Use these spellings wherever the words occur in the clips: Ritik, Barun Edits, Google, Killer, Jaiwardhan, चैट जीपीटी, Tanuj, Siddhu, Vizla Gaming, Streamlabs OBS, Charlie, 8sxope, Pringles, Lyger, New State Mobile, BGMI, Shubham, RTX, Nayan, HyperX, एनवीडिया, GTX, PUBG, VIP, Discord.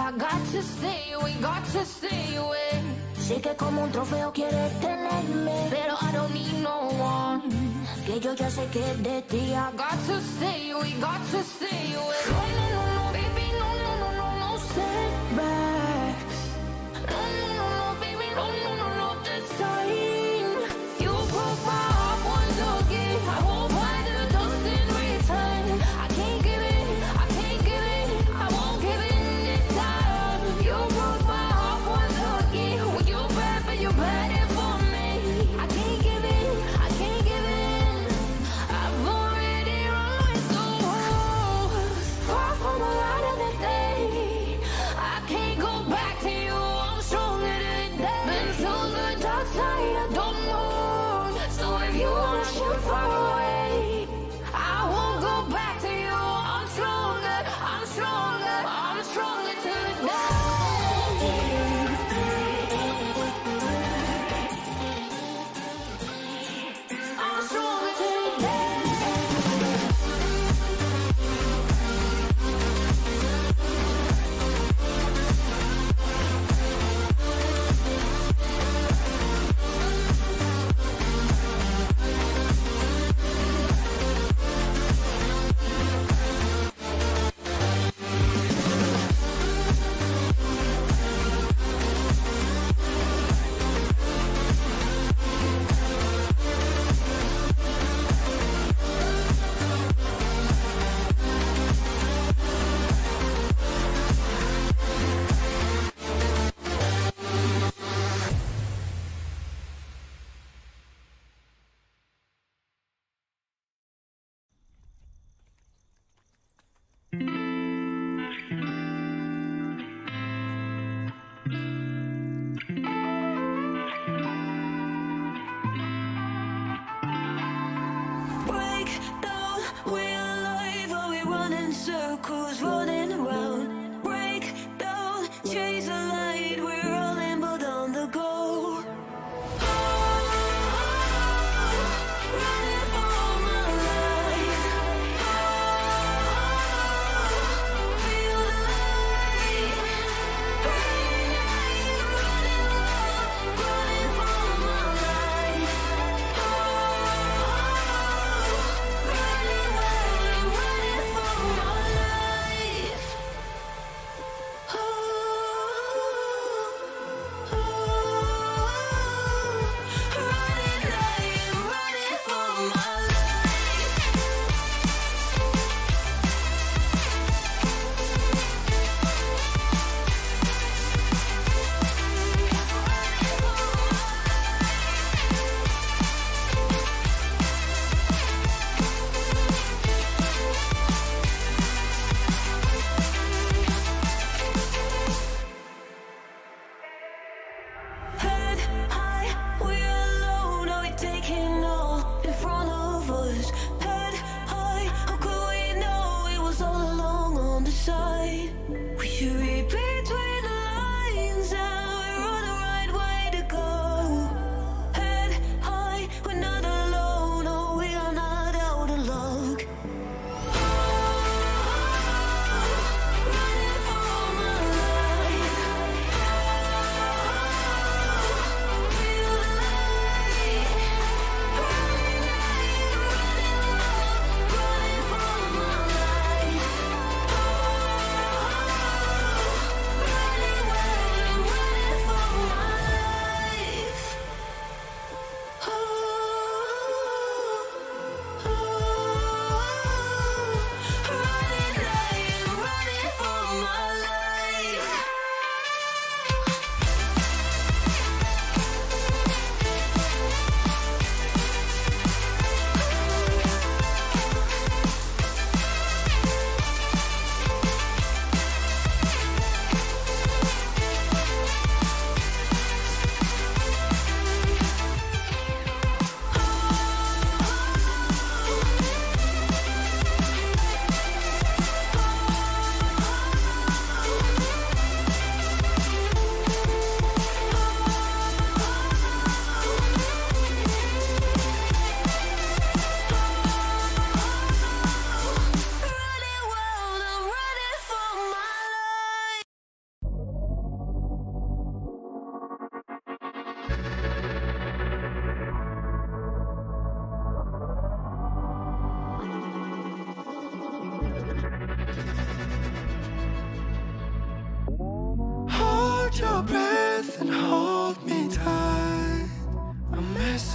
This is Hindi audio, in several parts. I got to see you, we got to see you. Sé que como un trofeo quieres tenerme, pero I don't need no one. Que yo ya sé que de ti. I got to see you, we got to see you. No, no, no, baby, no, no, no, no, no setbacks. No, no, no, no, baby, no, no, no, no this time. You broke my heart once again. I won't buy the dust in return. I can't give it.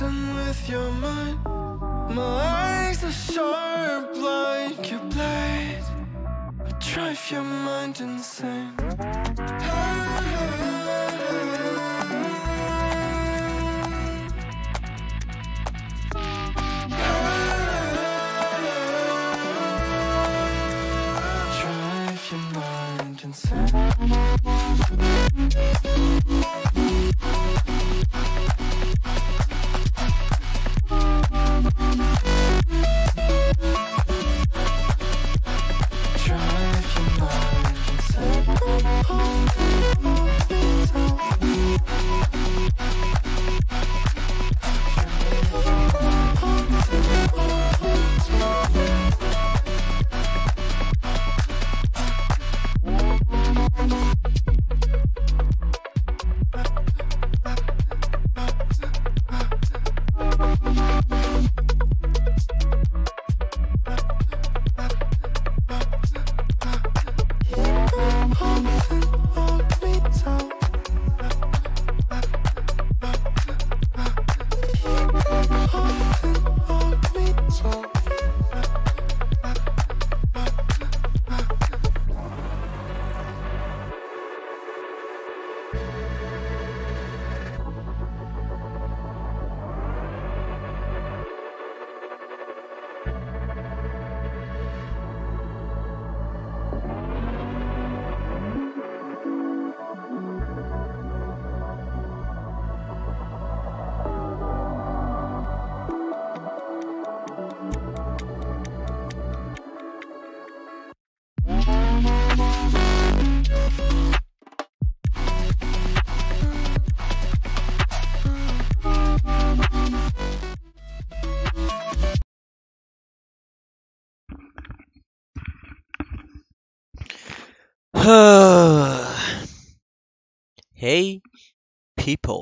messing with your mind. My eyes are sharp like your blade. I drive your mind insane. Drive your mind insane. Hey, people.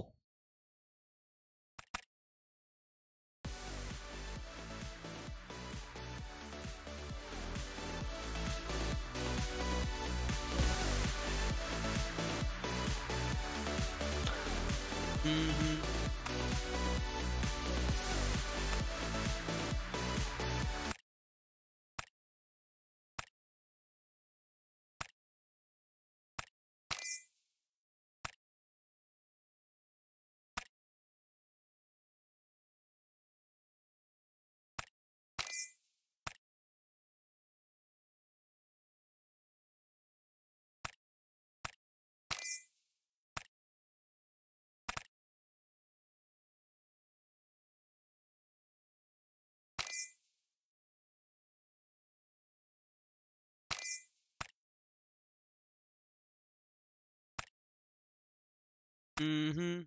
Mm-hmm.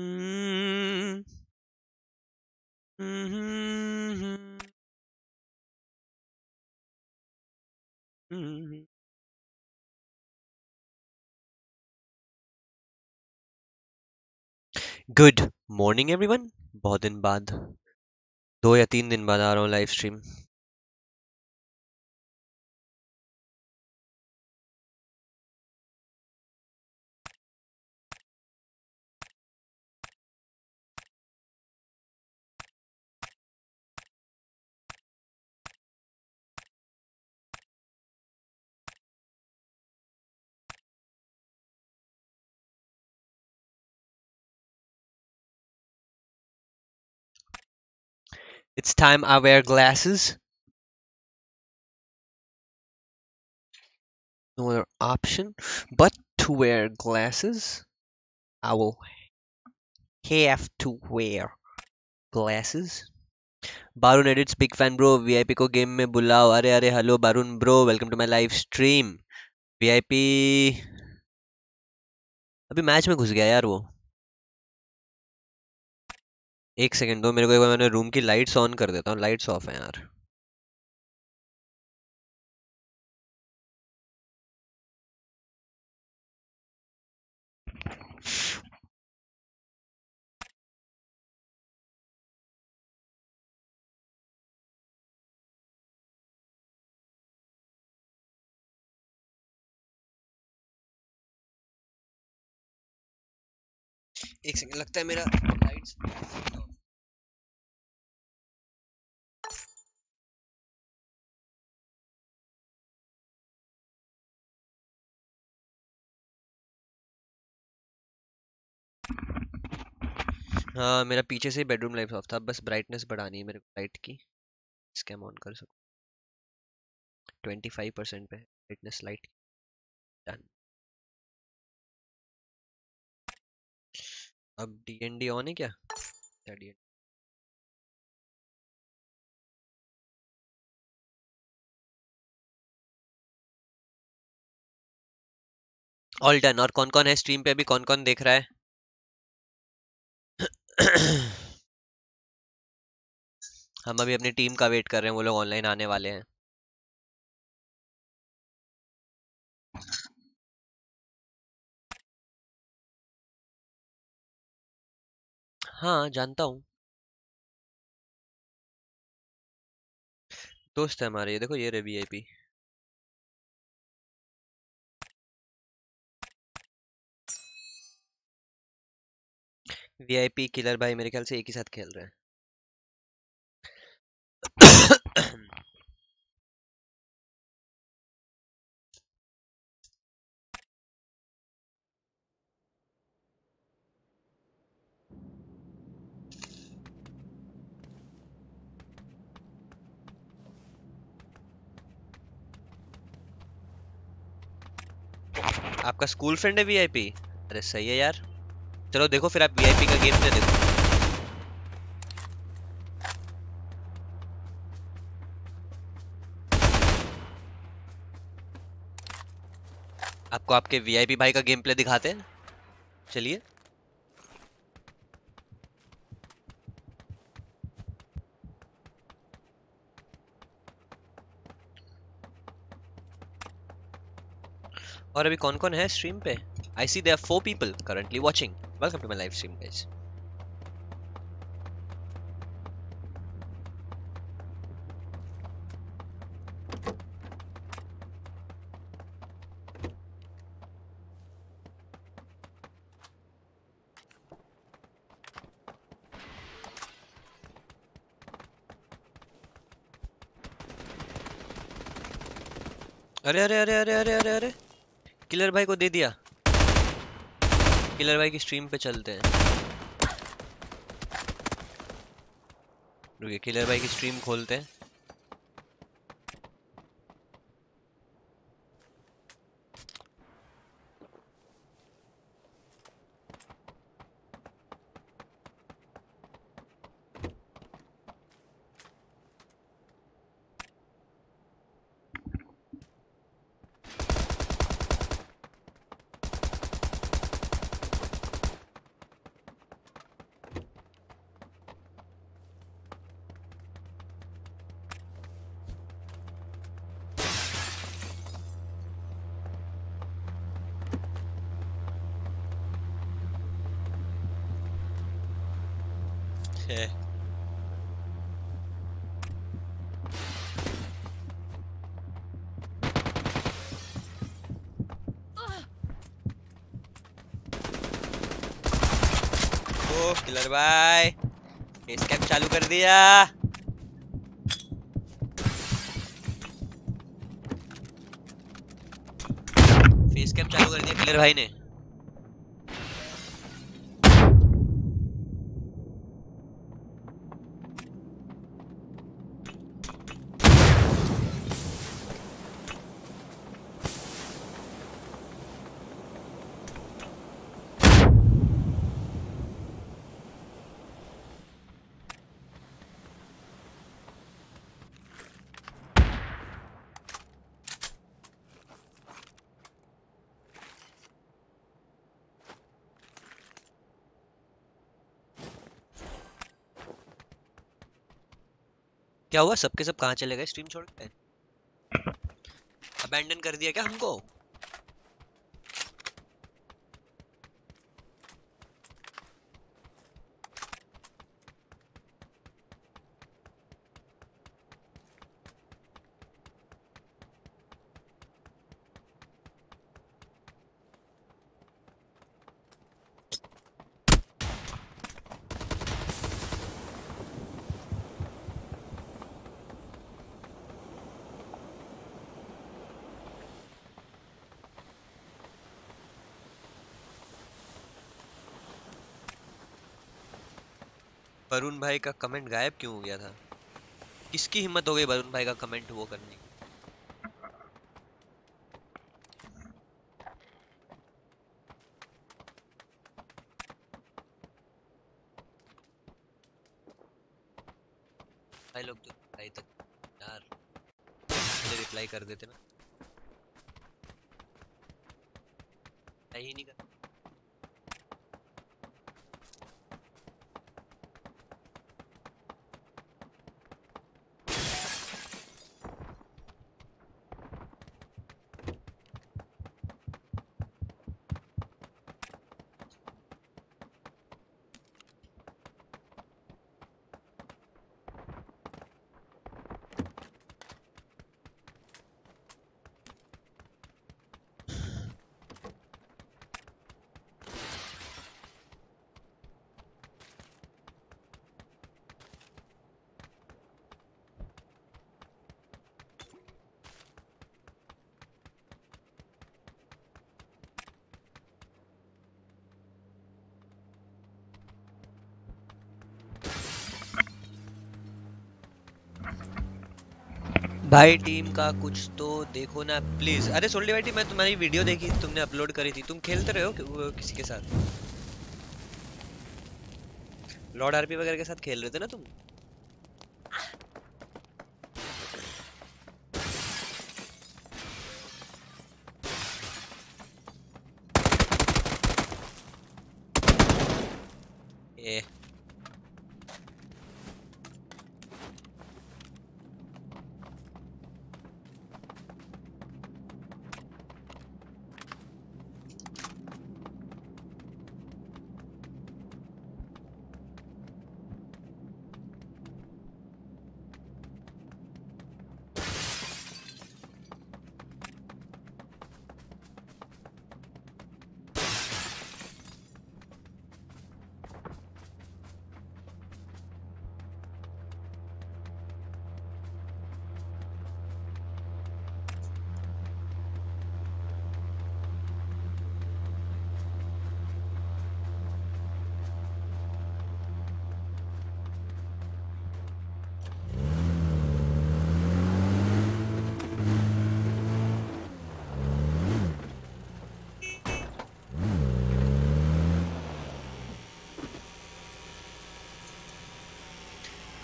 Mm-hmm. Mm-hmm. Mm-hmm. Good morning, everyone. बहुत दिन बाद 2 या 3 दिन बाद आ रहा हूँ live stream. It's time I wear glasses. No other option but to wear glasses. I will have to wear glasses. Barun Edits, big fan bro. VIP को game में बुलाओ. अरे अरे hello Barun bro. Welcome to my live stream. VIP अभी मैच में घुस गया यार वो। 1 सेकंड दो मेरे को एक बार। मैंने रूम की लाइट्स ऑन कर देता हूँ। लाइट्स ऑफ है यार। एक सेकंड, लगता है मेरा लाइट्स हाँ मेरा पीछे से बेडरूम लाइट ऑफ था, बस ब्राइटनेस बढ़ानी है मेरे को लाइट की। स्कैम ऑन कर सकूँ 25% पे ब्राइटनेस लाइट डन। अब डीएनडी ऑन है क्या? क्या डीएनडी? All done. और कौन कौन है स्ट्रीम पे अभी, कौन कौन देख रहा है? हम अभी अपनी टीम का वेट कर रहे हैं, वो लोग ऑनलाइन आने वाले हैं। हाँ जानता हूँ, दोस्त है हमारे। ये देखो, ये रे वीआईपी। वीआईपी किलर भाई मेरे ख्याल से एक ही साथ खेल रहे हैं। आपका स्कूल फ्रेंड है वीआईपी? अरे सही है यार, चलो देखो फिर आप वीआईपी का गेम प्ले देखो। आपको आपके वीआईपी भाई का गेम प्ले दिखाते हैं, चलिए। और अभी कौन कौन है स्ट्रीम पे? I see there are 4 people currently watching. Welcome to my live stream, guys. अरे अरे अरे अरे अरे अरे अरे किलर भाई को दे दिया। किलर भाई की स्ट्रीम पे चलते हैं, रुकिए। किलर भाई की स्ट्रीम खोलते हैं। किलर भाई फेस कैम चालू कर दिया। फेस कैम चालू कर दिया किलर भाई ने। क्या हुआ, सबके सब कहाँ चले गए? स्ट्रीम छोड़ के अबैंडन कर दिया क्या हमको? वरुण भाई का कमेंट गायब क्यों हो गया था? किसकी हिम्मत हो गई वरुण भाई का कमेंट वो करने की? भाई लोग तो भाई तक यार रिप्लाई कर देते ना, ही नहीं कर। भाई टीम का कुछ तो देखो ना प्लीज। अरे सोल्डी भाई मैं तुम्हारी वीडियो देखी, तुमने अपलोड करी थी। तुम खेलते रहे हो किसी के साथ? लॉर्ड आरपी वगैरह के साथ खेल रहे थे ना तुम?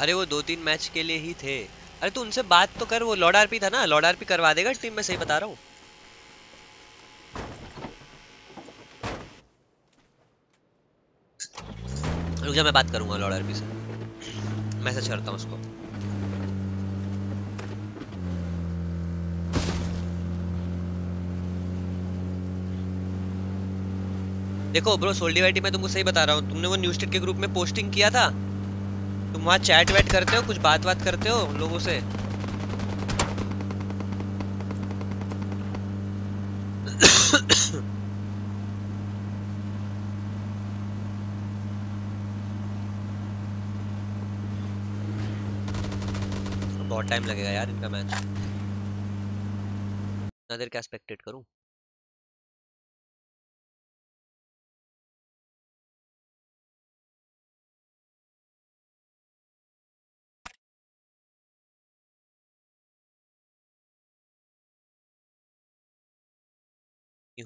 अरे वो 2-3 मैच के लिए ही थे। अरे तू उनसे बात तो कर, वो लॉर्ड आरपी था ना, लॉर्ड आरपी करवा देगा टीम में, सही बता रहा हूँ। रुक जा मैं बात करूंगा लॉर्ड आरपी से, मैसेज करता हूँ उसको। देखो ब्रो सोल्डी वाइटी में तुमको सही बता रहा हूँ, तुमने वो न्यू स्टेट के ग्रुप में पोस्टिंग किया था, तुम वहाँ चैट वैट करते हो, कुछ बात बात करते हो लोगों से? बहुत टाइम लगेगा यार इनका मैच, इतना देर क्या एक्सपेक्टेड करूँ?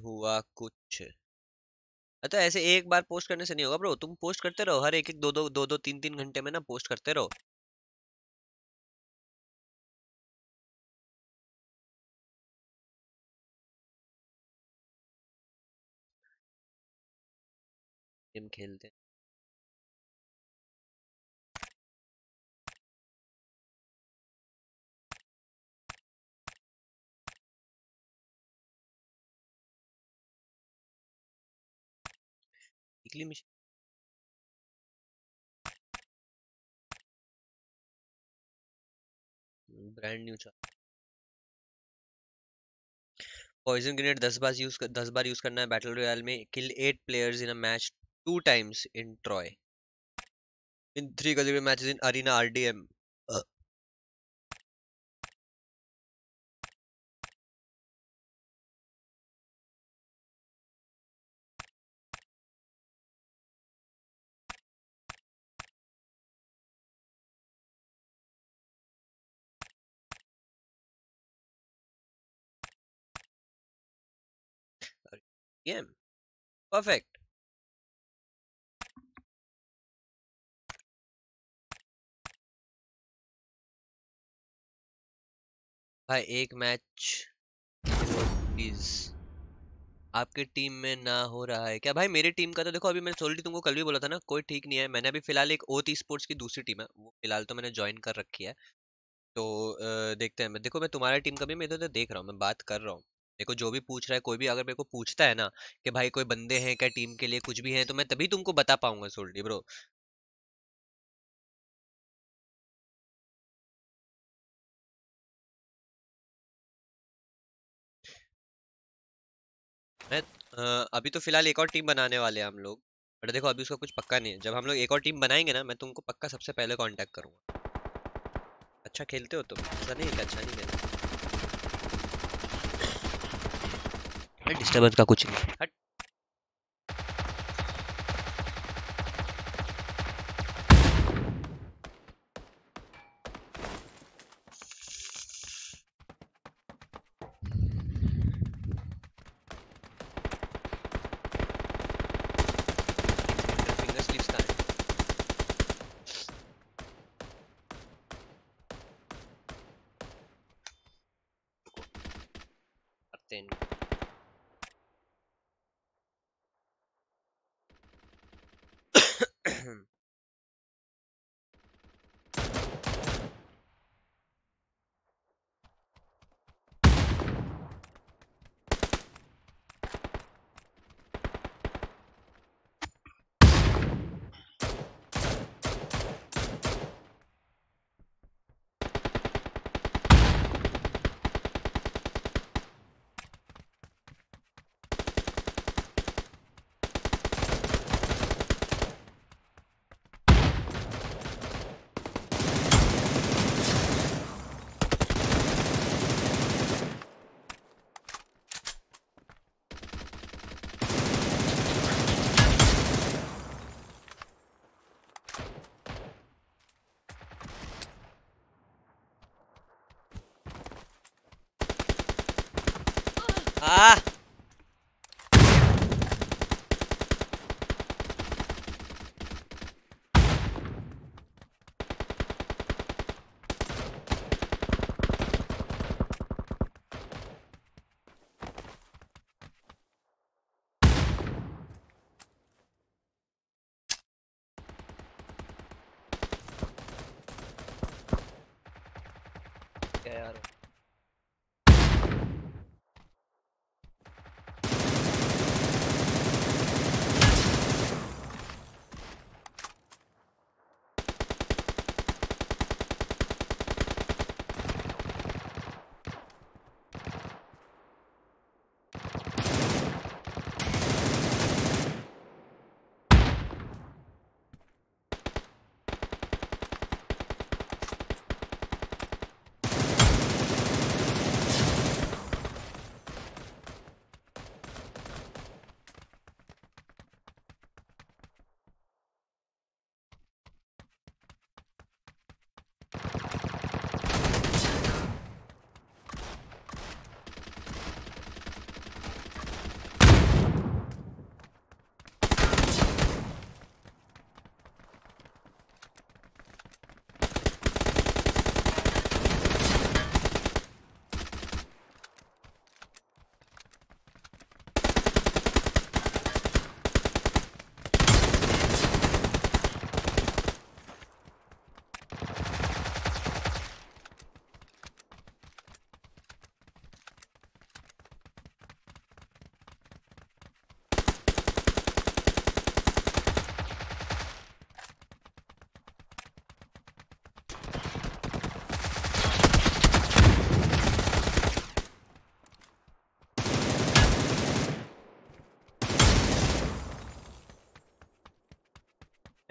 हुआ कुछ अच्छा, ऐसे एक बार पोस्ट करने से नहीं होगा ब्रो, तुम पोस्ट करते रहो हर एक दो दो 3-3 घंटे में ना पोस्ट करते रहो। गेम खेलते हैं mission. Brand new poison grenade 10 बार यूज करना है बैटल रॉयल में। Kill 8 players in a match 2 times in Troy in 3 consecutive matches in arena RDM. game. Perfect. भाई एक मैच प्लीज आपके टीम में ना हो रहा है क्या? भाई मेरी टीम का तो देखो, अभी मैंने ऑलरेडी तुमको कल भी बोला था ना, कोई ठीक नहीं है। मैंने अभी फिलहाल एक ओथ स्पोर्ट्स की दूसरी टीम है, वो फिलहाल तो मैंने ज्वाइन कर रखी है, तो देखते हैं। मैं देखो, मैं तुम्हारा टीम का भी मैं इधर उधर देख रहा हूँ, मैं बात कर रहा हूँ। देखो जो भी पूछ रहा है, कोई भी अगर मेरे को पूछता है ना कि भाई कोई बंदे हैं क्या टीम के लिए, कुछ भी है, तो मैं तभी तुमको बता पाऊंगा सोल्डी ब्रो। अभी तो फिलहाल एक और टीम बनाने वाले हैं हम लोग, बट देखो अभी उसका कुछ पक्का नहीं है। जब हम लोग एक और टीम बनाएंगे ना, मैं तुमको पक्का सबसे पहले कांटेक्ट करूंगा। अच्छा खेलते हो तुम, ऐसा नहीं है अच्छा नहीं खेलते, डिस्टर्बेंस का कुछ नहीं। हट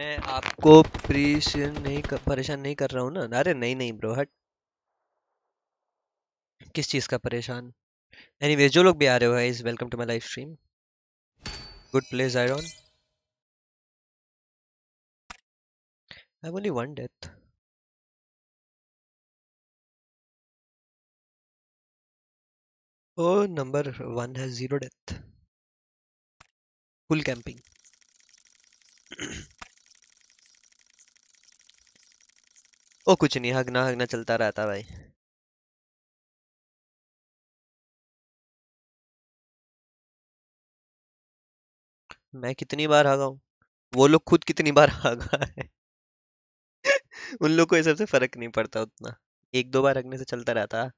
मैं आपको परेशान नहीं कर रहा हूँ ना। अरे नहीं नहीं ब्रो, हट, किस चीज़ का परेशान। एनीवेज जो लोग भी आ रहे हो guys, welcome to my live stream. Good play Zyron. I have only one death. Oh number one has zero death. Full camping. Oh कुछ नहीं, हगना हगना चलता रहता भाई। मैं कितनी बार हागा हूँ, वो लोग खुद कितनी बार हागा है। उन लोग को ये सबसे फर्क नहीं पड़ता उतना, एक दो बार हगने से चलता रहता।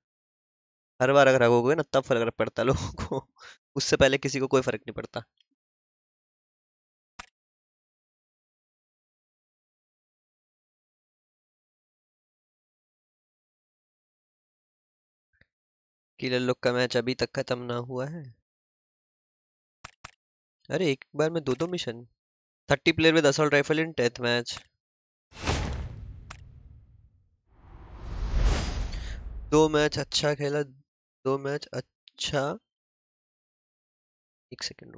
हर बार अगर हगोगे ना तब फर्क पड़ता लोगों को, उससे पहले किसी को कोई फर्क नहीं पड़ता। किलर लोग का मैच अभी तक खत्म ना हुआ है। अरे एक बार में दो दो mission. 30 player with assault rifle in टेथ मैच। 2 मैच अच्छा खेला, 2 मैच अच्छा। 1 सेकेंड,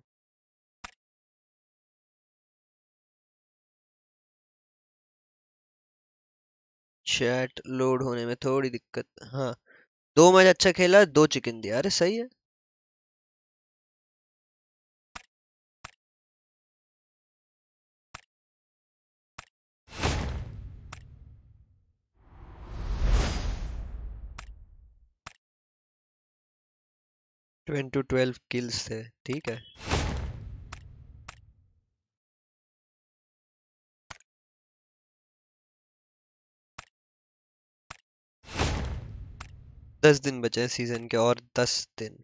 चैट लोड होने में थोड़ी दिक्कत। हाँ 2 मैच अच्छा खेला, 2 चिकन दिया। अरे सही है। ट्वेंटी टू 12 किल्स थे, ठीक है। दस दिन बचे हैं सीजन के और 10 दिन।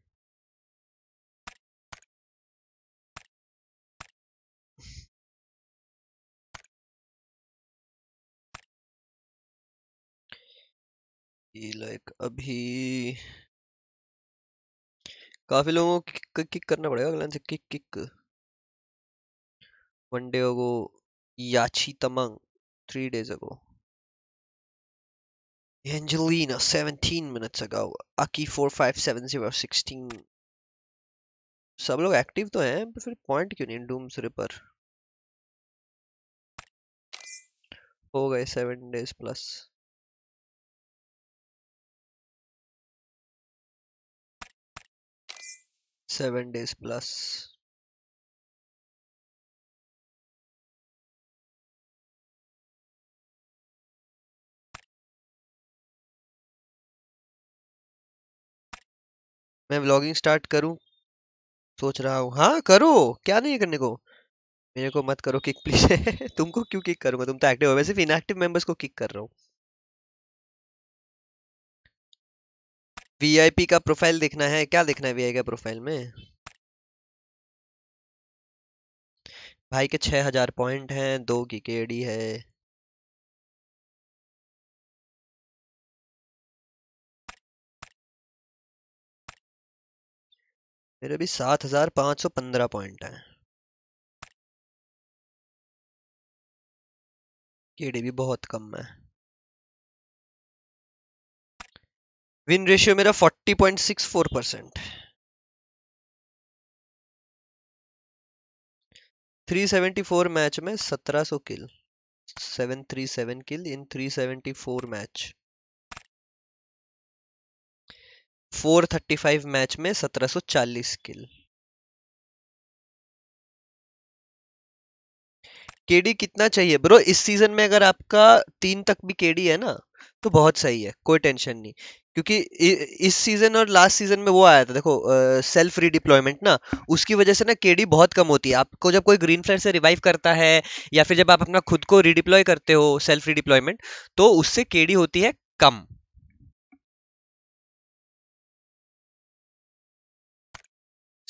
ये लाइक अभी काफी लोगों को किक करना पड़ेगा अगला से। किक वन डे अगो, याची तमंग 3 days अगो, Angelina 17 minutes ago, Aki 4570 16। सब लोग एक्टिव तो हैं पर फिर पॉइंट क्यों नहीं? डूम्स रिपर हो गए 7 days प्लस। मैं व्लॉगिंग स्टार्ट करूं सोच रहा हूं। हाँ करो, क्या नहीं है करने को। मेरे को मत करो किक प्लीज। तुमको क्यों किक करूंगा, तुम तो एक्टिव हो। वैसे इनएक्टिव मेंबर्स को किक कर रहा हूं। वीआईपी का प्रोफाइल देखना है, क्या देखना है वीआईपी का प्रोफाइल में? भाई के 6000 पॉइंट हैं, 2 की KD है। मेरे भी 7515 पॉइंट है। केडी भी बहुत कम है। विन रेशियो मेरा 40.64%। 374 मैच में 1700 किल, 737 किल इन 374 मैच। 435 मैच में 1740 किल। केडी कितना चाहिए ब्रो इस सीजन में? अगर आपका 3 तक भी केडी है ना तो बहुत सही है, कोई टेंशन नहीं। क्योंकि इस सीजन और लास्ट सीजन में वो आया था, देखो सेल्फ रीडिप्लॉयमेंट ना, उसकी वजह से ना केडी बहुत कम होती है। आपको जब कोई ग्रीन फ्लैग से रिवाइव करता है या फिर जब आप अपना खुद को रीडिप्लॉय करते हो सेल्फ रीडिप्लॉयमेंट, तो उससे केडी होती है कम।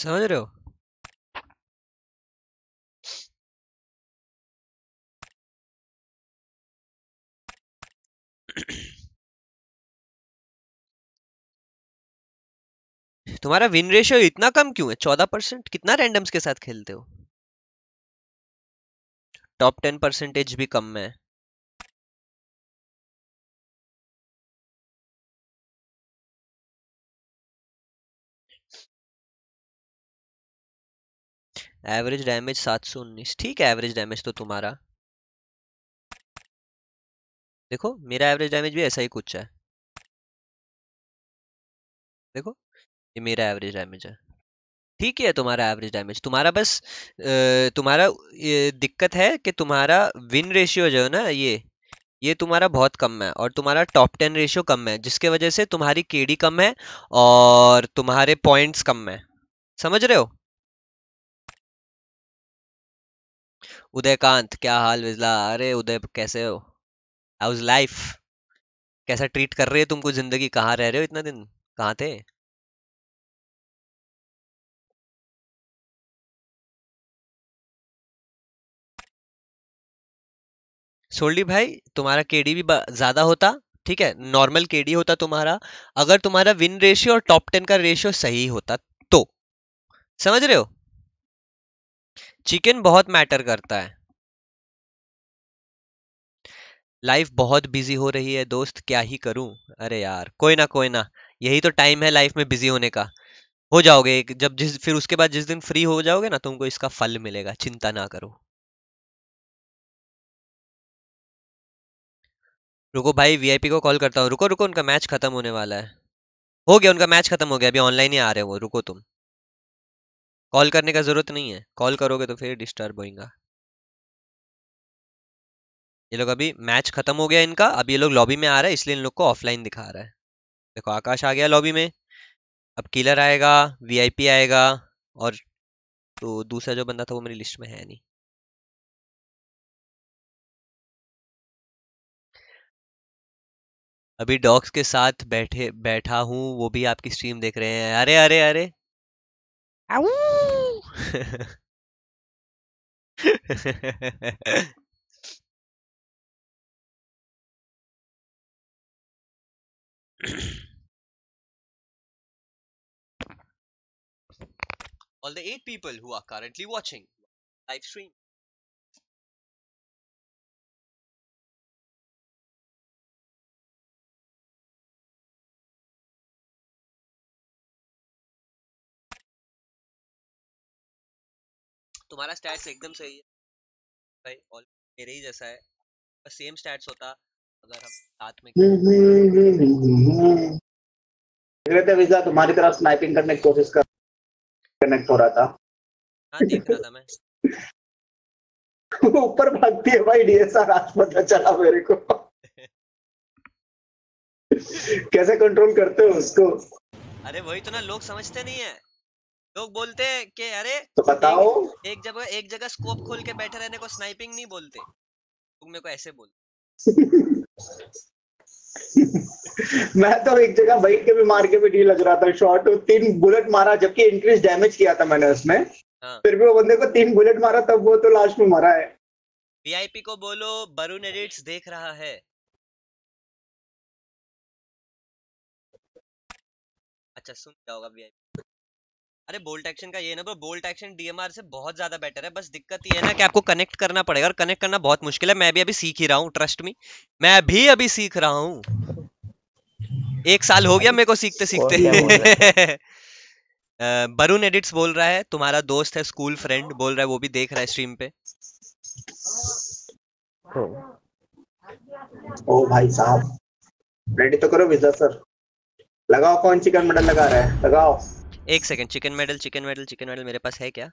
समझ रहे हो? तुम्हारा विन रेशियो इतना कम क्यों है? 14%। कितना रैंडम्स के साथ खेलते हो? टॉप 10% भी कम है। एवरेज डैमेज 719, ठीक है। एवरेज डैमेज तो तुम्हारा देखो, मेरा एवरेज डैमेज भी ऐसा ही कुछ है। देखो ये मेरा एवरेज डैमेज है, ठीक है तुम्हारा एवरेज डैमेज, तुम्हारा बस तुम्हारा दिक्कत है कि तुम्हारा विन रेशियो जो है ना ये तुम्हारा बहुत कम है और तुम्हारा टॉप 10 रेशियो कम है, जिसके वजह से तुम्हारी केडी कम है और तुम्हारे पॉइंट्स कम है, समझ रहे हो। उदयकांत क्या हाल विजला, अरे उदय कैसे हो, हाउज लाइफ, कैसा ट्रीट कर रही है तुमको जिंदगी, कहाँ रह रहे हो, इतना दिन कहाँ थे। सोल्डी भाई तुम्हारा केडी भी ज्यादा होता, ठीक है, नॉर्मल केडी होता तुम्हारा, अगर तुम्हारा विन रेशियो और टॉप 10 का रेशियो सही होता तो, समझ रहे हो। चिकन बहुत मैटर करता है। लाइफ बहुत बिजी हो रही है दोस्त, क्या ही करूं, अरे यार कोई ना यही तो टाइम है लाइफ में बिजी होने का, हो जाओगे जब फिर उसके बाद जिस दिन फ्री हो जाओगे ना तुमको इसका फल मिलेगा, चिंता ना करो। रुको भाई वीआईपी को कॉल करता हूँ, रुको रुको उनका मैच खत्म होने वाला है, हो गया उनका मैच खत्म हो गया, अभी ऑनलाइन ही आ रहे हो, रुको तुम कॉल करने का जरूरत नहीं है, कॉल करोगे तो फिर डिस्टर्ब होएगा। ये लोग अभी मैच खत्म हो गया इनका, अब ये लोग लॉबी में आ रहा है इसलिए इन लोग को ऑफलाइन दिखा रहा है। देखो आकाश आ गया लॉबी में, अब किलर आएगा, वीआईपी आएगा और तो दूसरा जो बंदा था वो मेरी लिस्ट में है नहीं। अभी डॉग्स के साथ बैठा हूँ, वो भी आपकी स्ट्रीम देख रहे हैं, अरे अरे अरे All the 8 people who are currently watching live stream. तुम्हारा स्टैट्स एकदम सही है भाई, ऑल मेरे ही जैसा है, बस सेम स्टैट्स होता अगर हम साथ में। मेरे विज़ा तुम्हारी तरफ स्नाइपिंग करने की कोशिश कर कनेक्ट हो रहा था, हां देख रहा था मैं ऊपर भागती है भाई डीएसआर, आज पता चला मेरे को कैसे कंट्रोल करते हो उसको। अरे वही तो ना, लोग समझते नहीं है, लोग बोलते हैं कि अरे तो बताओ एक जगह स्कोप खोल के बैठे रहने को स्नाइपिंग नहीं बोलते, लोग मेरे को ऐसे बोलते मैं तो एक जगह बैठ के भी मार के भी डी लग रहा था शॉट, 3 बुलेट मारा जबकि इंक्रीज डैमेज किया था मैंने उसमें, हाँ। फिर भी वो बंदे को 3 बुलेट मारा तब वो तो लास्ट में मरा है। वीआईपी को बोलो बरुण एडिट्स देख रहा है, अच्छा सुन रहा होगा वीआईपी। अरे बोल्ट एक्शन का ये ना, बोल्ट एक्शन डीएमआर से बहुत ज्यादा बेटर है, बस दिक्कत ये है ना कि आपको कनेक्ट करना पड़ेगा और कनेक्ट करना बहुत मुश्किल है। मैं भी अभी सीख ही रहा हूँ, ट्रस्ट मी, मैं भी अभी सीख रहा हूँ, 1 साल हो गया मेरे को सीखते सीखते। बरुण एडिट्स बोल रहा है, तुम्हारा दोस्त है स्कूल फ्रेंड बोल रहा है, वो भी देख रहा है स्ट्रीम पे। ओ भाई साहब रेडी तो करो विज़ा सर, लगाओ कौन सी मेडल लगा रहा है, लगाओ 1 सेकंड। चिकन मेडल मेरे पास है क्या,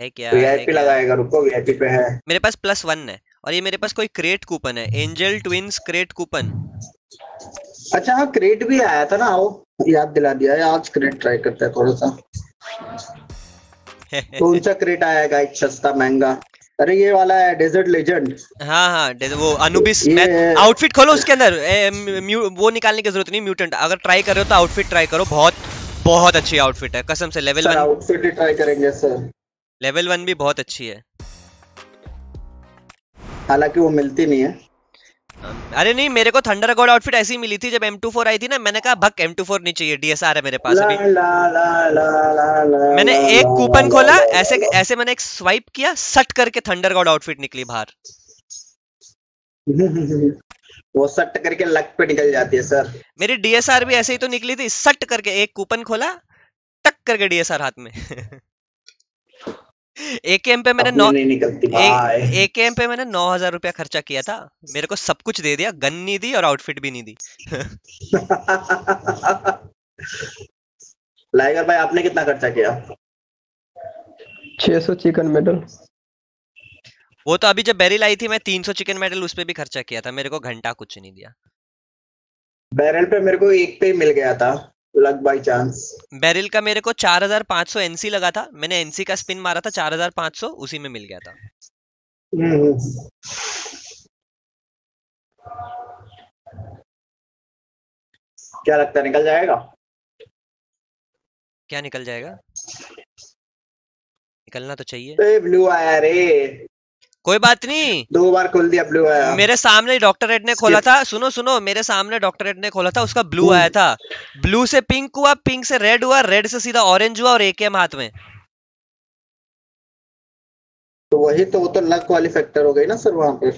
है क्या, वीआईपी लगाएगा, रुको वीआईपी पे है मेरे पास +1 है और ये मेरे पास कोई क्रेट कूपन है, एंजल ट्विंस क्रेट कूपन, अच्छा हाँ क्रेट भी आया था ना, आओ याद दिला दिया है, आज क्रेट ट्राई करते हैं थोड़ा सा कौन सा क्रेट आया है गाइस, सस्ता महंगा, अरे ये वाला है डेजर्ट लेजेंड, हाँ हाँ वो अनुबिस, आउटफिट खोलो उसके अंदर, वो निकालने की जरूरत नहीं, म्यूटेंट अगर ट्राई कर रहे हो तो आउटफिट ट्राई करो, बहुत अच्छी आउटफिट है कसम से, लेवल 1 आउटफिट ही ट्राई करेंगे सर, लेवल 1 भी बहुत अच्छी है, हालांकि वो मिलती नहीं है। अरे नहीं मेरे को थंडर गॉड आउटफिट ऐसी मिली थी जब M24 आई थी ना, मैंने कहा भक M24 नहीं चाहिए, DSR है मेरे पास अभी, मैंने एक कूपन खोला ऐसे ऐसे, मैंने एक स्वाइप किया सट करके थंडर गॉड आउटफिट निकली बाहर वो सट करके लक पे निकल जाती है सर, मेरी डीएसआर भी ऐसे ही तो निकली थी, सट करके एक कूपन खोला टक करके डीएसआर हाथ में एकेएम पे मैंने 9,000 रुपया खर्चा किया था, मेरे को सब कुछ दे दिया, गन नहीं दी और आउटफिट भी नहीं दी लाइगर भाई आपने कितना खर्चा किया? 600 चिकन मेडल। वो तो अभी जब बैरल आई थी मैं 300 चिकन मेडल उस पे भी खर्चा किया था, मेरे को घंटा कुछ नहीं दिया। बैरल पे मेरे को एक पे मिल गया था लक बाय चांस। बैरल का मेरे को 4500 एनसी लगा था, मैंने एनसी का स्पिन मारा था 4500 उसी में मिल गया था। क्या लगता है निकल जाएगा? क्या निकल जाएगा? निकलना तो चाहिए। ए ब्लू आया रे। कोई बात नहीं, दो बार खोल दिया ब्लू आया। मेरे सामने डॉक्टरेट ने खोला था, सुनो सुनो, मेरे सामने डॉक्टरेट ने खोला था, उसका ब्लू आया था, ब्लू से पिंक हुआ, पिंक से रेड हुआ, रेड से सीधा ऑरेंज हुआ और एकेएम हाथ में। तो वही तो, वो तो लक वाली फैक्टर हो गई ना सर वहां पे।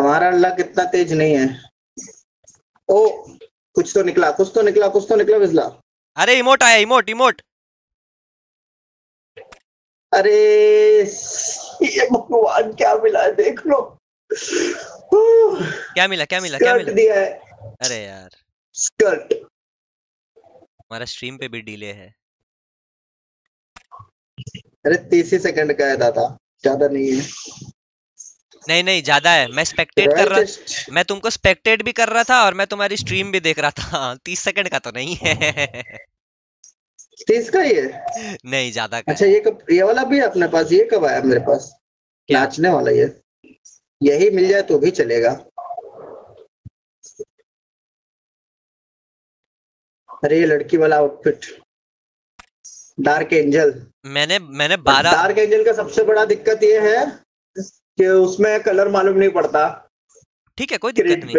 हमारा लक इतना तेज नहीं है। ओ कुछ तो निकला, कुछ तो निकला, कुछ तो निकला विजला। अरे इमोट आया, इमोट इमोट। अरे ये भगवान क्या मिला है, देख लो क्या मिला, क्या मिला, क्या मिला दिया है। अरे यार स्कर्ट। हमारा स्ट्रीम पे भी डिले है। अरे 30 सेकंड का है दादा, ज्यादा नहीं है। नहीं नहीं ज्यादा है, मैं स्पेक्टेट कर रहा, मैं तुमको स्पेक्टेट भी कर रहा था और मैं तुम्हारी स्ट्रीम भी देख रहा था। 30 सेकंड का तो नहीं है। 30 का ये नहीं, ज्यादा का। अच्छा ये कब, ये वाला भी अपने पास, ये कब आया मेरे पास नाचने वाला? ये यही मिल जाए तो भी चलेगा। अरे ये लड़की वाला आउटफिट डार्क एंजल। मैंने 12 डार्क एंजल का सबसे बड़ा दिक्कत ये है कि उसमें कलर मालूम नहीं पड़ता। ठीक है कोई दिक्कत नहीं,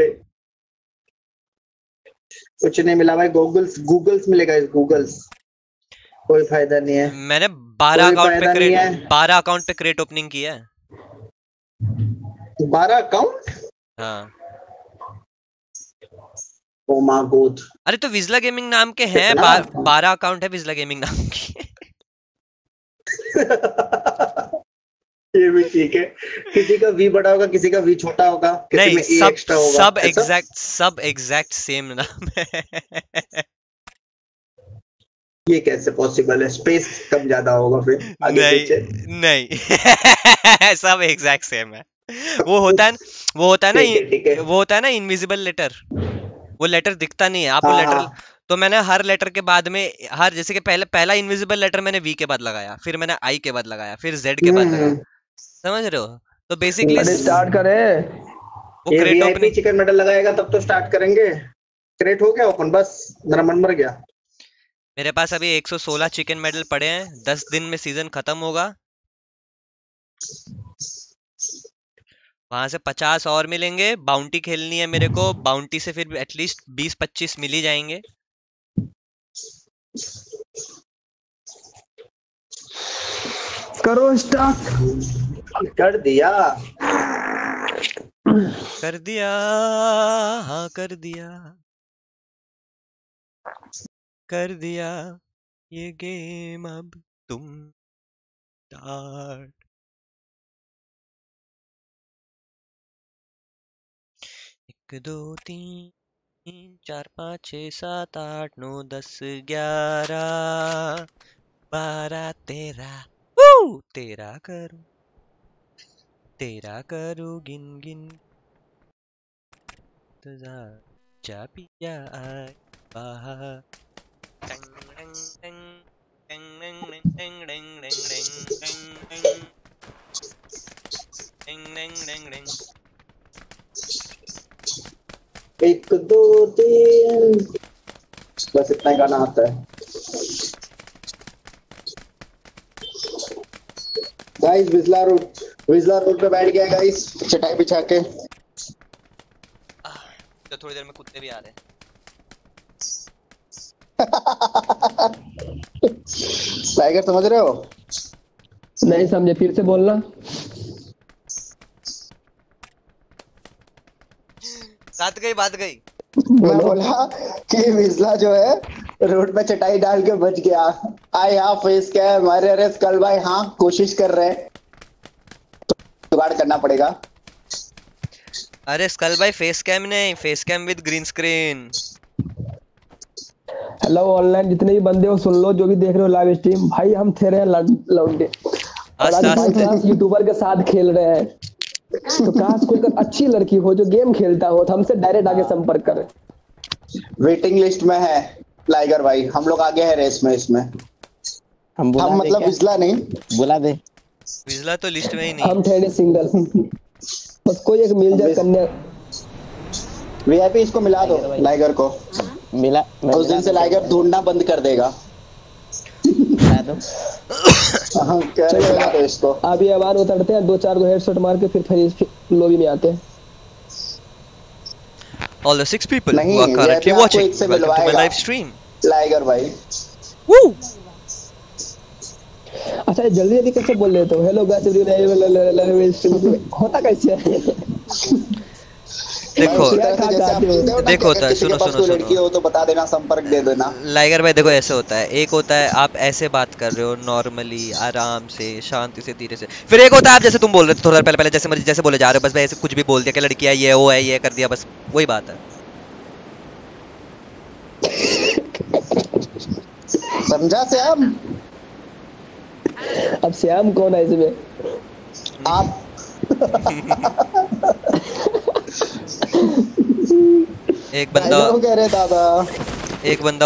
कुछ नहीं मिला भाई। गूगल्स मिलेगा, इस गूगल्स कोई फायदा नहीं है। मैंने 12 अकाउंट पे क्रेट ओपनिंग किया है। 12 अकाउंट? हाँ। Oh my god. अरे तो विजला गेमिंग नाम के हैं 12 अकाउंट है विजला गेमिंग नाम के। ये भी ठीक है, किसी का वी बड़ा होगा, किसी का वी छोटा होगा, किसी नहीं, में ए एक्स्ट्रा होगा। सब एग्जैक्ट सेम नाम है। ये कैसे पॉसिबल है? स्पेस कम ज्यादा होगा फिर आगे पीछे। नहीं। सब एग्जैक्ट सेम है। वो होता है ना इनविजिबल लेटर, वो लेटर दिखता नहीं है आप। वो लेटर तो मैंने हर लेटर के बाद में, हर जैसे कि पहला इनविजिबल लेटर मैंने वी के बाद लगाया, फिर मैंने आई के बाद लगाया, फिर जेड के बाद लगाया, समझ रहे हो? तो बेसिकली स्टार्ट करें। वो क्रेट ओपनिंग चिकन मेडल लगाएगा तब तो स्टार्ट करेंगे। क्रेट हो गया ओपन, बस मेरा मन मर गया। मेरे पास अभी 116 चिकन मेडल पड़े हैं। 10 दिन में सीजन खत्म होगा, वहां से 50 और मिलेंगे। बाउंटी खेलनी है मेरे को, बाउंटी से फिर एटलीस्ट 20-25 मिल ही जाएंगे। करो स्टार्ट। कर दिया हाँ कर दिया ये गेम अब तुम स्टार्ट। एक दो तीन 4 5 6 7 8 9 10 11 12 13 तेरा करूँ गिन गिन तुझा चापिया आए बाहर। एक दो तीन, बस इतना गाना आता है। गाइस विजला रोड पे बैठ गया गाइस, चटाई बिछा के। तो थोड़ी देर में कुत्ते भी आ रहे हैं। टाइगर समझ रहे हो? नहीं समझे, फिर से बोलना। बात गई। मैं बोला कि विजला जो है रोड पे चटाई डाल के बच गया। आई हाँ फेस क्या है हमारे। अरे कल भाई हाँ कोशिश कर रहे हैं, जुगाड़ करना पड़ेगा। अरे स्कल भाई फेस कैम नहीं, face cam with green screen. Hello online जितने भी बंदे हो सुन लो, जो भी देख रहे हो लाइव स्ट्रीम, भाई हम थे रहे लौंडे यूट्यूबर के साथ खेल रहे हैं। तो काश कोई अच्छी लड़की हो जो गेम खेलता हो तो हमसे डायरेक्ट आगे संपर्क करे। वेटिंग लिस्ट में है लाइगर भाई, हम लोग आगे हैं रेस में। इसमें हम मतलब विज़ला नहीं बुला दे, विज़ला तो लिस्ट में ही नहीं, हम थे सिंगल। बस कोई एक मिल जाए कन्या। वीआईपी इसको मिला दो, लाइगर को मिला। उस दिन से लाइगर ढूंढना बंद कर देगा। इसको अभी आवाज उतरते हैं, दो चार को हेडशॉट मार के फिर लॉबी में आते हैं। All the six people who are currently watching, welcome to my live stream. Lyger भाई, woo! अच्छा जल्दी जल्दी कैसे बोल लेते हो? Hello guys, होता कैसे है? देखो होता है, सुनो सुनो सुनो। तो बता देना, संपर्क दे देना। Lyger भाई देखो ऐसे होता है, एक होता है आप ऐसे बात कर रहे हो नॉर्मली, आराम से, शांति से, धीरे से। फिर एक होता है आप जैसे तुम बोल रहे थे थोड़ा देर पहले, जैसे मर्जी जैसे बोले जा रहे हो, बस भाई ऐसे कुछ भी बोल दिया कि लड़की है, ये वो है, ये कर दिया, बस वही बात है। समझा श्याम? अब श्याम कौन है इसमें? आप। एक बंदा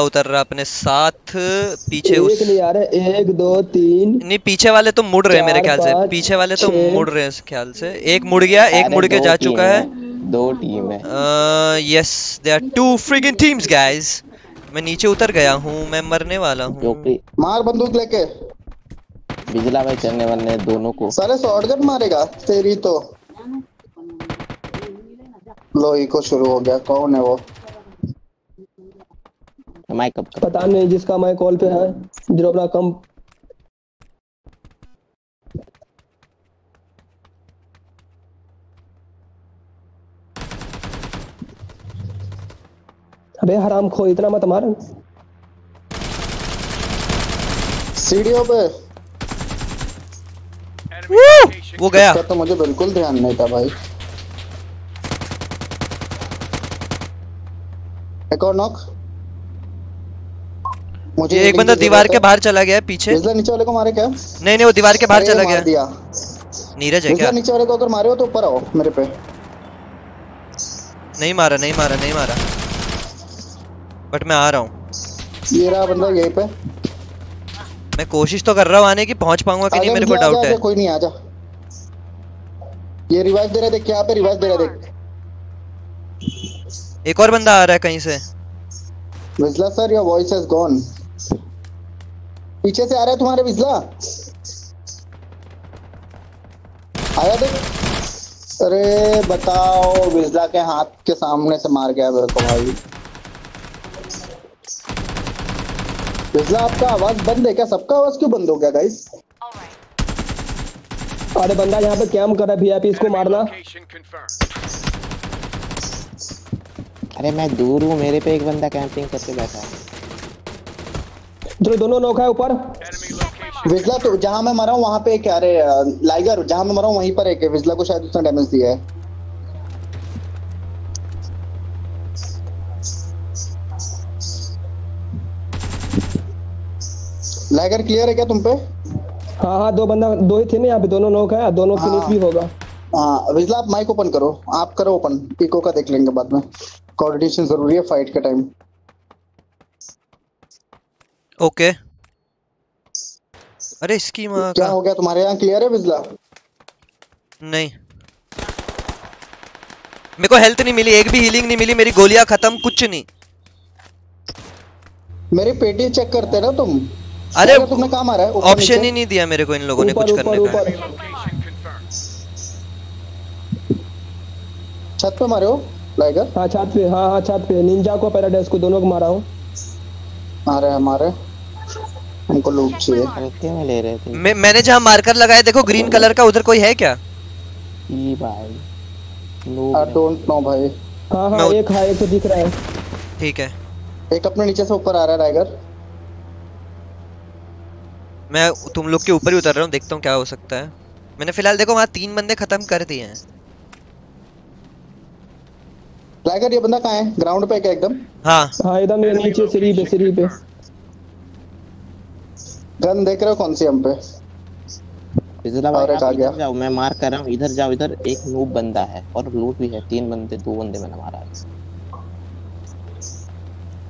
उतर रहा अपने साथ पीछे। उस नहीं आ रहे, एक दो तीन नहीं, पीछे वाले तो मुड़ रहे हैं मेरे ख्याल से, पीछे वाले तो मुड़ रहे हैं ख्याल से। एक मुड़ गया, एक मुड़ के जा चुका है। दो टीम है। Yes, they are two freaking teams guys. मैं नीचे उतर गया हूँ, मैं मरने वाला हूँ। मार बंदूक लेके। विज़ला भाई चलने वाले हैं दोनों को। सारे शॉटगन मारेगा तेरी तो। लोही को शुरू हो गया। कौन है वो? माइक अप कर। पता नहीं, जिसका माइक कॉल पे है जीरो अपना कम। अबे हराम खो, इतना मत मार। सीढ़ियों पे वो गया तो मुझे बिल्कुल ध्यान नहीं था भाई। एक और नॉक। मुझे एक बंदा दीवार के बाहर चला गया पीछे। नीचे वाले को मारे क्या? नहीं नहीं, वो दीवार के बाहर चला गया। नीरज है क्या? नीचे वाले को अगर मारे हो तो ऊपर आओ मेरे पे। नहीं मारा, नहीं मारा, नहीं मारा, बट मैं आ रहा हूँ। ये रहा बंदा यहीं पे। मैं कोशिश तो कर रहा हूँ आने की, पहुँच पाऊंगा कि नहीं मेरे को डाउट है। कोई नहीं, आजा। ये रिवाइव दे रहा है, देख यहाँ पे रिवाइव दे रहा है, देख। एक और बंदा आ रहा है कहीं से। विज़ला sir, your voice has gone. पीछे से आ रहा है तुम्हारे विज़ला। आया देख। अरे बताओ, विज़ला के हाथ के सामने से मार गया मेरे को भाई। विज़ला आपका आवाज बंद है क्या? सबका आवाज क्यों बंद हो गया गाइस? अरे बंदा यहाँ पे कैम कर रहा है, वीआईपी, इसको मारना। अरे मैं दूर हूँ, मेरे पे एक बंदा कैंपिंग करके बैठा है। जो दोनों नोक है ऊपर। विज़ला तो जहाँ मैं मरा हूँ वहाँ पे एक, अरे लाइगर जहाँ मैं मरा हूँ वहीं पर एक है। विज़ला को शायद उसने डैमेज दिया है। लाइगर क्लियर है क्या तुम पे? हाँ हाँ, दो बंदा, दो ही थे ना यहाँ पे, दोनों नोक है, दोनों फिनिश भी होगा। हाँ विज़ला आप माइक ओपन करो, आप करो ओपन, पीको का देख लेंगे बाद में। कोऑर्डिनेशन जरूरी है फाइट के टाइम। ओके। अरे इसकी माँ क्या हो गया? तुम्हारे यहाँ क्लियर है विज़ला? नहीं, मेरे को हेल्थ नहीं मिली, एक भी हीलिंग नहीं मिली, मेरी गोलियां खत्म, कुछ नहीं। मेरी पेटी चेक करते ना तुम। अरे तुमने कहाँ मारा है? ऑप्शन ही नहीं दिया मेरे को इन लोगों ने कुछ करने का। छत पे मारे हो लाइगर? हाँ छत पे, हाँ हाँ छत पे। निंजा को, पैराडाइज को, दोनों को मारा हूँ। मारे हमको लूट चाहिए, में ले रहे थे। मैंने जहाँ मार्कर लगाया देखो ग्रीन कलर का, उधर कोई है क्या? ये भाई आई डोंट नो भाई। हाँ हाँ एक है, एक तो दिख रहा है। ठीक है, एक अपने नीचे से ऊपर आ रहा है लाइगर। मैं तुम लोग के ऊपर ही उतर रहा हूँ, देखता हूँ क्या हो सकता है। मैंने फिलहाल देखो वहाँ तीन बंदे खत्म कर दिए हैं। लाइगर ये बंदा कहाँ है? ग्राउंड पे क्या एकदम? हाँ एकदम नीचे सीढ़ी पे गन देख रहे हो कौन सी हम पे विज़ला भाई आ गया। जाओ मैं मार कर रहा हूं इधर जाओ इधर एक नूब बंदा है और लूट भी है 2 बंदे मैंने मारा है।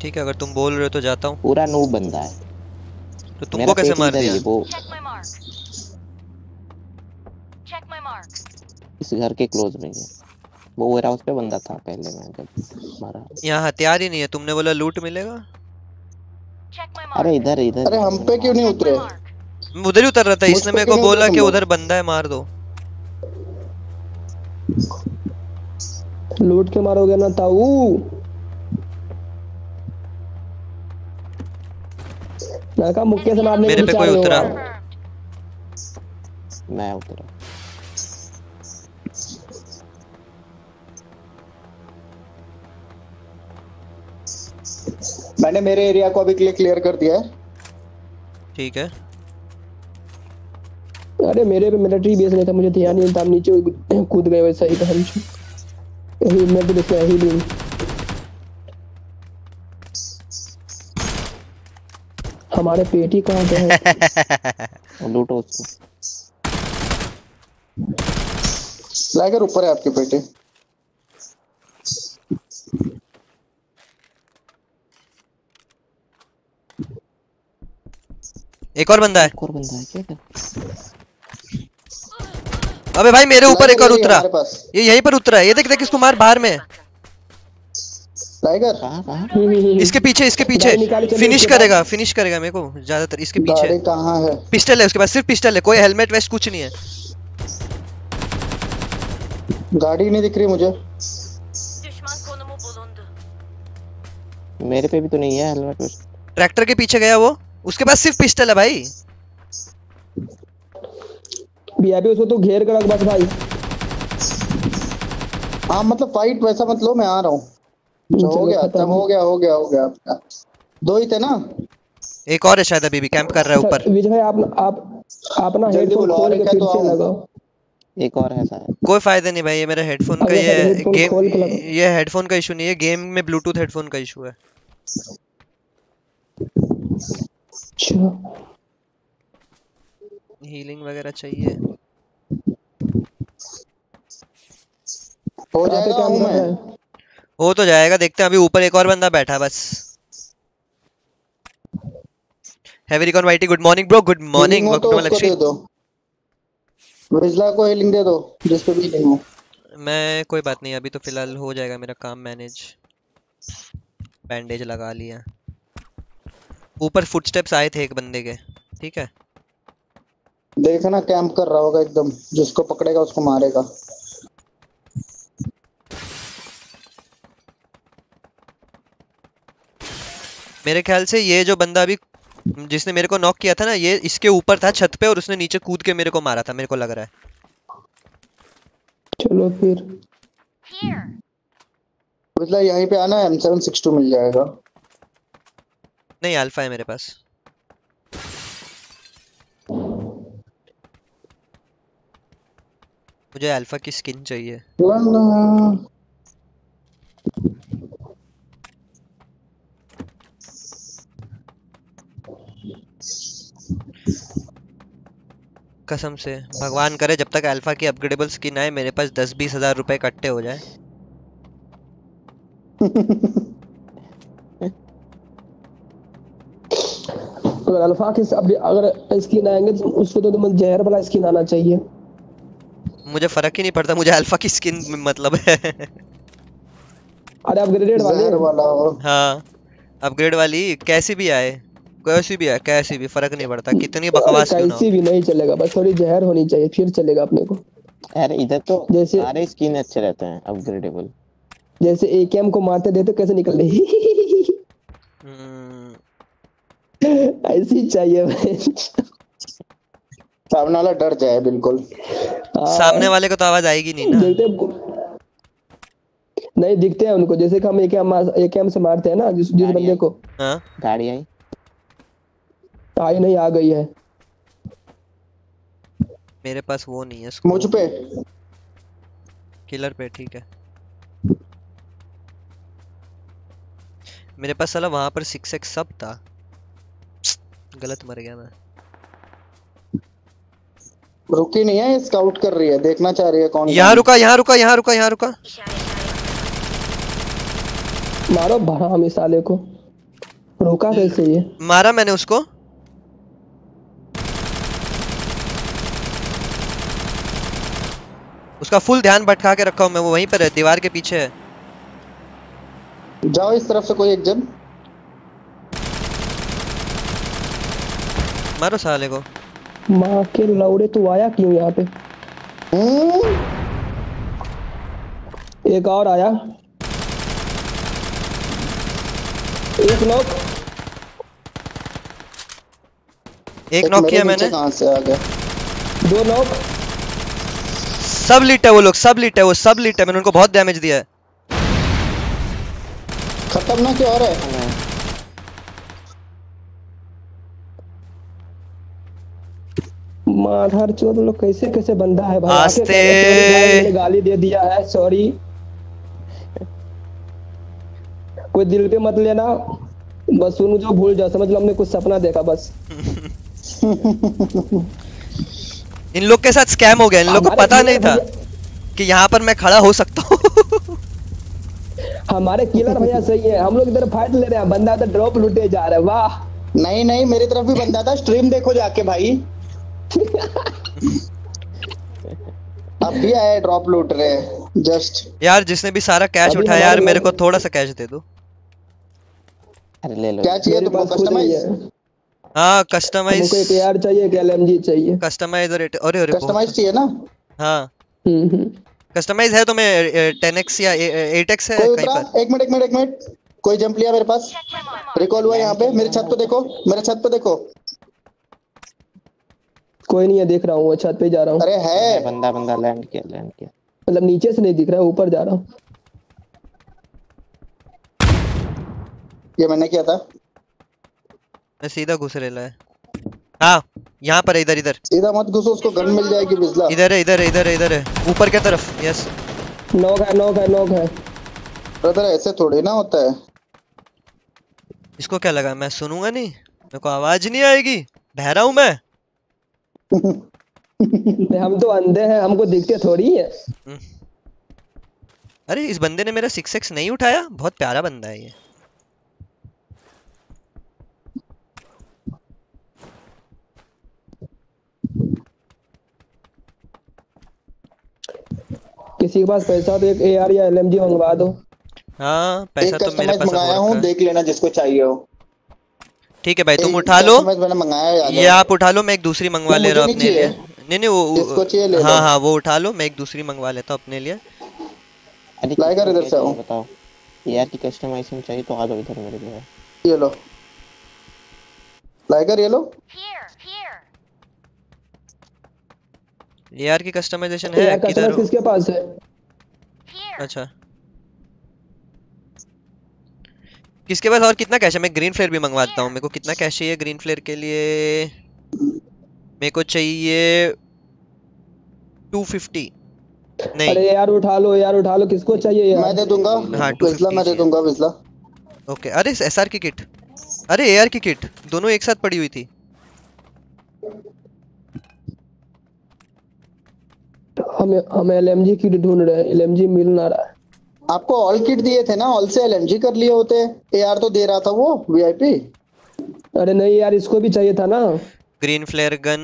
ठीक है अगर तुम बोल रहे हो तो जाता हूं। पूरा नूब बंदा है तो तुमको कैसे मार दिया वो? इस घर के क्लोज में है वो वेयरहाउस पे बंदा था पहले मैं जब मारा। यहाँ हथियार ही नहीं है तुमने बोला लूट मिलेगा। अरे इधर इधर अरे हम पे क्यों नहीं उतरे? उधर ही उतर रहा था इसने मेरे को बोला कि उधर बंदा है मार दो। लूट के मारोगे ना ताऊ। लड़का मुक्के से मारने मेरे पे कोई उतरा मैं उतरा। मैंने मेरे एरिया को अभी क्लियर कर दिया है। ठीक है अरे मेरे पे मिलिट्री बेस नहीं था मुझे ध्यान नहीं था हम नीचे कूद गए वैसा ही बहन यही मैं भी देखा यही भी हमारे पेट ही कहाँ गए हैं। लूटो उसको लाइगर ऊपर है आपके पेटे। एक और बंदा है क्या कर? अबे भाई मेरे ऊपर एक और उतरा ये यहीं पर उतरा है। ये देख इसको मार बाहर में टाइगर। इसके पीछे फिनिश करेगा मेरे को ज्यादातर इसके पीछे। कहां है? पिस्टल है उसके पास सिर्फ पिस्टल है कोई हेलमेट वेस्ट कुछ नहीं है। गाड़ी नहीं दिख रही मुझे मेरे पे भी तो नहीं है हेलमेट वेस्ट। ट्रैक्टर के पीछे गया वो उसके पास सिर्फ पिस्टल है भाई। वीआईपी उसको तो घेर कर रख बस भाई। हां मतलब फाइट वैसा मत लो मैं आ रहा हूं। हो गया आपका दो ही थे ना। एक और है शायद अभी भी कैंप कर रहा है ऊपर। विजय भाई आप ना हेडफोन खोल के पीछे लगाओ। एक और है शायद। कोई फायदा नहीं भाई ये मेरा हेडफोन का ये हेडफोन का इशू नहीं है गेम में ब्लूटूथ हेडफोन का इशू है। हीलिंग वगैरह चाहिए हो जाएगा मैं हो तो जाएगा देखते हैं। अभी ऊपर एक और बंदा बैठा बस। Heavy recon YT good morning bro. Good morning वक्त लक्ष्मी दे दो विज़ला को हीलिंग दे दो जिस पे भी हीलिंग हो। मैं कोई बात नहीं अभी तो फिलहाल हो जाएगा मेरा काम मैनेज। बैंडेज लगा लिया। ऊपर फुटस्टेप्स आए थे एक बंदे के। ठीक है देखना कैंप कर रहा होगा एकदम जिसको पकड़ेगा उसको मारेगा। मेरे ख्याल से ये जो बंदा अभी जिसने मेरे को नॉक किया था ना ये इसके ऊपर था छत पे और उसने नीचे कूद के मेरे को मारा था मेरे को लग रहा है। चलो फिर मतलब यहीं पे आना है M762 मिल जाएगा। नहीं अल्फा है मेरे पास। मुझे अल्फा की स्किन चाहिए। कसम से भगवान करे जब तक अल्फा की अपग्रेडेबल स्किन आए मेरे पास 10-20 हजार रुपए इकट्ठे हो जाए। अगर अल्फा की अगर स्किन आएंगे तो उसको तो जहर वाला स्किन आना चाहिए। मुझे फर्क ही नहीं पड़ता मुझे अल्फा की स्किन मतलब है। अरे अपग्रेडेड वाला हो। हाँ अपग्रेड वाली कैसी भी आए फर्क नहीं पड़ता कितनी बकवास क्यों ना हो। कैसी भी नहीं चलेगा बस थोड़ी जहर होनी चाहिए फिर चलेगा अपने को। अरे इधर तो जैसे सारे स्किन अच्छे रहते हैं अपग्रेडेबल। जैसे एकेएम को मारते देते कैसे निकल रही ऐसी चाहिए भाई। सामने वाला डर जाए बिल्कुल। सामने वाले को तो आवाज आएगी नहीं ना। नहीं दिखते हैं उनको जैसे कि हम एकेएम से मारते हैं ना जिस बंदे को। हाँ गाड़ी आई नहीं आ गई है। मेरे पास वो नहीं है मुझ पे किलर पे। ठीक है मेरे पास साला वहां पर 6x सब था, गलत मर गया मैं। रुकी नहीं है, स्काउट कर रही है, देखना चाह रही है कौन। यहाँ रुका, यहाँ रुका, यहाँ रुका, यहाँ रुका। मारो भरा इस साले को, रुका कैसे ये? मारा मैंने उसको। उसका फुल ध्यान भटका के रखा हूं मैं, वो वहीं पर है, दीवार के पीछे है। जाओ इस तरफ से कोई एक जन। मारो साले को। माँ के लौड़े तू आया क्यों यहाँ पे? एक और आया, एक नॉक, एक नॉक किया मैंने। कहां से आ गया? दो नॉक। सब लिट है वो लोग, सब लिट है वो, सब लिट है। मैंने उनको बहुत डैमेज दिया है। खत्म ना क्या हो रहा है? माधर चोद लोग कैसे कैसे बंदा है भाई। आस्ते गाली दे दिया है, सॉरी। कोई दिल पे मत लेना, बस सुनो जो भूल जा, समझ लो हमने कुछ सपना देखा बस। इन लोग के साथ स्कैम हो गया, इन लोगों को पता नहीं था कि यहाँ पर मैं खड़ा हो सकता हूँ। हमारे किलर भैया सही है, हम लोग इधर फाइट ले रहे हैं, बंदा तो ड्रॉप लूटे जा रहा है। वाह, नहीं नहीं मेरी तरफ भी बंदा था, स्ट्रीम देखो जाके भाई। अब भी आए ड्रॉप लूट रहे जस्ट। यार जिसने भी सारा कैश उठाया यार, मेरे को थोड़ा सा कैश दे दो। ले लो। क्या चाहिए तुमको? कस्टमाइज? हाँ कस्टमाइज। कोई पीआर चाहिए, क्या एलएमजी चाहिए? कस्टमाइज और अरे अरे कस्टमाइज चाहिए ना। हाँ कस्टमाइज है तो मैं 10x या 8x है कहीं पर। एक मिनट कोई जंप लिया मेरे पास, रिकॉल हुआ यहाँ पे। मेरे छत पे देखो, मेरे छत पे देखो। कोई नहीं है, देख रहा हूँ, वो छत पे जा रहा हूँ। अरे है बंदा, बंदा लैंड किया मतलब नीचे से नहीं दिख रहा है, ऊपर जा रहा हूँ। ये मैंने किया था, मैं सीधा घुस रहा है। हाँ यहाँ पर, इधर इधर सीधा मत घुसो, उसको गन मिल जाएगी। बिजला इधर है ऊपर के तरफ। यस नॉक है ब्रदर। ऐसे थोड़ी ना होता है। इसको क्या लगा मैं सुनूंगा नहीं, मेरे को आवाज नहीं आएगी, बहरा हूँ मैं। हम तो अंधे हैं, हमको दिखते थोड़ी है। अरे इस बंदे ने मेरा 6x नहीं उठाया, बहुत प्यारा बंदा है ये। किसी के पास पैसा तो एक AR या LMG मंगवा दो। हाँ पैसा तो मेरे पास मंगाया हूँ, देख लेना जिसको चाहिए हो। ठीक है भाई तुम उठा लो, ये आप उठा लो, मैं एक दूसरी मंगवा ले रहा हूँ अपने लिए। नहीं वो हाँ वो उठा लो, मैं एक दूसरी मंगवा लेता हूँ अपने लिए। लाइगर इधर से आओ, बताओ यार की कस्टमाइजेशन चाहिए तो आ जाओ इधर मेरे लिए। ये लो लाइगर, ये लो। यार की कस्टमाइजेशन है किधर? किसके पास है? अच्छा किसके पास और कितना कैश है? मैं ग्रीन फ्लेयर भी मंगवा देता हूँ। मेरे को कितना कैश चाहिए ग्रीन फ्लेयर के लिए? मेरे को चाहिए 250। नहीं अरे यार उठा लो। किसको चाहिए यार? मैं दे दूंगा। हाँ विज़ला मैं दे दूंगा, विज़ला। ओके अरे एसआर की किट, अरे एआर की किट, दोनों एक साथ पड़ी हुई थी। हम एलएमजी की ढूंढ रहे हैं, एलएमजी मिल ना रहा है। आपको ऑल किट दिए थे ना, ऑल से एलएमजी कर लिए होते। एआर तो दे रहा था वो वीआईपी। अरे नहीं यार इसको भी चाहिए था ना ग्रीन फ्लेयर गन।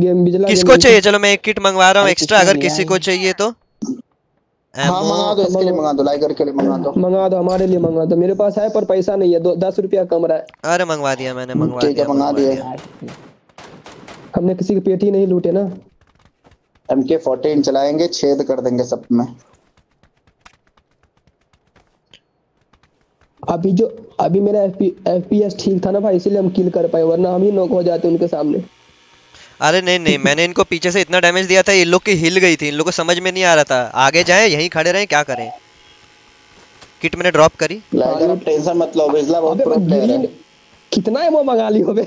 गेम बिजला किसको चाहिए? चलो मैं एक किट मंगवा रहा हूँ एक्स्ट्रा, अगर किसी को चाहिए तो। हाँ मंगा दो, इसके लिए मंगा दो, लाइगर के लिए मंगा दो, हमारे लिए मंगा दो। मेरे पास है पर पैसा नहीं है, 10 रुपया कम रहा है। अरे मंगवा दिया मैंने। हमने किसी की पेटी नहीं लूटे ना। MK14 चलाएंगे, छेद कर देंगे सब में। अभी मेरा FPS ठीक था ना भाई, इसीलिए हम किल कर पाए, वरना हम ही नॉक हो जाते उनके सामने। अरे नहीं मैंने इनको पीछे से इतना डैमेज दिया था, ये लोग की हिल गई थी, इन लोगों को समझ में नहीं आ रहा था। आगे जाएं यहीं खड़े रहें, क्या करें? किट मैंने ड्रॉप करी। लाइगर टेंशन मत लो, विज़ला बहुत प्रो प्लेयर है। कितना है वो मंगा ली होबे?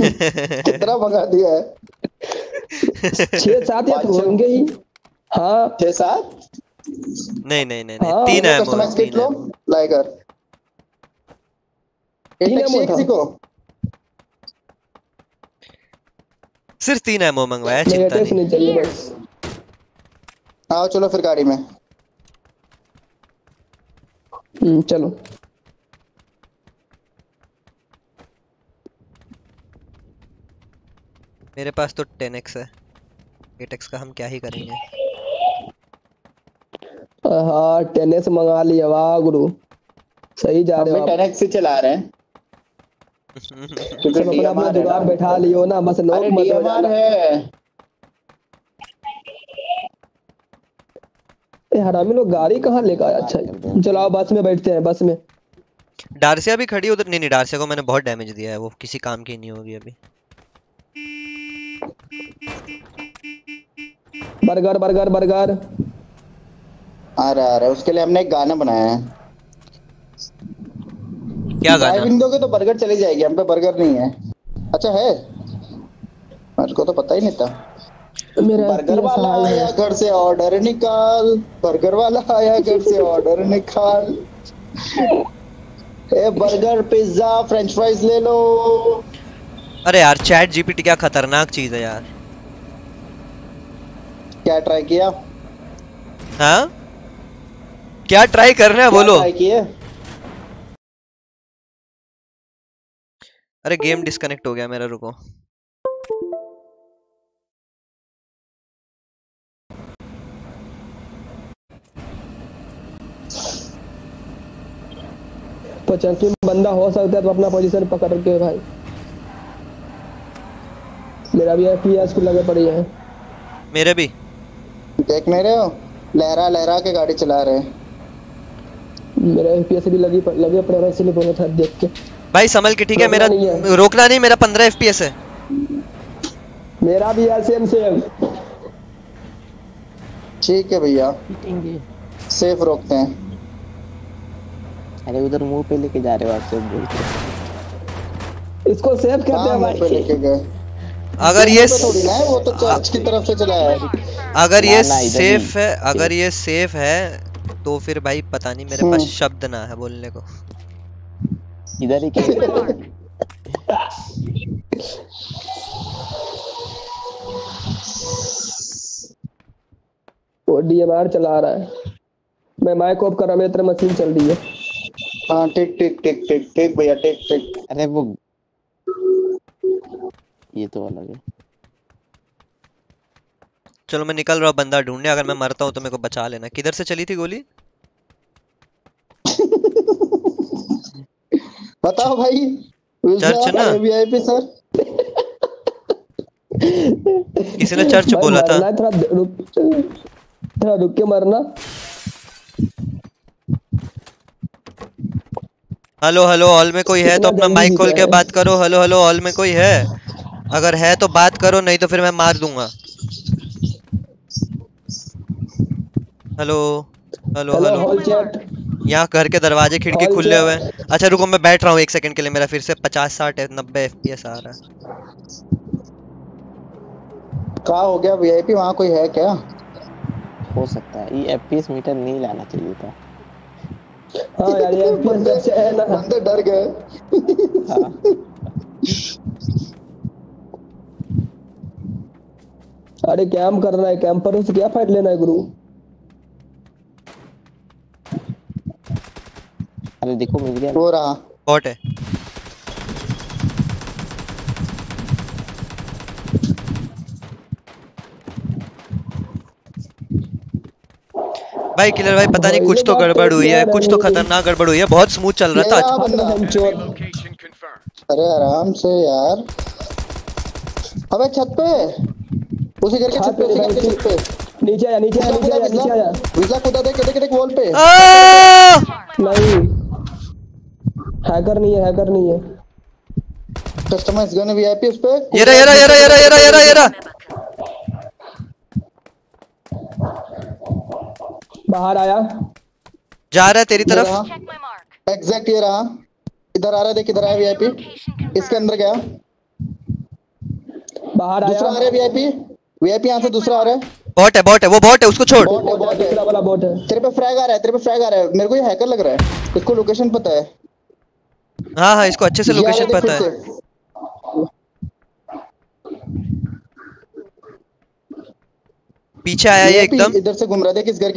कितना मंगा दिया है? 6-7 होंगे ही। हाँ 6-7 नहीं नहीं नहीं तीन एमो तीन लो लाइगर तीन एमो को सिर्फ तीन एमो मंगवाया चिंता नहीं। आओ चलो फिर गाड़ी में चलो मेरे पास तो 10x है 8x का हम क्या ही करेंगे। हाँ 10x मंगा लिया वाह गुरु सही जा रहे हो 10x से चला रहे हैं क्योंकि अपना जुगाड़ बैठा लियो ना बस लोग मत हो जाए हरामी लोग। गाड़ी कहाँ लेकर आया? अच्छा चलाओ बस में बैठते हैं बस में। डार्सिया भी खड़ी उधर। नहीं नहीं डार्सिया को मैंने बहुत डैमेज दिया है वो किसी काम की नहीं होगी अभी। बर्गर बर्गर बर्गर आ रहा है उसके लिए हमने एक गाना बनाया है। क्या गाना? विंडो के तो बर्गर चली जाएगी हम पे बर्गर नहीं है। अच्छा है मेरे को तो पता ही नहीं था। मेरा बर्गर वाला आया घर से ऑर्डर निकाल बर्गर वाला आया घर से ऑर्डर निकाल a burger pizza French fries ले लो। अरे यार चैट जीपीटी क्या खतरनाक चीज है यार। क्या ट्राई किया? हाँ क्या ट्राई कर रहे हैं बोलो? अरे गेम डिस्कनेक्ट हो गया मेरा रुको। पचासी बंदा हो सकता है तो अपना पोजीशन पकड़ के भाई। मेरा भी FPS को लगे पड़ी है। मेरे भी देख नहीं रहे हो लहरा लहरा के गाड़ी चला रहे हैं। मेरा FPS भी लगे पड़ रहा इसलिए बोला था देख के भाई संभल के ठीक है। मेरा नहीं है। रोकना नहीं मेरा 15 FPS है। मेरा भी यार सेम सेम। ठीक है भैया सेफ रोकते हैं। अरे उधर मुंह पे लेके जा रहे हो आप सेफ बोलते इसको सेफ कहते हैं भाई लेके गए। अगर ये थोड़ी ना है वो तो चर्च की तरफ से चलाया है। अगर ये सेफ है अगर ये सेफ है तो फिर भाई पता नहीं मेरे पास शब्द ना है बोलने को। इधर ही वो DMR चला रहा है। मैं माइक ऑफ कर रहा मेरे तरफ मशीन चल रही है। हाँ टिक टिक टिक टिक टिक भैया टिक टिक। अरे वो ये तो अलग है। चलो मैं निकल रहा हूँ बंदा ढूंढने। अगर मैं मरता हूँ तो मेरे को बचा लेना। किधर से चली थी गोली बताओ भाई। चर्च ना VIP सर किसी ने चर्च बोला था। थोड़ा रुक के मरना। हेलो हेलो हॉल में कोई है तो अपना माइक खोल के बात करो। हेलो हेलो हॉल में कोई है? अगर है तो बात करो नहीं तो फिर मैं मार दूंगा। हेलो हेलो हेलो यहाँ घर के दरवाजे खिड़की खुले हुए हैं। अच्छा रुको मैं बैठ रहा हूँ एक सेकंड के लिए। मेरा फिर से 50 60 90 FPS आ रहा है। क्या हो गया VIP वहाँ कोई है क्या? हो सकता है ये FPS मीटर नहीं लाना चाहिए था। हाँ यार ये FPS है ना बंदे डर गए। अरे कैंप कर रहा है कैंपर से क्या फाइट लेना है गुरु। अरे देखो मिल गया वो रहा बॉट है। भाई किलर भाई पता नहीं कुछ तो गड़बड़ हुई है कुछ तो खतरनाक गड़बड़ हुई है। बहुत स्मूथ चल रहा था। अरे आराम से यार। अबे छत पे उसी करके छत पे नीचे आया नीचे आया नीचे आया। विज़ा कूदा देख वॉल पे। नहीं हैकर नहीं है हैकर नहीं है। कस्टमर्स गन VIP उस पे। येरा बाहर आया जा रहा है तेरी तरफ। एग्जैक्ट ये रहा इधर आ रहा है देख इधर आया VIP इसके अंदर गया बाहर आया दूसरा आ रहा है VIP। VIP यहाँ से दूसरा आ रहा है बॉट है वो बॉट है, उसको छोड़। बॉट है वाला बॉट है। तेरे पे फ्रैग आ रहा है, तेरे पे फ्रैग आ रहा है। मेरे को ये हैकर लग रहा है, इसको लोकेशन पता है। हां हां इसको अच्छे से लोकेशन पता है। पीछे आया ये एकदम इधर से घूम रहा है, देख इस घर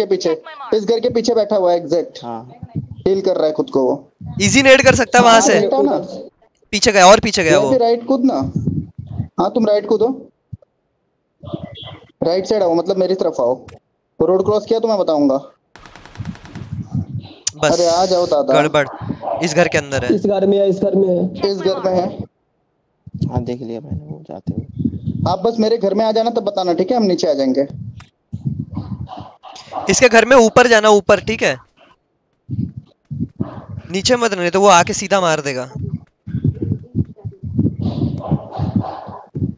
के पीछे बैठा हुआ है एग्जैक्ट। हां हील कर रहा है खुद को, वो इजी नेड कर सकता है वहां से। पीछे गया और पीछे गया वो। राइट कूद ना। हां तुम राइट कूदो, राइट साइड आओ, मतलब मेरी तरफ आओ। रोड क्रॉस किया तो मैं बताऊंगा। बस अरे आ जाओ दादा। गड़बड़ इस घर के अंदर है, इस घर में है। हां देख लिया मैंने, वो जाते हुए। आप बस मेरे घर में आ जाना तब बताना, ठीक है? हम नीचे आ जाएंगे। इसके घर में ऊपर जाना, ऊपर, ठीक है? नीचे मत, नहीं तो वो आके सीधा मार देगा।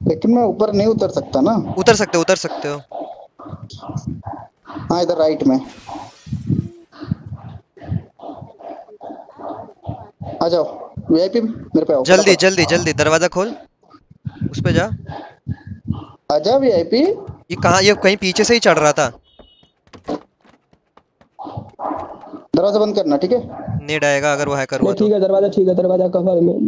लेकिन मैं ऊपर नहीं उतर सकता ना। उतर सकते हो। हाँ इधर राइट में आ जाओ। वीआईपी मेरे पे आओ, जल्दी दरवाजा खोल, उस पे जा। आजा वीआईपी। ये कहाँ, ये कहीं पीछे से ही चढ़ रहा था। दरवाजा बंद करना, ठीक है? नेड आएगा अगर वो हैकर हुआ तो। ठीक है दरवाजा कवर में।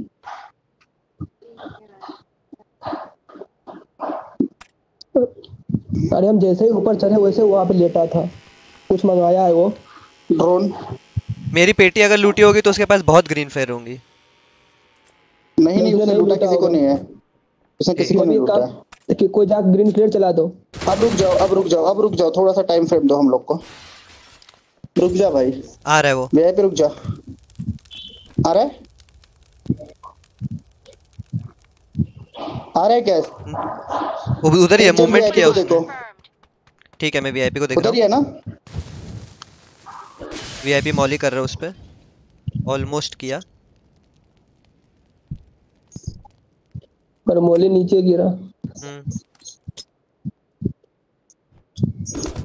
अरे हम जैसे ही ऊपर चढ़े वैसे वहाँ पे लेटा था, कुछ मंगाया है वो ड्रोन। मेरी पेटी अगर लूटी होगी तो उसके पास बहुत ग्रीन फेयर होंगी। नहीं उसने लूटा, किसी को नहीं है, उसने किसी को नहीं लूटा। कि कोई जा ग्रीन फेयर चला दो। अब रुक जाओ, थोड़ा सा टाइम फ्रेम दो हम लोग को। रुक जा भाई, आ रहा है वो। वीआईपी रुक जा, आ रहा है क्या? वो उधर ही है, मूवमेंट किया उसने। ठीक है मैं वीआईपी को देख रहा हूं, उधर ही है ना। वीआईपी मॉली कर रहा है उस पे, ऑलमोस्ट किया पर मॉली नीचे गिरा।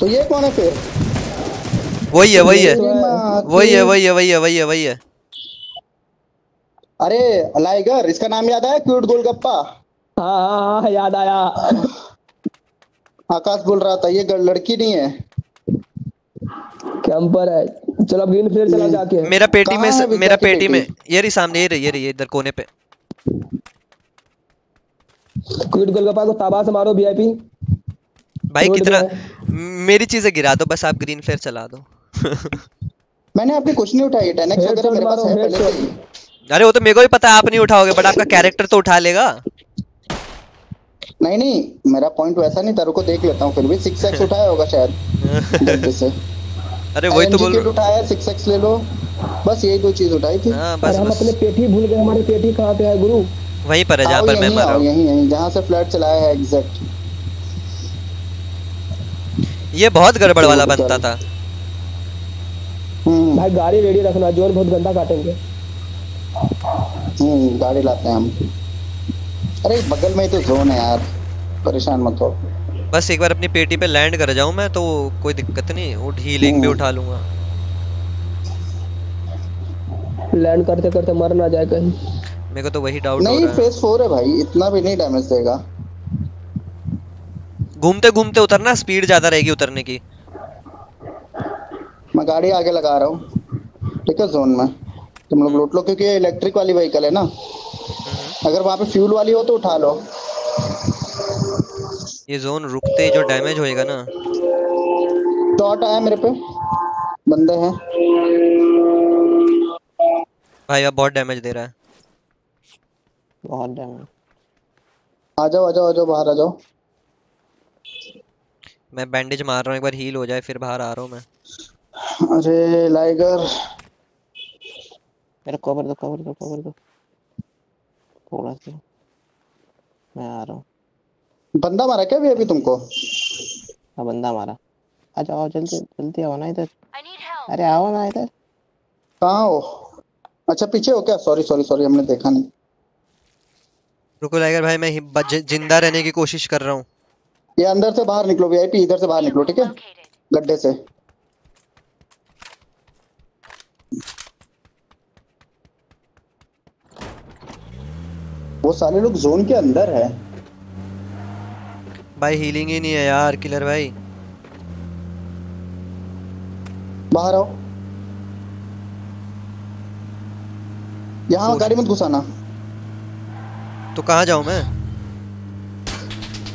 तो ये कौन है फिर? वही है। अरे लाइगर, इसका नाम याद आया? क्यूट गोलगप्पा। हाँ याद आया। आकाश बोल रहा था ये लड़की नहीं है, कैंपर है। चलो ग्रीन फ्लेयर चला जाके। मेरा पेटी में ये रही, सामने ये रही इधर कोने पे। क्यूट गोलगप्पा को ताबा से मारो वीआईपी भाई। कितना मेरी चीजें गिरा दो, बस आप ग्रीन फ्लेयर चला दो। मैंने आपकी कुछ नहीं उठाई, टेनेक्स वगैरह मेरे पास है पहले से। अरे वो तो मेरे को भी पता है आप नहीं उठाओगे, बट आपका कैरेक्टर तो उठा लेगा। नहीं मेरा पॉइंट वैसा नहीं था, रुको देख लेता हूं। फिर भी 6x उठाया होगा शायद गलती से। अरे वही तो बोल रहा हूं, उठाया 6x ले लो, बस यही दो चीज उठाई थी। हां बस हम अपने पेटी भूल गए। हमारी पेटी कहां पे है गुरु? वहीं पर है जहां पर मैं मरा हूं। यहीं जहां से फ्लैट चलाया है एग्जैक्ट। ये बहुत गड़बड़ वाला बनता था भाई। गाड़ी रेडी रखना, जोर बहुत गंदा काटेंगे। गाड़ी लाते हैं हम। अरे बगल में तो जोन है यार, परेशान मत हो। बस एक बार अपनी पेटी पे लैंड कर जाऊं मैं तो कोई दिक्कत नहीं, वो हीलिंग भी उठा लूंगा। लैंड करते करते मर ना जाए कहीं, मेरे को तो वही डाउट हो रहा है। नहीं फेस 4 है भाई, इतना भी नहीं डैमेज देगा। घूमते घूमते उतरना, स्पीड ज्यादा रहेगी उतरने की। मैं गाड़ी आगे लगा रहा हूं, ठीक है? जोन में तुम लोग लूट लो, क्योंकि ये इलेक्ट्रिक वाली व्हीकल है ना। अगर वहां पे फ्यूल वाली हो तो उठा लो। ये जोन रुकते ही जो डैमेज होएगा ना। डॉट आया मेरे पे, बंदे हैं भाई। अब बहुत डैमेज दे रहा है, बहुत डैमेज। आ जाओ बाहर आ जाओ। मैं बैंडेज मार रहा हूं, एक बार हील हो जाए फिर बाहर आ रहा हूं मैं। अरे लाइगर मेरा कवर दो। थोड़ा सा मैं आ रहा हूँ। बंदा मारा क्या भी अभी तुमको? हाँ बंदा मारा। अच्छा आओ, जल्दी आओ ना इधर। अरे आओ ना इधर। कहाँ हो? अच्छा पीछे हो क्या? सॉरी हमने देखा नहीं। रुको लाइगर भाई, मैं जिंदा रहने की कोशिश कर रहा हूँ। ये अंदर से बाहर निकलो वीआईपी, इधर से बाहर निकलो, ठीक है? गड्ढे से। वो सारे लोग जोन के अंदर है भाई, हीलिंग ही नहीं है यार किलर भाई। बाहर आओ, यहाँ गाड़ी मत घुसाना। तो कहाँ जाऊँ मैं?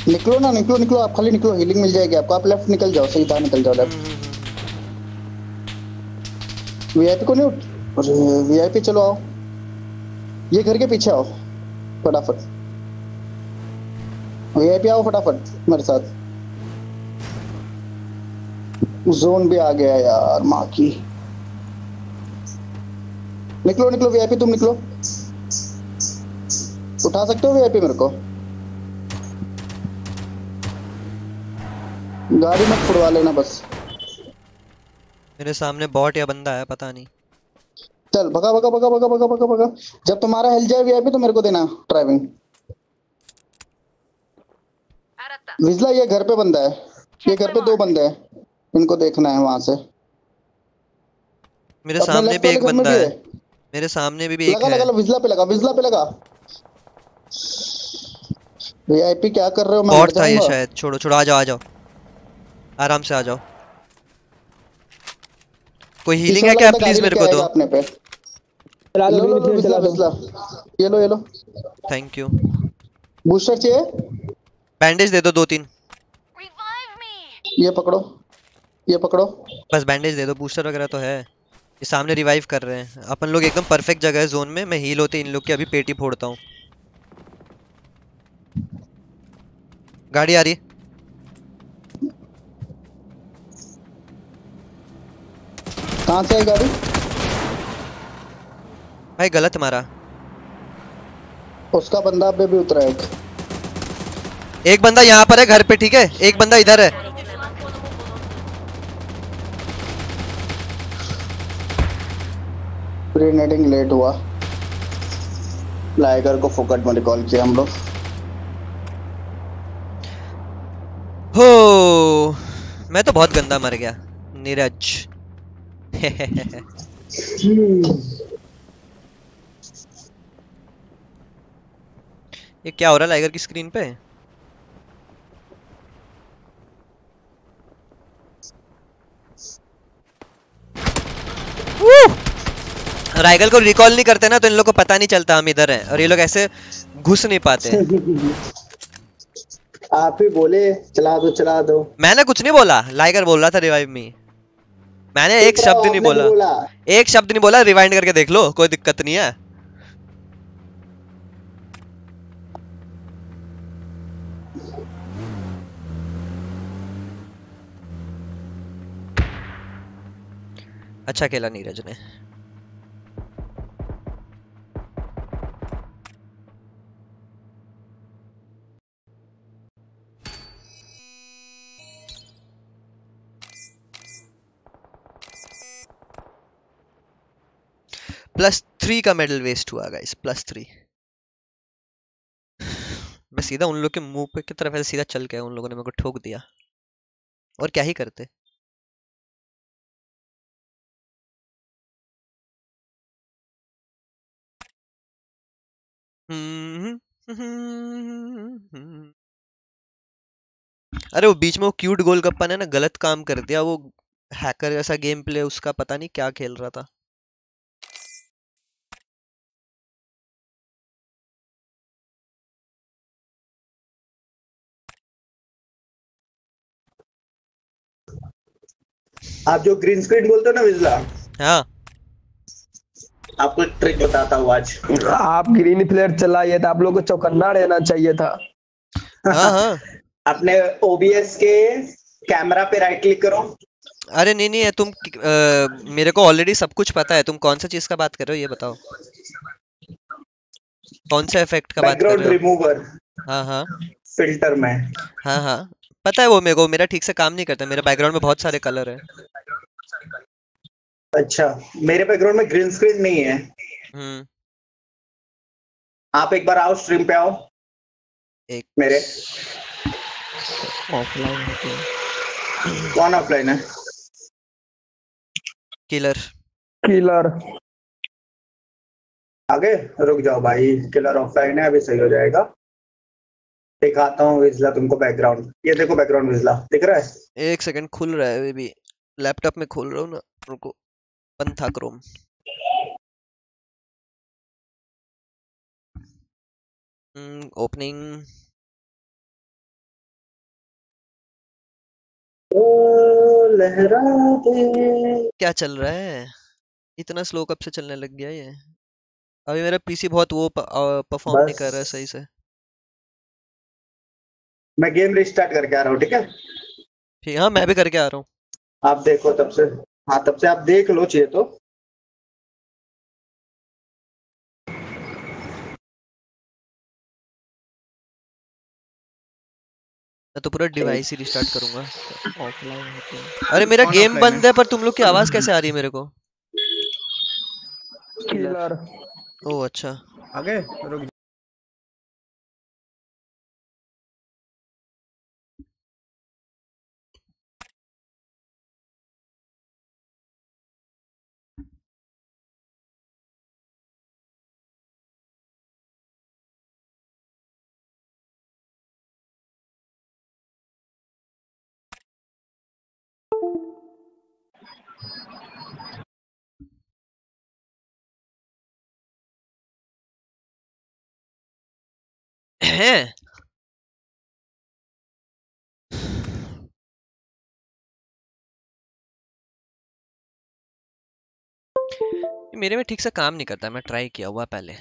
निकलो ना, निकलो निकलो, आप खाली निकलो, हीलिंग मिल जाएगी आपको। आप लेफ्ट निकल जाओ, सीधा निकल जाओ लेफ्ट। वीआईपी को नहीं उठ, अरे वीआईपी चलो आओ, ये घर के पीछे आओ फटाफट। वीआईपी आओ फटाफट मेरे साथ। जोन भी आ गया यार माँ की। निकलो निकलो वीआईपी, तुम निकलो। उठा सकते हो वीआईपी मेरे को? गाड़ी मत फुड़वा लेना बस। मेरे सामने बॉट या बंदा है पता नहीं। चल भगा भगा भगा भगा भगा भगा भगा। जब तुम्हारा हिल जाए वीआईपी तो मेरे को देना ड्राइविंग। विजला ये घर पे बंदा है, ये घर पे दो बंदे हैं, इनको देखना है वहां से। मेरे सामने भी एक बंदा है, मेरे सामने भी एक है। लगा लगा विजला पे लगा, विजला पे लगा। वीआईपी क्या कर रहे हो? मैं बॉट था ये शायद। छोड़ो छोड़ो, आ जाओ आ जाओ, आराम से आ जाओ। कोई हीलिंग है क्या? प्लीज मेरे को दो। अपने पे लो, ये लो। Thank you. बूस्टर चाहिए? बैंडेज दे दो दो तीन। ये पकड़ो, ये पकड़ो, बस बैंडेज दे दो। बूस्टर वगैरह तो है। ये सामने रिवाइव कर रहे हैं। अपन लोग एकदम परफेक्ट जगह है जोन में। मैं हील होते इन लोग की अभी पेटी फोड़ता हूँ। गाड़ी आ रही है। कहाँ से आई गाड़ी? भाई गलत मारा। उसका बंदा भी उतरा है। एक बंदा यहाँ पर है घर पे, ठीक है? एक बंदा इधर है। ग्रेनेडिंग लेट हुआ। लाइगर को फोकट में रिकॉल किया हम लोग। हो, मैं तो बहुत गंदा मर गया नीरज। ये क्या हो रहा है लाइगर की स्क्रीन पे? लाइगर को रिकॉल नहीं करते ना तो इन लोग को पता नहीं चलता हम इधर हैं, और ये लोग ऐसे घुस नहीं पाते। आप ही बोले चला दो चला दो। मैंने कुछ नहीं बोला, लाइगर बोल रहा था रिवाइव में। मैंने एक शब्द नहीं बोला, एक शब्द नहीं बोला। रिवाइंड करके देख लो, कोई दिक्कत नहीं है। अच्छा खेला नीरज ने। +3 का मेडल वेस्ट हुआ गाइस, +3। मैं सीधा उन लोग के मुंह पे की तरफ ऐसे सीधा चल गया, उन लोगों ने मेरे को ठोक दिया। और क्या ही करते। अरे वो बीच में वो क्यूट गोलगप्पा ने ना गलत काम कर दिया। वो हैकर जैसा गेम प्ले उसका, पता नहीं क्या खेल रहा था। आप जो ग्रीन स्क्रीन बोलते हो ना विजला, हाँ, आपको ट्रिक बताता हूँ आज। आप ग्रीन प्लेयर चलाइए था, आप लोगों को चौकन्ना रहना चाहिए था। हाँ। आपने ओबीएस के कैमरा पे राइट क्लिक करो। अरे नहीं नहीं, तुम मेरे को ऑलरेडी सब कुछ पता है। तुम कौन सा चीज का बात कर रहे हो ये बताओ? कौन सा इफेक्ट का बात कर रहे हो? Background remover. हाँ, फिल्टर में। हाँ, पता है वो मेरे को। मेरा ठीक से काम नहीं करता, मेरे बैकग्राउंड में बहुत सारे कलर है। अच्छा, मेरे बैकग्राउंड में ग्रीन स्क्रीन नहीं है। आप एक बार आओ स्ट्रीम पे, आओ एक मेरे। ऑफलाइन है कौन? ऑफलाइन है किलर। किलर आगे रुक जाओ भाई, किलर ऑफलाइन है, अभी सही हो जाएगा। दिखाता हूँ विजला तुमको बैकग्राउंड। ये देखो बैकग्राउंड विजला, दिख रहा है? एक सेकंड, खुल रहा है अभी भी। लैपटॉप में खोल रहा हूँ ना, रुको, बंद था क्रोम। ओपनिंग लहरा दे। क्या चल रहा है, इतना स्लो कब से चलने लग गया ये? अभी मेरा पीसी बहुत वो परफॉर्म नहीं कर रहा है सही से। मैं गेम रिस्टार्ट करके आ रहा हूँ, ठीक है? ठीक, हाँ मैं भी करके आ रहा हूँ, आप देखो तब से। हाँ तब से आप देख लो, चाहिए तो। मैं तो पूरा डिवाइस ही रिस्टार्ट करूंगा ऑफलाइन। अरे मेरा गेम बंद है, पर तुम लोग की आवाज कैसे आ रही है मेरे को? किलर। ओह अच्छा, आगे रुक। हैं मेरे में ठीक से काम नहीं करता, मैं ट्राई किया हुआ पहले।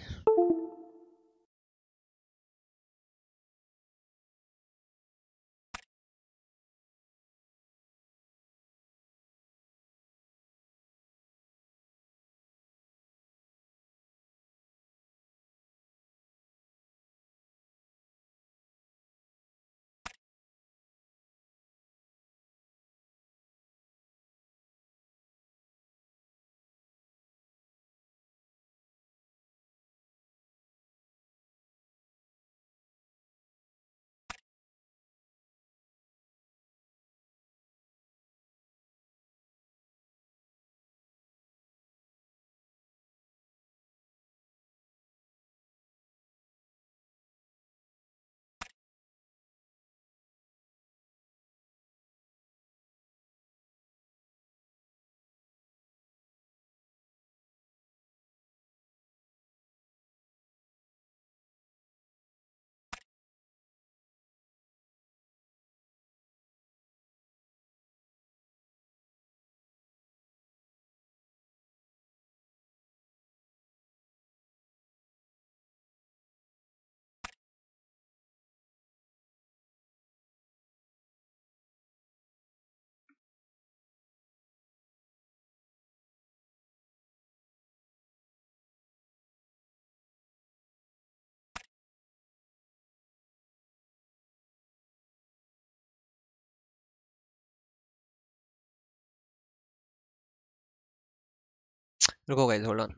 रुको गाइस, होल्ड ऑन। मैं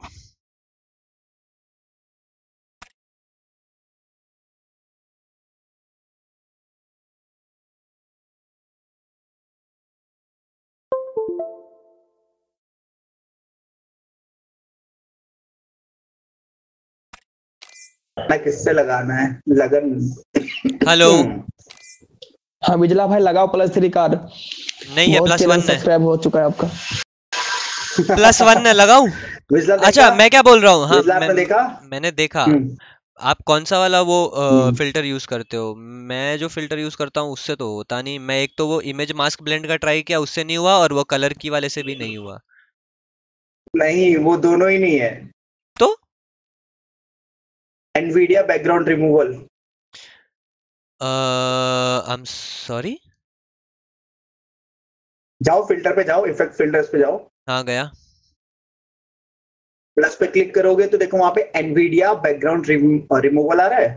किससे लगाना है लगन? हेलो हाँ विजला भाई, लगाओ +3 कार्ड। नहीं है +1 है। सब्सक्राइब हो चुका है आपका। +1 है, लगाऊं? अच्छा मैं क्या बोल रहा हूँ, हाँ मैंने देखा। आप कौन सा वाला वो फिल्टर यूज करते हो? मैं जो फिल्टर यूज करता हूँ उससे तो होता नहीं। मैं एक तो वो इमेज मास्क ब्लेंड का ट्राई किया, उससे नहीं हुआ, और वो कलर की वाले से भी नहीं हुआ। नहीं वो दोनों ही नहीं है। तो एनवीडिया background removal. I am sorry, जाओ फिल्टर पे, जाओ इफेक्ट फिल्टर्स पे जाओ। हाँ गया, प्लस पे क्लिक करोगे तो देखो वहां पे एनवीडिया बैकग्राउंड रिमूवल आ रहा है।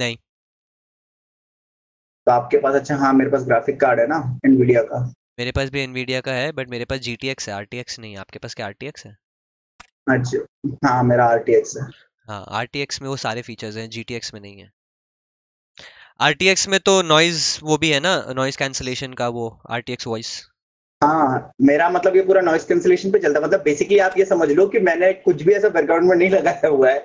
नहीं तो आपके पास, अच्छा हाँ मेरे पास ग्राफिक कार्ड है ना एनवीडिया का। मेरे पास भी एनवीडिया का है, बट मेरे पास GTX है, RTX नहीं है। आपके पास क्या RTX है? अच्छा हाँ मेरा RTX है। हाँ RTX में वो सारे फीचर्स हैं, GTX में नहीं है। RTX में तो नॉइज वो भी है ना, नॉइज कैंसलेशन का वो RTX वॉइस। हाँ, मेरा मतलब ये पूरा नॉइस कैंसिलेशन पे चलता है। मतलब बेसिकली आप ये समझ लो कि मैंने कुछ भी ऐसा बैकग्राउंड में नहीं लगाया हुआ है।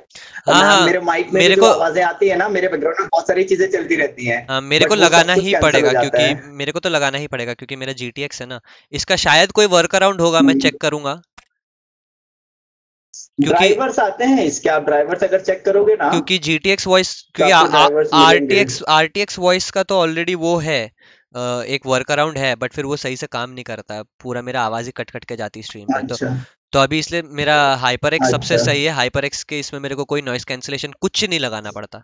हाँ, मेरे माइक में जो आवाजें आती है ना, मेरे बैकग्राउंड में बहुत सारी चीजें चलती रहती हैं। हाँ, मेरे को लगाना ही पड़ेगा क्योंकि मेरे को तो लगाना ही पड़ेगा क्योंकि मेरा GTX है ना। इसका शायद कोई वर्क अराउंड होगा, मैं चेक करूंगा। ड्राइवर्स आते हैं इसके, आप ड्राइवर्स अगर चेक करोगे ना, क्योंकि GTX वॉइस, क्योंकि RTX वॉइस का तो ऑलरेडी वो है, एक वर्क अराउंड है, बट फिर वो सही से काम नहीं करता। पूरा मेरा आवाज ही कट कट के जाती स्ट्रीम में। तो अभी इसलिए मेरा HyperX सबसे सही है। HyperX के इसमें मेरे को कोई नॉइस कैंसिलेशन कुछ नहीं लगाना पड़ता।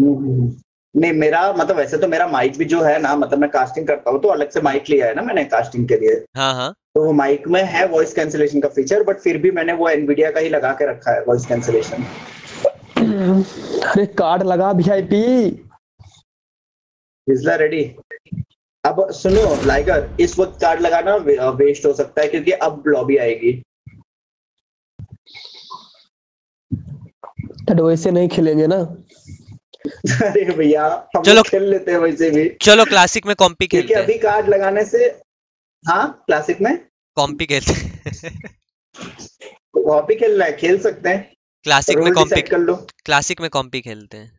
नहीं, मेरा मतलब वैसे तो मेरा माइक भी जो है ना, मतलब मैं कास्टिंग करता हूँ तो अलग से माइक लिया है ना मैंने कास्टिंग के लिए। हाँ हाँ, तो माइक में है वॉइस कैंसिलेशन का फीचर, बट फिर भी मैंने वो एनवीडिया का ही लगा के रखा है वॉइस कैंसिलेशन। अरे कार्ड लगा VIP। विज़ला रेडी। अब सुनो लाइगर, इस वक्त कार्ड लगाना वेस्ट हो सकता है क्योंकि अब लॉबी आएगी। तो वैसे नहीं खेलेंगे ना। अरे भैया चलो खेल लेते हैं वैसे भी। चलो क्लासिक में कॉम्पी खेलते हैं। अभी कार्ड लगाने से, हाँ क्लासिक में कॉम्पी खेलते हैं। कॉम्पी खेलना है, खेल सकते हैं क्लासिक में। कॉम्पी कर लो, क्लासिक में कॉम्पी खेलते हैं।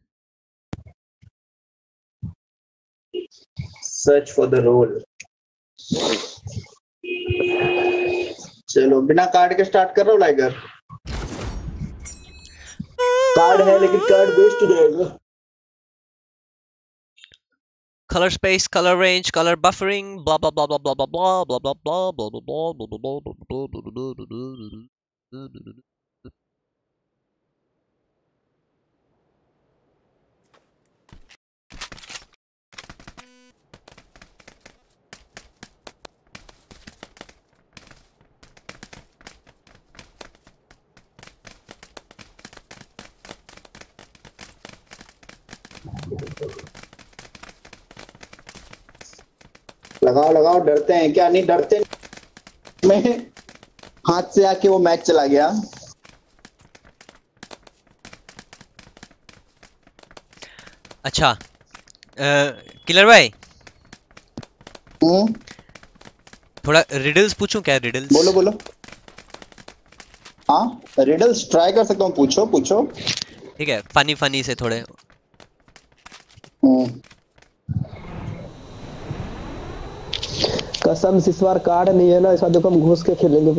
Search for the role. चलो बिना कार्ड के स्टार्ट कर रहा हूँ लाइगर। कार्ड है लेकिन कार्ड वेस्ट हो जाएगा। Color space, color range, color buffering, blah blah blah blah blah blah blah blah blah blah blah blah blah blah blah blah blah blah blah blah blah. लगाओ लगाओ। डरते हैं क्या? नहीं डरते नहीं। मैं हाथ से आके वो मैच चला गया। अच्छा किलर भाई, थोड़ा रिडल्स पूछूं क्या? रिडल्स बोलो बोलो। हाँ रिडल्स ट्राई कर सकता हूँ। पूछो पूछो। ठीक है, फनी फनी से थोड़े। कसम से इस बार कार्ड नहीं है ना, इस बार देखो हम घुस के खेलेंगे।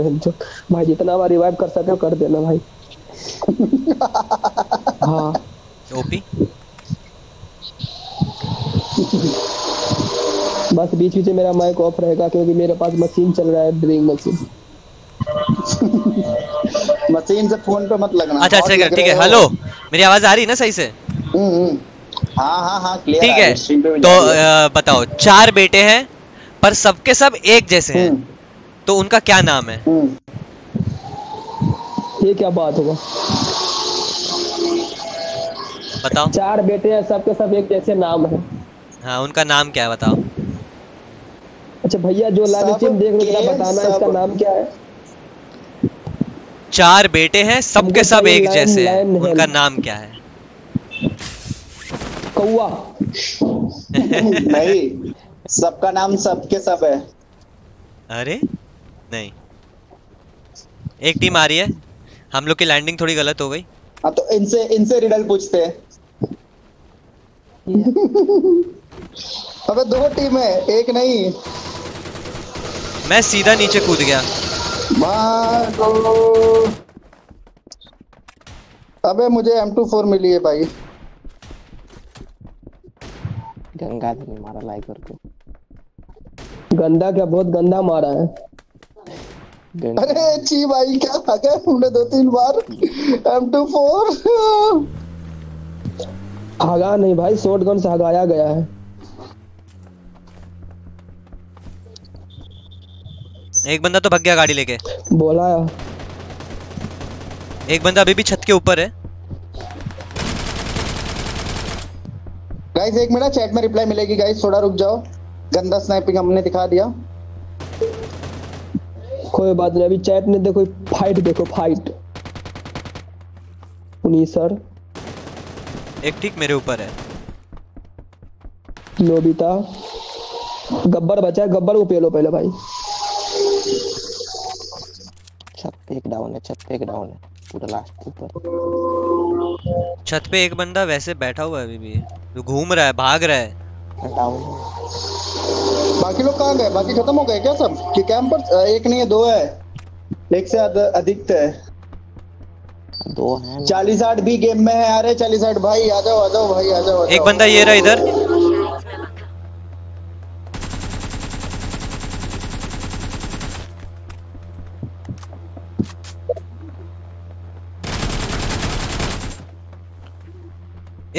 भाई जितना बार रिवाइव कर सके कर देना भाई। हाँ ओपी बस बीच बीच में मेरा माइक ऑफ रहेगा क्योंकि मेरे पास मशीन चल रहा है, ड्रिंग मशीन। मशीन से फोन पे मत लगना। अच्छा अच्छा ठीक है। हेलो, मेरी आवाज आ रही है ना सही से? हाँ हाँ हाँ क्लियर। ठीक है तो बताओ, 4 बेटे हैं पर सबके सब एक जैसे हैं, तो उनका क्या नाम है? ये क्या बात होगा? बताओ। 4 बेटे हैं, सबके सब एक जैसे नाम है। हाँ, उनका नाम क्या है बताओ? अच्छा भैया जो लाइव स्ट्रीम देख रहे हो बताना इसका नाम क्या है? 4 बेटे हैं, सबके सब एक जैसे हैं, उनका नाम क्या है? कौवा। नहीं, सबका नाम सबके सब है। अरे नहीं, एक टीम आ रही है। हम लोग की लैंडिंग थोड़ी गलत हो गई। अब तो इनसे रिडल पूछते हैं। अबे 2 टीम है, एक नहीं। मैं सीधा नीचे कूद गया। अबे मुझे M24 मिली है भाई। गंगा ने मारा लाइगर को। गंदा क्या, बहुत गंदा मारा है। अरे ची भाई क्या था क्या? हमने 2-3 बार M24 हगा नहीं भाई, शॉटगन से हगाया गया है। एक बंदा तो भाग गया गाड़ी लेके, बोला यार। एक बंदा अभी भी छत के ऊपर है। गाइस एक मिनट, चैट में रिप्लाई मिलेगी गाइस, थोड़ा रुक जाओ। गंदा स्नाइपिंग हमने दिखा दिया, कोई बात नहीं। अभी चैट में देखो, फाइट देखो, फाइट। उन्हीं सर एक ठीक मेरे ऊपर है। नोबिता गब्बर बचा है, गब्बर को पे लो पहले भाई। छत पे एक डाउन है, छत पे एक डाउन है पूरा लास्ट ऊपर। छत पे एक बंदा वैसे बैठा हुआ है अभी भी, जो घूम रहा है, भाग रहा है। डाउन। बाकी लोग कहाँ गए? बाकी खत्म हो गए क्या सब? कि कैंप पर एक नहीं है, दो है, एक से अधिक है, दो हैं। 40-60 भी गेम में है। अरे 40-60 भाई आ जाओ, आ जाओ भाई, आ जाओ। एक बंदा ये रहा इधर।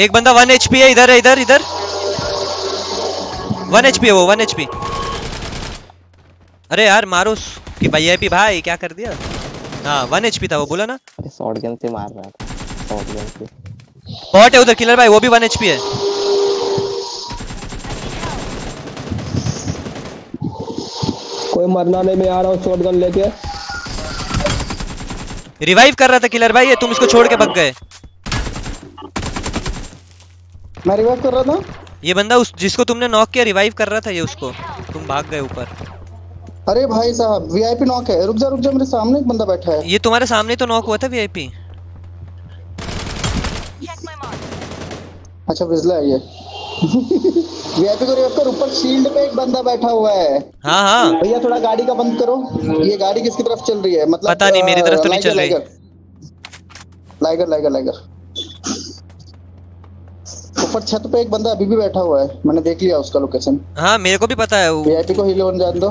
एक बंदा 1 HP है, इधर है, इधर इधर 1 HP है वो, 1 HP। अरे यार मारो कि VIP भाई, क्या कर दिया? हाँ 1 HP था वो, बोला ना। अरे शॉटगन से मार रहा था, शॉटगन से। बॉट है उधर किलर भाई, वो भी 1 HP है। कोई मरना नहीं, मैं आ रहा हूँ शॉटगन लेके। रिवाइव कर रहा था किलर भाई, ये तुम इसको छोड़ के भाग गए। मैं रिवाइव कर रहा था। ये बंदा उस जिसको तुमने नॉक किया रिवाइव कर रहा था ये, उसको तुम भाग गए ऊपर। अरे भाई साहब VIP नॉक है। रुक जा मेरे सामने एक बंदा बैठा है। ये तुम्हारे सामने तो नॉक हुआ था VIP। अच्छा विज़ला है ये। VIP को रिवाइव कर। ऊपर शील्ड पे एक बंदा बैठा हुआ है। हाँ हाँ भैया थोड़ा गाड़ी का बंद करो। ये गाड़ी किसकी तरफ चल रही है? मतलब पता नहीं, मेरी तरफ तो नहीं चल रही। लाइगर लाइगर लाइगर। ऊपर छत पे एक बंदा अभी भी बैठा हुआ है, मैंने देख लिया उसका लोकेशन। हाँ मेरे को भी पता है। VIP को हील होने जान दो,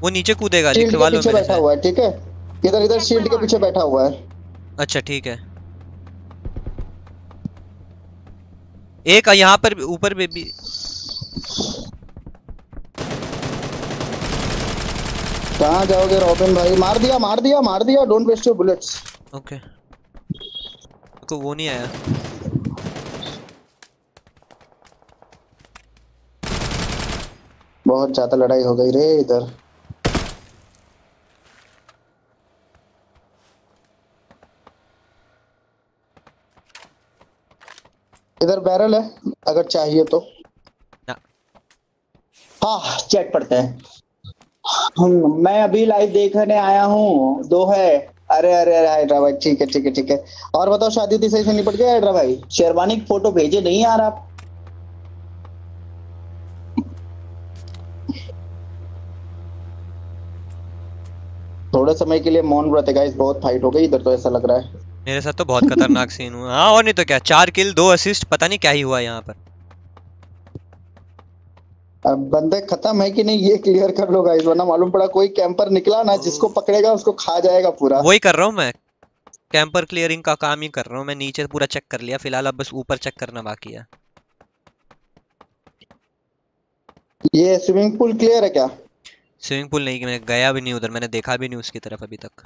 वो नीचे कूदेगा। शील्ड के पीछे बैठा हुआ है, ठीक है? इधर इधर शील्ड के पीछे बैठा हुआ है। अच्छा ठीक है। एक यहाँ पर ऊपर बेबी। कहाँ जाओगे रॉबिन भाई? मार दिया मार दिया मार दिया। Don't waste your bullets. Okay तो वो नहीं आया। बहुत ज्यादा लड़ाई हो गई रे इधर। इधर बैरल है अगर चाहिए तो। हाँ चैट पढ़ते हैं। मैं अभी लाइव देखने आया हूँ, 2 है। अरे अरे अरे हैदरा भाई, ठीक है ठीक है ठीक है। और बताओ शादी थी, सही से निपट गया हैदरा भाई? शेरवानी की फोटो भेजे नहीं यार आप। थोड़े समय के लिए मौन व्रत है गाइस, बहुत फाइट हो गई इधर तो ऐसा लग रहा है। मेरे साथ तो बहुत खतरनाक सीन हुआ। हाँ और नहीं तो क्या, 4 किल 2 असिस्ट, पता नहीं क्या ही हुआ यहाँ पर। अब बंदे खत्म है कि नहीं ये क्लियर कर लो गाइस, वरना मालूम पड़ा कोई कैंपर निकला ना, जिसको पकड़ेगा उसको खा जाएगा पूरा। वही कर रहा हूँ मैं, कैंपर क्लियरिंग का काम ही कर रहा हूँ मैं। नीचे पूरा चेक कर लिया फिलहाल, अब बस ऊपर चेक करना बाकी है। ये स्विमिंग पूल क्लियर है क्या? स्विमिंग पूल नहीं, मैं गया भी नहीं उधर, मैंने देखा भी नहीं उसकी तरफ अभी तक।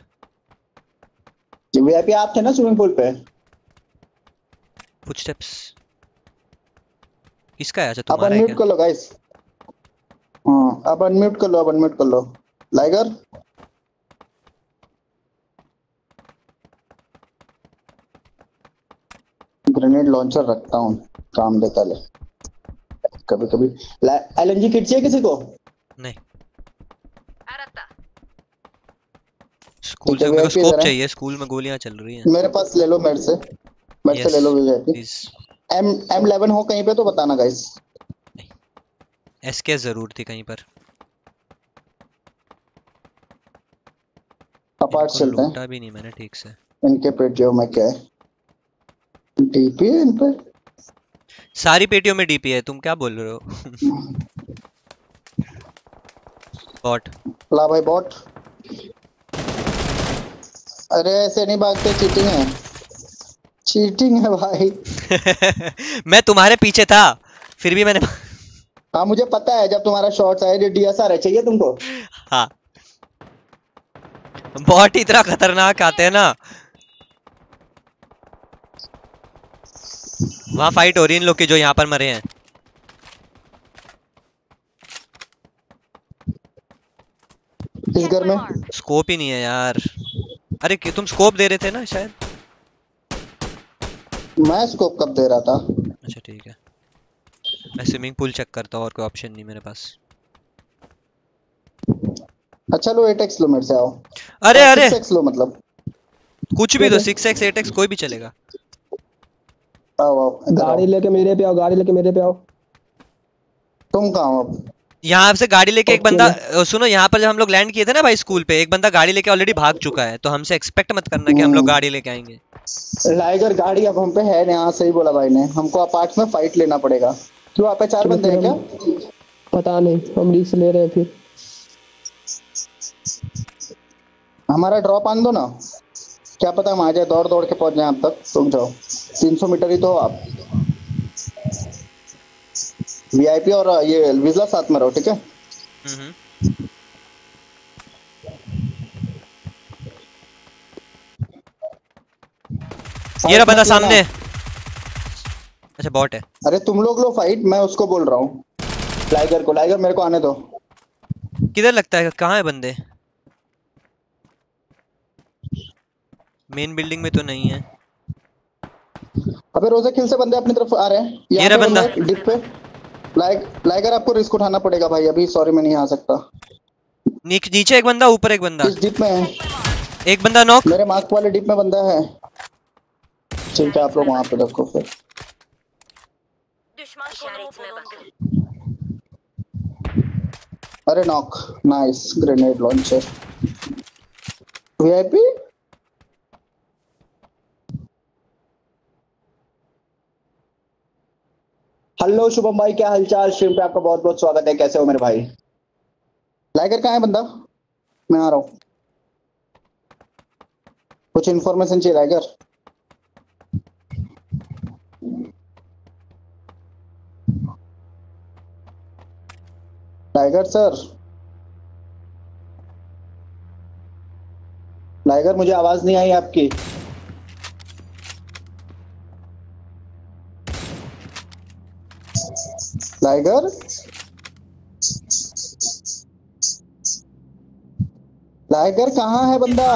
VIP आप थे ना स्विमिंग पूल पे? फुटस्टेप्स किसका है? अच्छा तुम्हारा है क्या? अब अनम्यूट कर लो गाइस। हाँ अब अनम्यूट कर लो, अब अनम्यूट कर लो लाइगर। ग्रेनेड लॉन्चर रखता हूँ, काम देता ले कभी कभी। LNG किट चाहिए किसी को? नहीं स्कूल से मेरे को स्कोप चाहिए, स्कूल में गोलियां चल रही हैं। मेरे पास ले लो, मेरे से ले लो VIP। M11 हो कहीं पे तो बताना गाइस। SK जरूर थी कहीं पर। अपार्ट चलते हैं। लूटा भी नहीं मैंने ठीक से। इनके पेटियों में क्या है? DP है इन पे। सारी पेटियों में DP है, तुम क्या बोल रहे हो? बॉट ला भाई बॉट। अरे ऐसे नहीं भागते, चीटिंग है, चीटिंग है भाई। मैं तुम्हारे पीछे था फिर भी मैंने। हाँ मुझे पता है, जब तुम्हारा शॉट्स आए। DSR चाहिए तुमको? हाँ बॉट इतना खतरनाक आते हैं ना। वहाँ फाइट हो रही है इन लोग की, जो यहाँ पर मरे हैं। इस घर में स्कोप ही नहीं है यार। अरे कि तुम स्कोप दे रहे थे ना शायद? मैं स्कोप कब दे रहा था? अच्छा ठीक है, मैं स्विमिंग पूल चेक करता हूँ, और कोई ऑप्शन नहीं मेरे पास। अच्छा लो 8x लो मेरे से आओ। अरे अरे 6x लो, मतलब कुछ भी दो, 6x 8x कोई भी चलेगा। आओ आओ गाड़ी लेके मेरे पे आओ, गाड़ी लेके मेरे पे आओ। तुम कहाँ हो अब? यहाँ से गाड़ी लेके एक बंदा, सुनो यहाँ पर जब हम लोग लैंड किए थे ना भाई स्कूल पे, एक बंदा गाड़ी लेके ऑलरेडी भाग चुका है, तो हमसे एक्सपेक्ट मत करना कि हम लोग गाड़ी लेके आएंगे। लाइगर गाड़ी अब हम पे है यहाँ, सही बोला भाई ने, हमको अपार्ट में फाइट लेना पड़ेगा। क्यों आप पे चार बंदे हैं क्या? पता नहीं, हम रिस्क ले रहे हैं। फिर हमारा ड्रॉप आन दो ना, क्या पता हम आ जाए, दौड़ दौड़ के पहुंच जाए आप तक। तुम जाओ, 300 मीटर ही तो। आप वीआईपी और ये विज़ला साथ में रहो, ठीक है? ये रहा बंदा सामने। अच्छा बॉट है। अरे तुम लोग लो फाइट, मैं उसको बोल रहा हूँ, लाइगर को। लाइगर मेरे को आने दो। किधर लगता है, कहाँ है बंदे? मेन बिल्डिंग में तो नहीं है। अबे रोजे खिल से बंदे अपनी तरफ आ रहे हैं। ये रहा बंदा डिप पे। लाइगर आपको रिस्क उठाना पड़ेगा भाई, अभी सॉरी मैं नहीं आ सकता। नीचे एक बंदा, ऊपर एक बंदा, इस डिप में है एक बंदा नॉक। मेरे मास्क वाले डिप में बंदा है। ठीक है आप लोग वहां पे रखो। फिर अरे knock, nice grenade launcher. VIP hello Shubham भाई, क्या हालचाल? स्ट्रीम पे आपका बहुत बहुत स्वागत है। कैसे हो मेरे भाई? लाइगर कहाँ है बंदा? मैं आ रहा हूँ, कुछ इन्फॉर्मेशन चाहिए लाइगर। लाइगर सर, लाइगर मुझे आवाज नहीं आई आपकी। लाइगर लाइगर कहाँ है बंदा?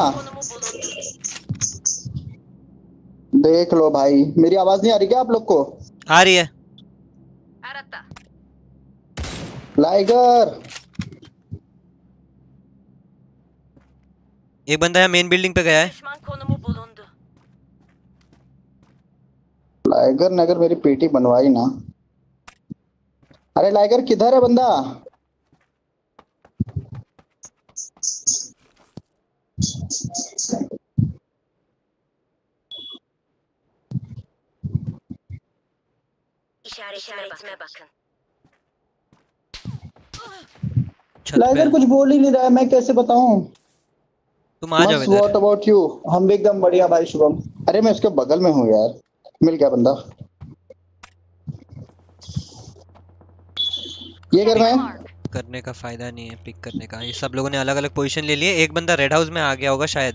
देख लो भाई, मेरी आवाज नहीं आ रही क्या आप लोग को? आ रही है। लाइगर एक बंदा है, मेन बिल्डिंग पे गया है। लाइगर ने अगर मेरी पेटी बनवाई ना। अरे लाइगर किधर है बंदा? लाइगर कुछ बोल ही नहीं रहा है, मैं कैसे बताऊं? तुम आ जाओ इधर। What about you? हम भी एकदम बढ़िया भाई शुभम। अरे मैं उसके बगल में हूँ यार, मिल गया बंदा। ये कर रहा है, करने का फायदा नहीं है पिक करने का। ये सब लोगों ने अलग अलग पोजीशन ले लिए। एक बंदा रेड हाउस में आ गया होगा शायद,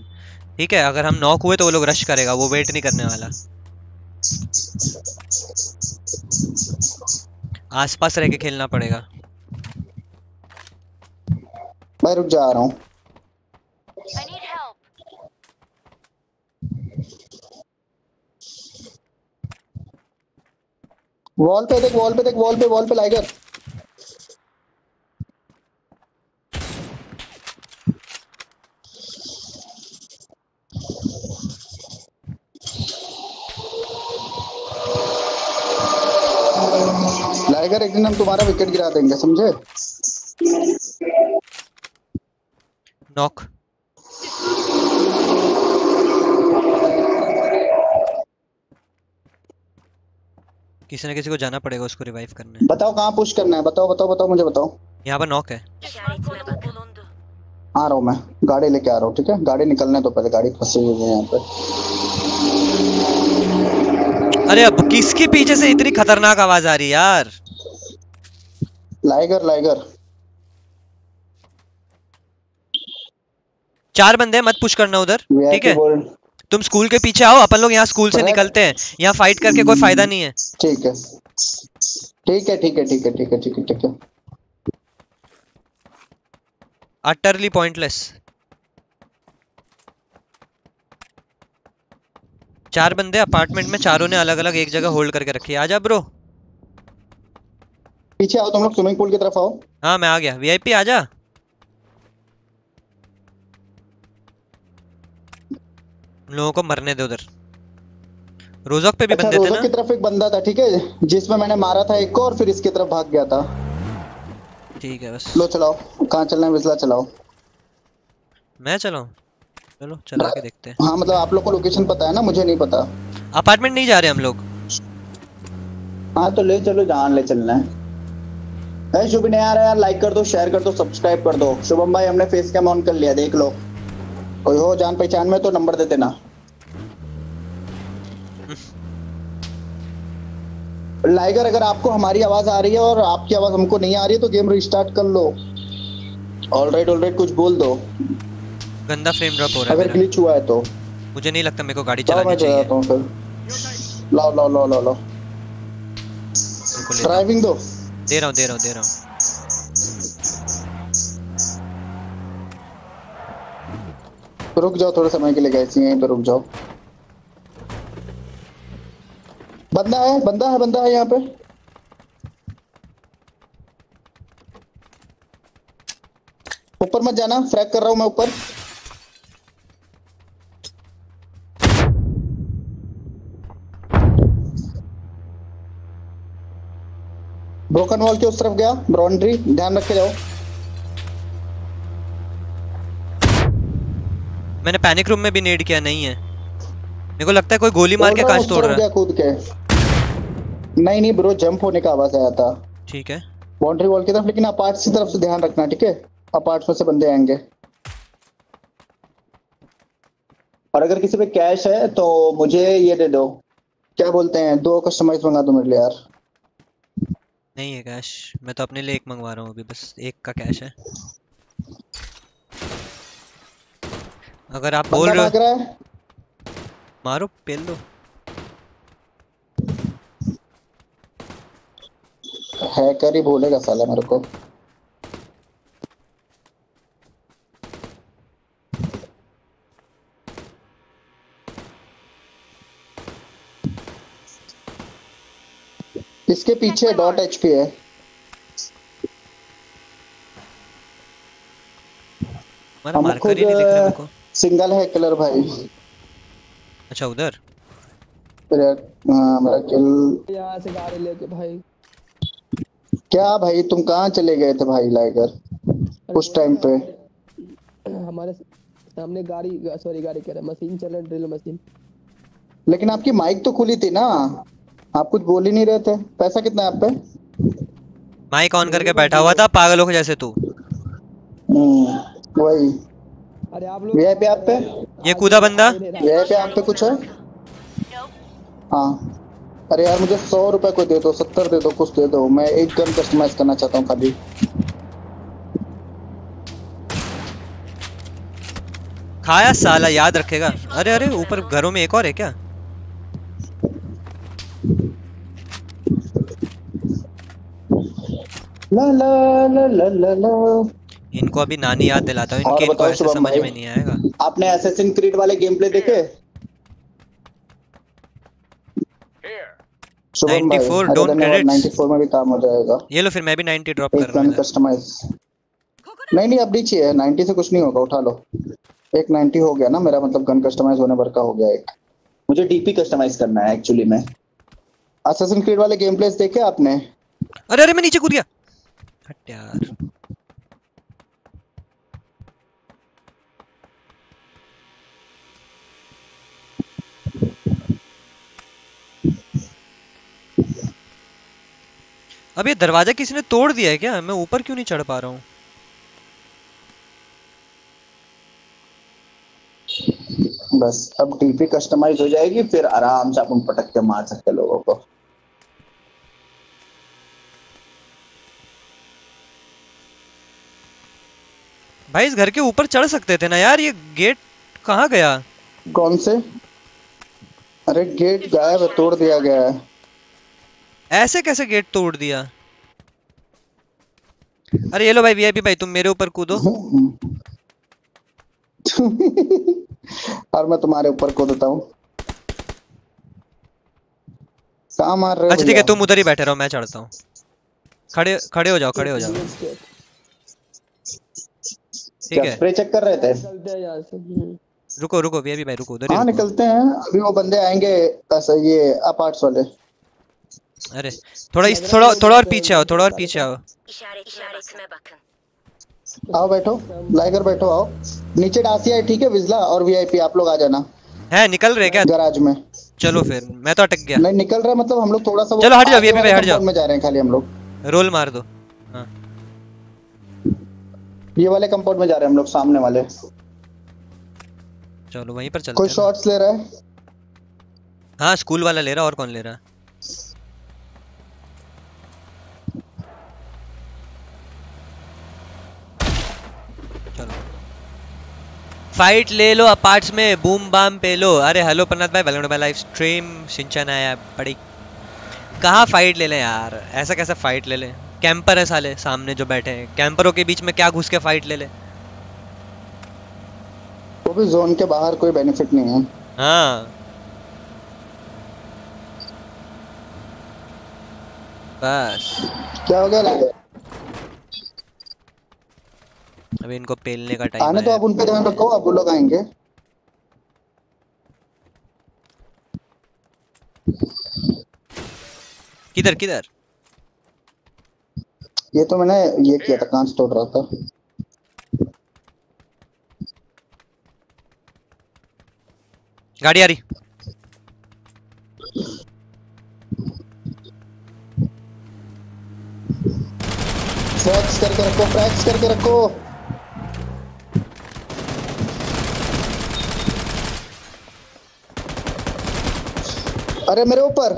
ठीक है? अगर हम नॉक हुए तो वो लोग रश करेगा, वो वेट नहीं करने वाला। आसपास रह के खेलना पड़ेगा भाई। रुक जा रहा हूँ। वॉल पे देख, वॉल पे देख, वॉल पे लाइगर। लाइगर एक दिन हम तुम्हारा विकेट गिरा देंगे, समझे? नॉक। किसी ना किसी को जाना पड़ेगा उसको रिवाइव करने। बताओ कहाँ पुश करना है, बताओ बताओ बताओ मुझे बताओ। यहाँ पर नॉक है। आ रहा हूँ मैं, गाड़ी लेके आ रहा हूँ, ठीक है? गाड़ी निकलने तो पहले, गाड़ी फंसी हुई है यहाँ पे। अरे अब किसके पीछे से इतनी खतरनाक आवाज आ रही यार? लाइगर लाइगर। चार बंदे, मत पुश करना उधर, ठीक है? तुम स्कूल के पीछे आओ, अपन लोग यहाँ स्कूल से निकलते हैं। यहाँ फाइट करके कोई फायदा नहीं है। ठीक है ठीक है ठीक है ठीक है ठीक है ठीक है ठीक है। Utterly pointless. चार बंदे अपार्टमेंट में, चारों ने अलग अलग एक जगह होल्ड करके रखी है। आजा ब्रो। पीछे आओ, तुम लोग स्विमिंग पूल की तरफ आओ। हाँ मैं आ गया। वीआईपी आ जा। लोगों को मरने दे उधर। रोजक पे भी अच्छा, बंदे थे ना? रोजक की तरफ एक बंदा था, ठीक है, जिसमें मैंने मारा था एक को और फिर इसकी तरफ भाग गया था। ठीक है बस। लो चलाओ, कहाँ चलना है विज़ला? चलाओ। मैं चलाऊं? चलो चला के देखते हैं। हाँ मतलब आप लोग को लोकेशन पता है ना? मुझे नहीं पता। अपार्टमेंट नहीं जा रहे हम लोग। हाँ तो ले चलो जहाँ ले चलना है। अरे शुभ नहीं आ रहा यार, लाइक कर दो, शेयर कर दो, सब्सक्राइब कर दो। शुभम भाई हमने फेस कैम ऑन कर लिया, देख लो, कोई हो जान पहचान में तो नंबर दे देना। लाइगर अगर आपको हमारी आवाज आ रही है और आपकी आवाज हमको नहीं आ रही है तो गेम रिस्टार्ट कर लो। ऑलराइट ऑलराइट कुछ बोल दो। गंदा फ्रेम ड्रॉप हो रहा है अगर ग्लिच हुआ है तो। मुझे नहीं लगता मेरे को गाड़ी चलानी चाहिए। तो फिर लाओ लाओ लाओ लाओ लाओ, ड्राइविंग दो। दे रहा हूं दे रहा हूं दे रहा हूं। रुक जाओ थोड़े समय के लिए गाइस, यहीं पे रुक जाओ। बंदा है बंदा है बंदा है यहाँ पे। ऊपर मत जाना, फ्रैग कर रहा हूं मैं ऊपर। ब्रोकन वॉल के उस तरफ गया। बाउंड्री ध्यान रख के जाओ। मैंने पैनिक रूम में भी नेड किया नहीं है। मेरे को लगता है कोई गोली मार के कांच तोड़ रहा है कूद के। नहीं नहीं ब्रो, जंप होने का आवाज आया था। ठीक है बाउंड्री वॉल की तरफ, लेकिन अपार्ट्स की तरफ से ध्यान रखना, ठीक है? अपार्ट्स में से बंदे आएंगे और अगर किसी पे कैश है तो मुझे ये दे दो, क्या बोलते हैं, दो कस्टमाइज मंगा दो मेरे लिए यार। नहीं है कैश, मैं तो अपने लिए एक मंगवा रहा हूँ अभी, बस एक का कैश है। अगर आप बोल रहे हो मारो पेल दो। हैकर ही बोलेगा साला मेरे को। इसके पीछे डॉट एचपी है। मार्कर ही नहीं दिख रहा मेरे को। सिंगल है किलर भाई। अच्छा उधर मेरा किल यहाँ से गाड़ी लेके भाई। क्या भाई तुम कहाँ चले गए थे भाई लाइगर उस टाइम पे? हमारे सामने गाड़ी, सॉरी गाड़ी कह रहा, मशीन चले, ड्रिल मशीन। लेकिन आपकी माइक तो खुली थी ना, आप कुछ बोल ही नहीं रहे थे। पैसा कितना है आप पे? माइक ऑन करके बैठा हुआ था पागलों के जैसे तू। वही। अरे आप लोग वीआईपी आप पे, ये कूदा बंदा वीआईपी आप पे कुछ है? हाँ। अरे यार मुझे 100 रुपए कोई दे दो, 70 दे दो, कुछ दे दो, मैं एक गन कस्टमाइज करना चाहता हूँ खाली। खाया साला, याद रखेगा। अरे अरे ऊपर घरों में एक और है क्या? ला ला ला ला ला ला। इनको अभी नानी याद दिलाता हूं, इनके इनको ऐसे समझ में नहीं आएगा। आपने एसेसिन क्रीड वाले गेम प्ले देखे? 94 डोंट क्रेडिट, 94 में भी काम हो जाएगा। ये लो फिर मैं भी 90 ड्रॉप कर रहा हूं। कस्टमाइज नहीं नहीं अब नीचे है, 90 से कुछ नहीं होगा, उठा लो। एक 90 हो गया ना मेरा, मतलब गन कस्टमाइज होने भर का हो गया। एक मुझे डीपी कस्टमाइज करना है एक्चुअली में। एसेसिन क्रीड वाले गेम प्लेस देखे आपने? अरे अरे मैं नीचे कूद गया यार। अब ये दरवाजा किसी ने तोड़ दिया है क्या? मैं ऊपर क्यों नहीं चढ़ पा रहा हूँ? बस अब डीपी कस्टमाइज हो जाएगी, फिर आराम से आप उन पटक के मार सकते लोगों को। भाई इस घर के ऊपर चढ़ सकते थे ना यार, ये गेट कहाँ गया? कौन से? अरे गेट गायब है, तोड़ दिया गया है। ऐसे कैसे गेट तोड़ दिया? अरे ये लो भाई वीआईपी भाई, तुम मेरे ऊपर कूदो और मैं तुम्हारे ऊपर कूदता हूँ। कहाँ मार रहे हो? अच्छा ठीक है तुम उधर ही बैठे रहो, मैं चढ़ता हूँ। खड़े हो जाओ ठीक है। स्प्रे चेक कर रहे थे। रुको वीआईपी भाई रुको, उधर ही निकलते हैं अभी, वो बंदे आएंगे ये अपार्ट्स वाले। अरे थोड़ा और पीछे आओ, आओ बैठो लाइगर, बैठो आओ नीचे। डासिया है ठीक है, विजला और वीआईपी आप लोग आ जाना। है निकल रहे क्या गैराज में? चलो फिर मैं तो अटक गया। नहीं निकल रहा मतलब हम लोग थोड़ा सा, चलो हट जाओ वीआईपी भाई हट जाओ, में जा रहे हैं खाली हम लोग। रोल मार दो। हां ये वाले कंपाउंड में जा रहे हैं हम लोग, सामने वाले। चलो वहीं पर चलते हैं। कोई शॉट्स ले रहा है? हां स्कूल वाला ले रहा है, और कौन ले रहा है? फाइट ले लो अपार्ट्स में, बूम बाम पे लो। अरे हेलो पन्नाथ भाई, welcome to my live stream. सिंचन आया बड़ी, कहाँ फाइट ले लें यार, ऐसा कैसा फाइट ले लें? कैंपर है साले सामने जो बैठे हैं, कैंपरों के बीच में क्या घुस के फाइट ले लें? वो भी जोन के बाहर, कोई बेनिफिट नहीं है। हाँ बस क्या हो गया, अभी इनको पेलने का टाइम आने। तो आप उन पे ध्यान रखो, आप वो लोग आएंगे। किधर किधर? ये तो मैंने ये किया था, कांच तोड़ रहा था। गाड़ी आ रही, फ्रैक्स करके रखो, फ्रैक्स करके रखो। अरे मेरे ऊपर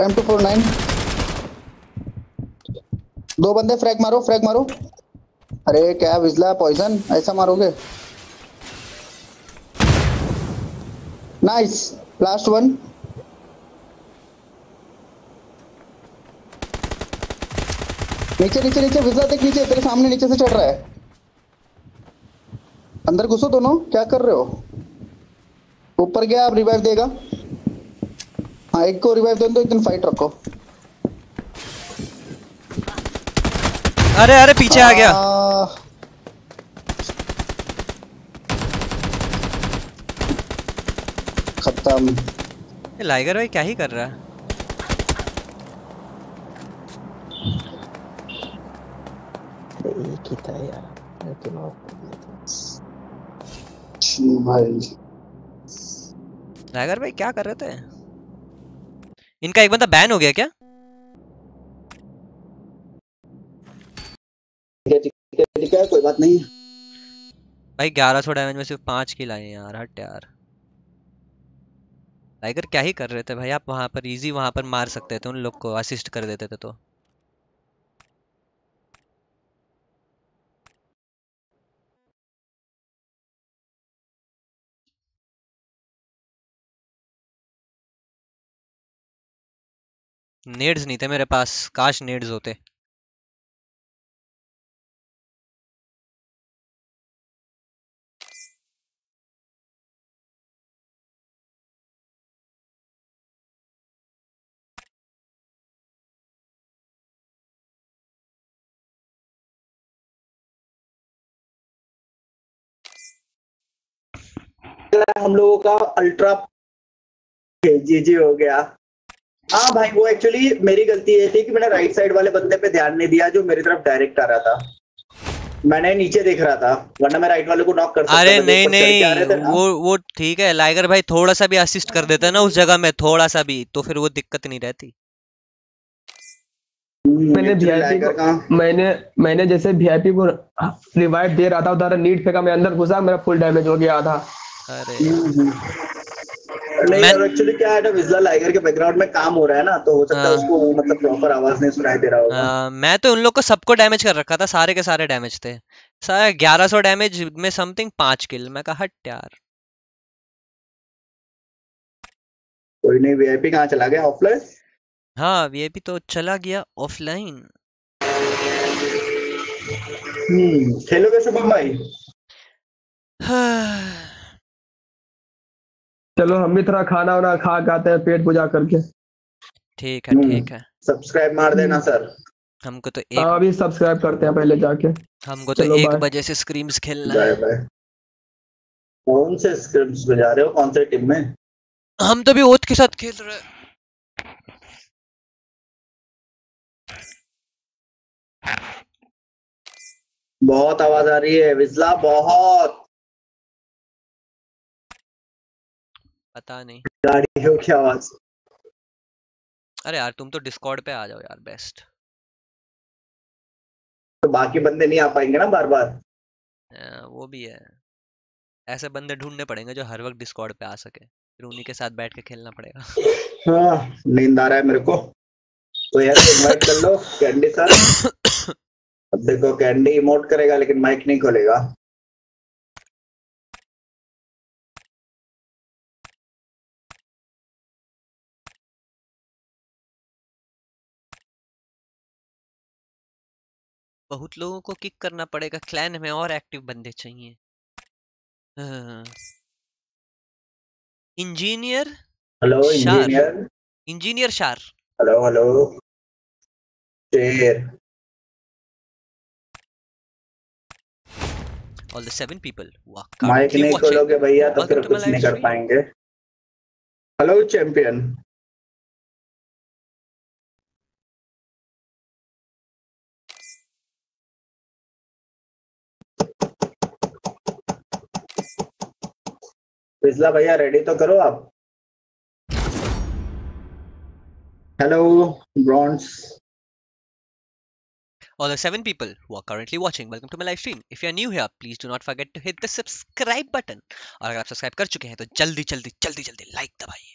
M249, दो बंदे, फ्रैग मारो फ्रैग मारो। अरे क्या विजला पॉइजन ऐसा मारोगे? Nice last one. नीचे नीचे नीचे विजला देख, नीचे तेरे सामने नीचे से चढ़ रहा है। अंदर घुसो दोनों, क्या कर रहे हो? ऊपर गया, आप रिवाइव देगा। हाँ एक को रिवाइव दो, एक दिन फाइट रखो। अरे अरे पीछे आ गया। खत्म। लाइगर भाई क्या ही कर रहा है? कितना यार लेकिन भाई लाइगर भाई क्या कर रहे थे? इनका एक बंदा बैन हो गया क्या? ठीक है कोई बात नहीं भाई। 1100 डैमेज में सिर्फ 5 किल आए यार, हट यार। टाइगर क्या ही कर रहे थे भाई? आप वहां पर इजी वहां पर मार सकते थे उन लोग को, असिस्ट कर देते थे तो। नेड्स नहीं थे मेरे पास, काश नेड्स होते। हम लोगों का अल्ट्रा जीजी हो गया। हाँ भाई वो एक्चुअली मेरी गलती ये थी कि मैंने राइट साइड वाले बंदे पे ध्यान नहीं दिया जो मेरी तरफ डायरेक्ट आ रहा था। मैंने नीचे देख रहा था, वरना मैं राइट वाले को नॉक कर सकता था। अरे नहीं वो ठीक है लाइगर भाई, थोड़ा सा भी असिस्ट कर देता ना उस जगह में, थोड़ा सा भी तो फिर वो दिक्कत नहीं रहती। मैंने जैसे वीआईपी को रिवाइव दे रहा था, उधर नीड फेंका, मैं अंदर घुसा, मेरा फुल डैमेज हो गया था। नहीं एक्चुअली क्या है ना, विजला लाइगर के बैकग्राउंड में काम हो रहा है ना, तो हो सकता है उसको मतलब प्रॉपर आवाज नहीं सुनाई दे रहा होगा। मैं तो उन लोग को सबको डैमेज कर रखा था, सारे के सारे डैमेज थे, सारे 1100 डैमेज में समथिंग 5 किल। मैं कहा हट यार। कोई नहीं, वीआईपी कहाँ चला गया? ऑफलाइन। हाँ वीआईपी तो चला गया ऑफलाइन। खेलोगे शुभम भाई? चलो हम भी थोड़ा खाना वाना खा खाते हैं, पेट पूजा करके। ठीक है सब्सक्राइब मार देना सर। हमको तो एक अभी सब्सक्राइब करते हैं पहले जाके। हमको तो 1 बजे से स्क्रीम्स खेलना है। कौन से स्क्रीम्स में जा रहे हो, कौन से टीम में? हम तो भी ओथ के साथ खेल रहे हैं। बहुत आवाज आ रही है विजला, बहुत पता नहीं गाड़ियों की आवाज। अरे यार तुम तो डिस्कॉर्ड पे आ जाओ यार, बेस्ट। तो बाकी बंदे नहीं आ पाएंगे ना बार बार। वो भी है, ऐसे बंदे ढूंढने पड़ेंगे जो हर वक्त डिस्कॉर्ड पे आ सके, फिर उन्हीं के साथ बैठ के खेलना पड़ेगा। हाँ, नींद आ रहा है मेरे को तो यार, इनवाइट कर लो कैंडी सर। अब देखो कैंडी इमोट करेगा लेकिन माइक नहीं खोलेगा। बहुत लोगों को किक करना पड़ेगा, क्लैन में और एक्टिव बंदे चाहिए। इंजीनियर, हेलो इंजीनियर, इंजीनियर शार, हेलो हेलो शेर। All the 7 people माइक नहीं खोलोगे भैया तो फिर कुछ नहीं कर पाएंगे। हेलो चैंपियन, विजला भैया रेडी तो करो आप। Hello bronze. All the 7 people who are currently watching, welcome to my live stream. If you are new here, please do not forget to hit the subscribe button. और अगर आप सब्सक्राइब कर चुके हैं तो जल्दी जल्दी जल्दी जल्दी लाइक दबाइए,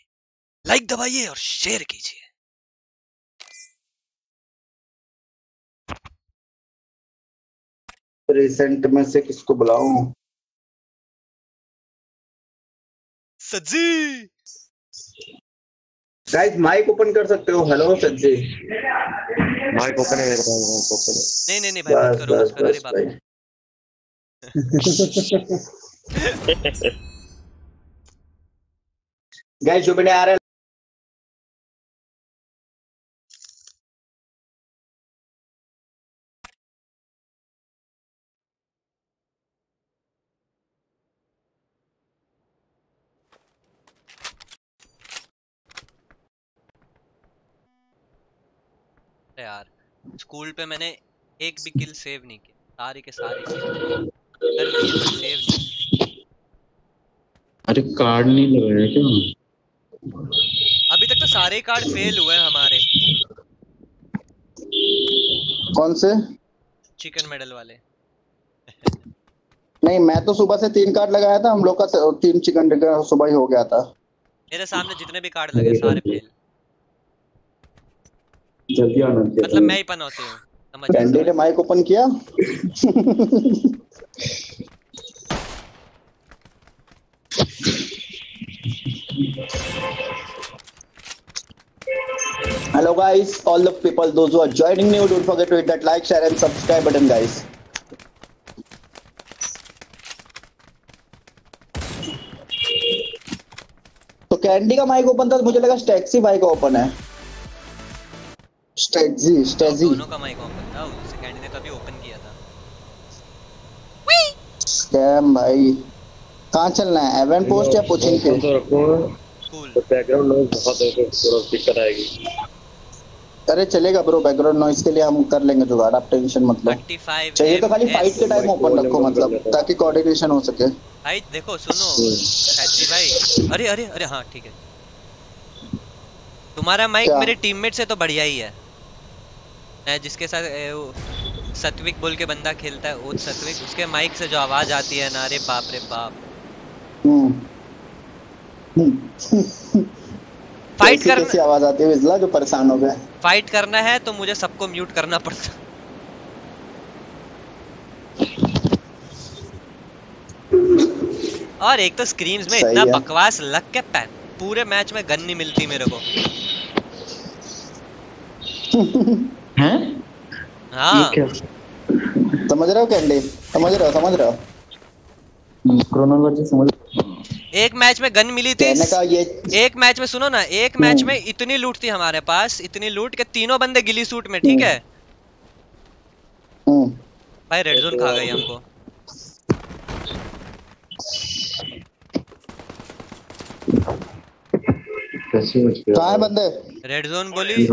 लाइक दबाइए और शेयर कीजिए। रिसेंट में से किसको बुलाऊं? सज्जी गाइस माइक ओपन कर सकते हो। हेलो सज्जी, माइक ओपन है। नहीं नहीं नहीं भाई मत करो, मत करो रे बाप। गाइस जो भी आ रहा है यार, स्कूल पे मैंने एक भी किल सेव नहीं किया, सारी के सारी सेव नहीं। अरे कार्ड नहीं लगाया क्या? अभी तक तो सारे कार्ड फेल हुए हमारे। कौन से? चिकन मेडल वाले। नहीं मैं तो सुबह से 3 कार्ड लगाया था, हम लोग का 3 चिकन डिनर सुबह ही हो गया था। मेरे सामने जितने भी कार्ड लगे सारे फेल। जल्दी आना चाहिए, मतलब मैं ही पनौती हूं, समझ। कैंडी ने माइक ओपन किया। Hello guys, all the people those who are joining me, don't forget to hit that like share and subscribe button guys. तो कैंडी का माइक ओपन था, मुझे लगा स्टैक्सी भाई का ओपन है। स्टैक्सी, स्टैक्सी दोनों का माइक ओपन था, उससे कैंडी ने कभी ओपन किया था। स्कैम भाई, कहां चलना है? एवेंट पोस्ट या कोचिंग पे? स्कूल तो बैकग्राउंड नॉइस बहुत है, थोड़ा दिक्कत आएगी। अरे चलेगा ब्रो, बैकग्राउंड नॉइस के लिए हम कर लेंगे जुगाड़, आप टेंशन मत लो। चाहिए तो खाली फाइट के टाइम ओपन रखो, मतलब ताकि कोऑर्डिनेशन हो सके। भाई देखो सुनो स्टैक्सी भाई, अरे अरे अरे हां ठीक है, तुम्हारा माइक मेरे टीममेट से तो बढ़िया ही है। मैं जिसके साथ सत्विक बोल के बंदा खेलता है, वो सत्विक, उसके माइक से जो आवाज आती है ना, रे बाप रे बाप। फाइट करना, कैसी आवाज आती है विजला, जो परेशान हो गया। फाइट करना है तो मुझे सबको म्यूट करना पड़ता। और एक तो स्क्रीम्स में इतना बकवास लग के पैन, पूरे मैच में गन नहीं मिलती मेरे को। हैं? हाँ समझ रहे हो कैंडी, समझ रहे हो, समझ रहे हो क्रोनोलॉजी, समझ। एक मैच में गन मिली थी, ये एक मैच में, सुनो ना, एक मैच में इतनी लूट थी हमारे पास, इतनी लूट के तीनों बंदे गिली सूट में, ठीक है, भाई रेड जोन खा गई हमको। कहाँ है बंदे? रेड जोन बोली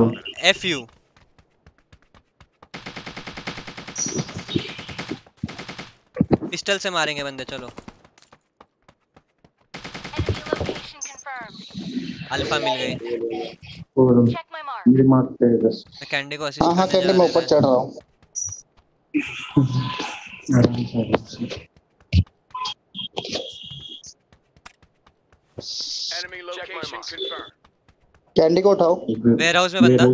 एफ यू। पिस्टल से मारेंगे बंदे। चलो अल्फा मिल गई। मैं कैंडी को असिस्ट। हाँ कैंडी मैं ऊपर चढ़ रहा हूँ। कैंडी को उठाओ। वेयर हाउस में बंदा।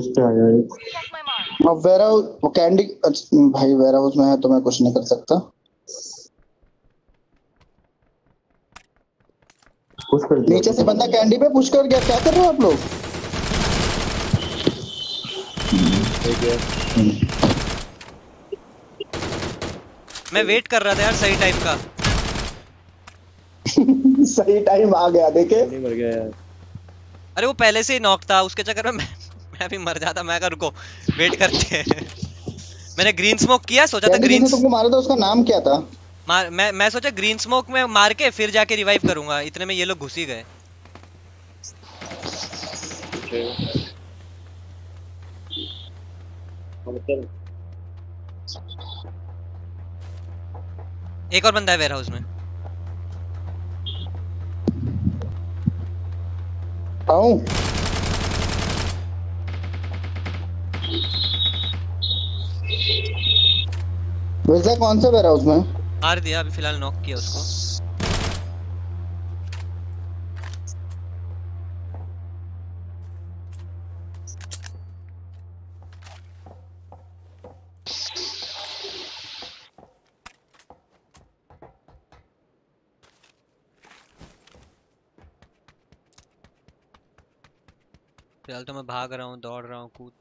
अब वेयर हाउस कैंडी भाई वेयर हाउस में है तो मैं कुछ नहीं कर सकता। नीचे से बंदा कैंडी पे पुश कर गया। क्या कर रहे हो आप लोग? मैं वेट कर रहा था यार सही टाइम का। सही टाइम आ गया देखे। मर गया यार। अरे वो पहले से ही नॉक था उसके चक्कर में मैं भी मर जाता। मैं कहा रुको वेट करते हैं। मैंने ग्रीन स्मोक किया सोचा था ग्रीन तुमको मारा था। उसका नाम क्या था? मैं सोचा ग्रीन स्मोक में मार के फिर जाके रिवाइव करूंगा। इतने में ये लोग घुस ही गए। एक और बंदा है वेयर हाउस में। आऊं वैसे कौन सा वेयर हाउस में? मार दिया अभी फिलहाल। नॉक किया उसको। फिलहाल तो मैं भाग रहा हूँ दौड़ रहा हूँ कूद।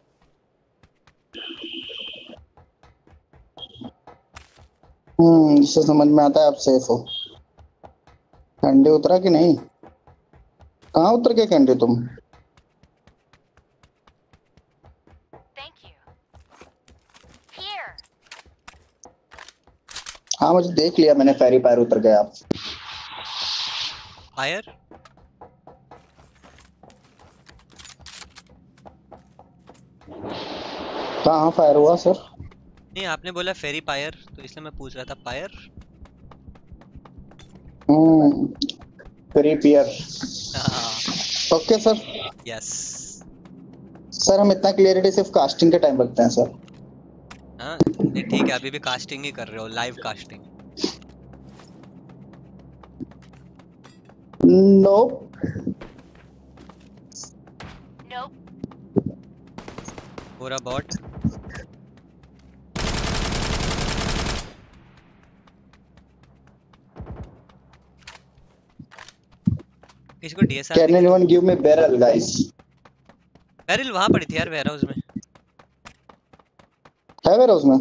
इससे समझ में आता है आप सेफ हो। कैंडी उतरा कि नहीं? कहाँ उतर के कैंडी तुम? हाँ मुझे देख लिया मैंने। फेरी फायर उतर गए आप। फायर कहाँ फायर हुआ सर? नहीं आपने बोला फेरी पायर तो इसलिए मैं पूछ रहा था pier. Ferry pier. Okay sir. Yes sir हम इतना क्लियरिटी सिर्फ कास्टिंग के टाइम रखते हैं सर। हाँ ठीक है अभी भी कास्टिंग ही कर रहे हो लाइव कास्टिंग? नो नो पूरा बॉट। इसको DSR can anyone give me barrel guys? Barrel वहां पड़ी थी यार वेयर हाउस में। है वेयर हाउस में?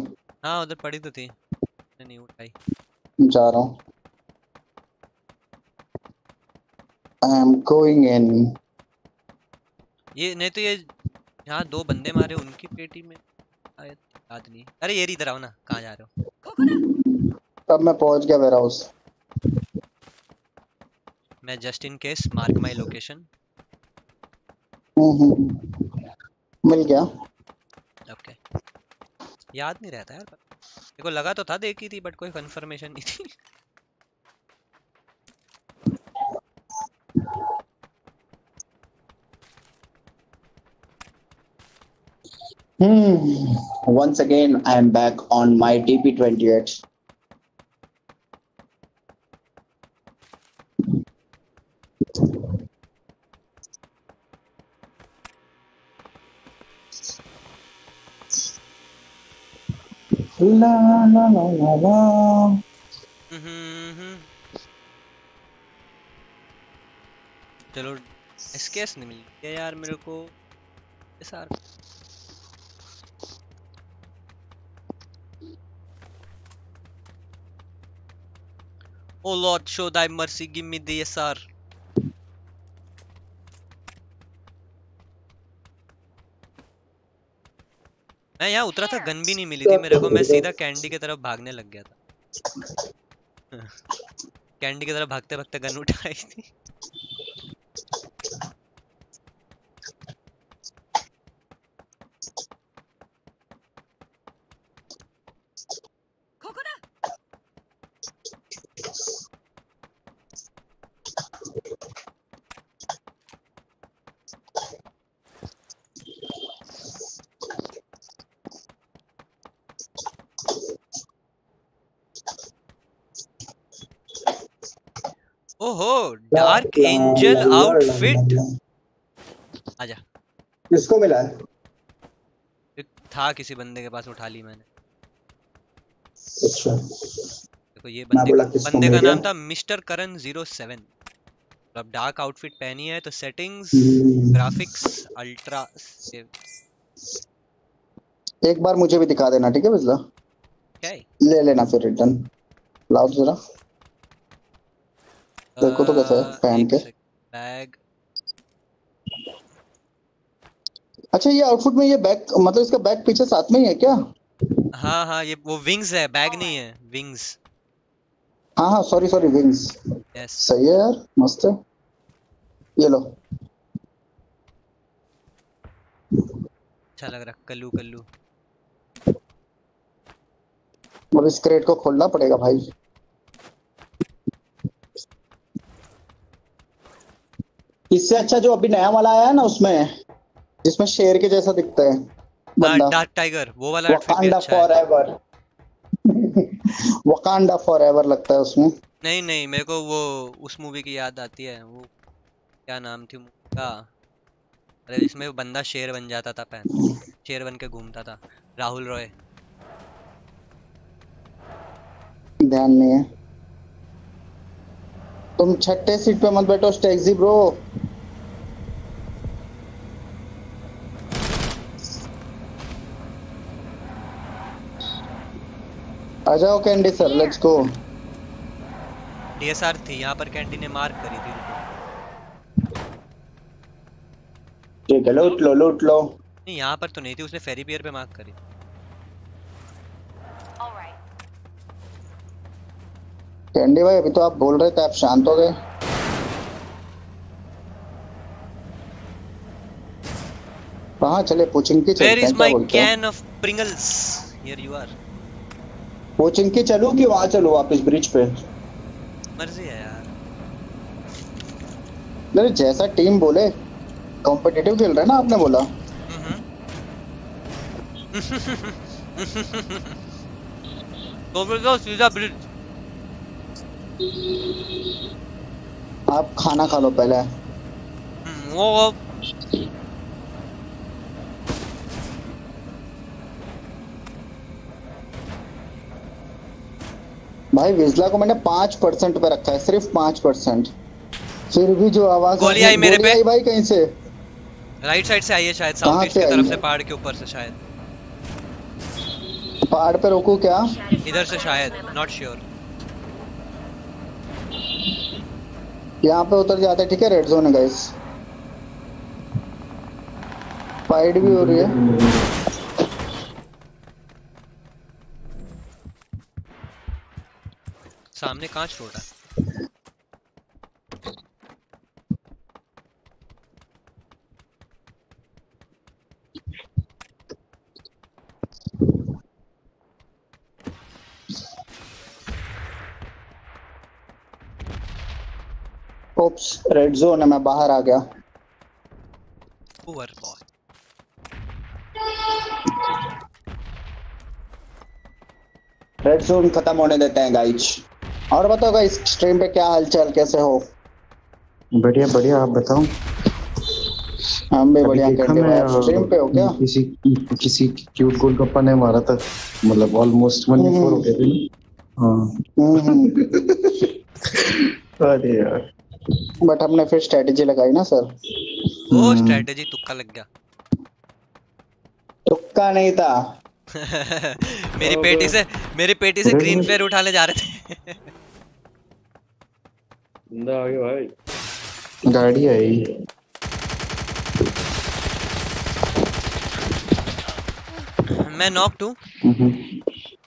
हां उधर पड़ी तो थी मैंने नहीं उठाई। जा रहा हूं आई एम गोइंग इन। ये नहीं तो ये यहां दो बंदे मारे उनकी पेटी में याद नहीं। अरे ये इधर आओ ना। कहां जा रहे हो? तब मैं पहुंच गया वेयर हाउस। मैं just in case mark my location. मिल गया। ओके याद नहीं रहता यार। मेरे को लगा तो था देखी थी बट कोई कंफर्मेशन नहीं थी। Once again I am back on my DP28. La la la la la. चलो एसकेएस नहीं मिल गया यार मेरे को। SR O Lord show thy mercy give me the SR. मैं यहाँ उतरा था, गन भी नहीं मिली थी मेरे को, मैं सीधा कैंडी की तरफ भागने लग गया था। कैंडी की तरफ भागते भागते गन उठाई थी। डार्क एंजल आउटफिट आजा, किसको मिला है? था किसी बंदे के पास, उठा ली मैंने। अच्छा देखो ये बंदे का नाम था मिस्टर करण 07। अब डार्क आउटफिट पहनी है तो सेटिंग्स, ग्राफिक्स, अल्ट्रा सेव। एक बार मुझे भी दिखा देना ठीक है विज़ला, ले लेना फिर रिटर्न लाओ जरा। देखो तो कैसा है पहन के बैग। अच्छा ये आउटफिट में ये बैग मतलब इसका बैग पीछे साथ में ही है क्या? हाँ हाँ ये वो विंग्स है, बैग नहीं है, विंग्स। हाँ हाँ सॉरी सॉरी विंग्स। यस सही है यार, मस्त है। ये लो अच्छा लग रहा, कल्लू कल्लू। अब इस क्रेट को खोलना पड़ेगा भाई। इससे अच्छा जो अभी नया वाला आया है ना, उसमें जिसमें शेर के जैसा दिखता है बंदा, डार्क टाइगर, वो वाला आउटफिट भी अच्छा है। वकांडा फॉरएवर लगता है उसमें। नहीं नहीं मेरे को वो उस मूवी की याद आती है, वो क्या नाम थी मूवी का, अरे इसमें बंदा शेर बन जाता था, पहन शेर बन के घूमता था, राहुल रॉय। ध्यान नहीं है। तुम छठे सीट पे मत बैठो स्टैक्सी ब्रो। आ जाओ Candy sir, let's go. DSR थी यहाँ पर, कैंडी ने मार्क करी थी। ठीक है लूट लो नहीं यहाँ पर तो नहीं थी, उसने फेरी पियर पे मार्क करी। कैंडी भाई अभी तो आप बोल रहे थे, आप शांत हो गए। कहाँ चले पोचिंग की? Where is my can of Pringles? Here you are. Poaching की चलूं कि वहाँ चलूं वापस ब्रिज पे? मर्जी है यार। अरे जैसा टीम बोले, कॉम्पिटिटिव खेल रहे हैं ना, आपने बोला। तो फिर तो सीधा ब्रिज। आप खाना खा लो पहले। वो भाई विज़ला को मैंने 5% पे रखा है, सिर्फ 5%, फिर भी जो आवाज गोली आई मेरे पे भाई, कहीं से राइट साइड से आई है शायद, साउथ ईस्ट की तरफ से, पहाड़ के ऊपर से शायद। पहाड़ पे रोको क्या? इधर से शायद, नॉट श्योर। यहाँ पे उतर जाते ठीक है, रेड जोन है गाइस। फाइट भी हो रही है। सामने कांच छोड़ा। ओप्स रेड जोन है, मैं बाहर आ गया। Poor boy. रेड जोन खत्म होने देते हैं गाइस। और बताओ गाइस स्ट्रीम पे क्या हालचाल, कैसे हो? बढ़िया बढ़िया, आप बताओ। हम भी बढ़िया। स्ट्रीम पे हो क्या? किसी क्यूट गोलगप्पा ने मारा था, मतलब ऑलमोस्ट 1v4 हो गए थे ना। अरे यार बट हमने फिर स्ट्रेटजी लगाई ना सर। वो स्ट्रेटजी तुक्का लग गया। तुक्का नहीं था। मेरी पेटी से ग्रीन प्लेयर उठाने जा रहे थे। बंदा आगे भाई, गाड़ी आई। मैं नॉक्ड हूँ,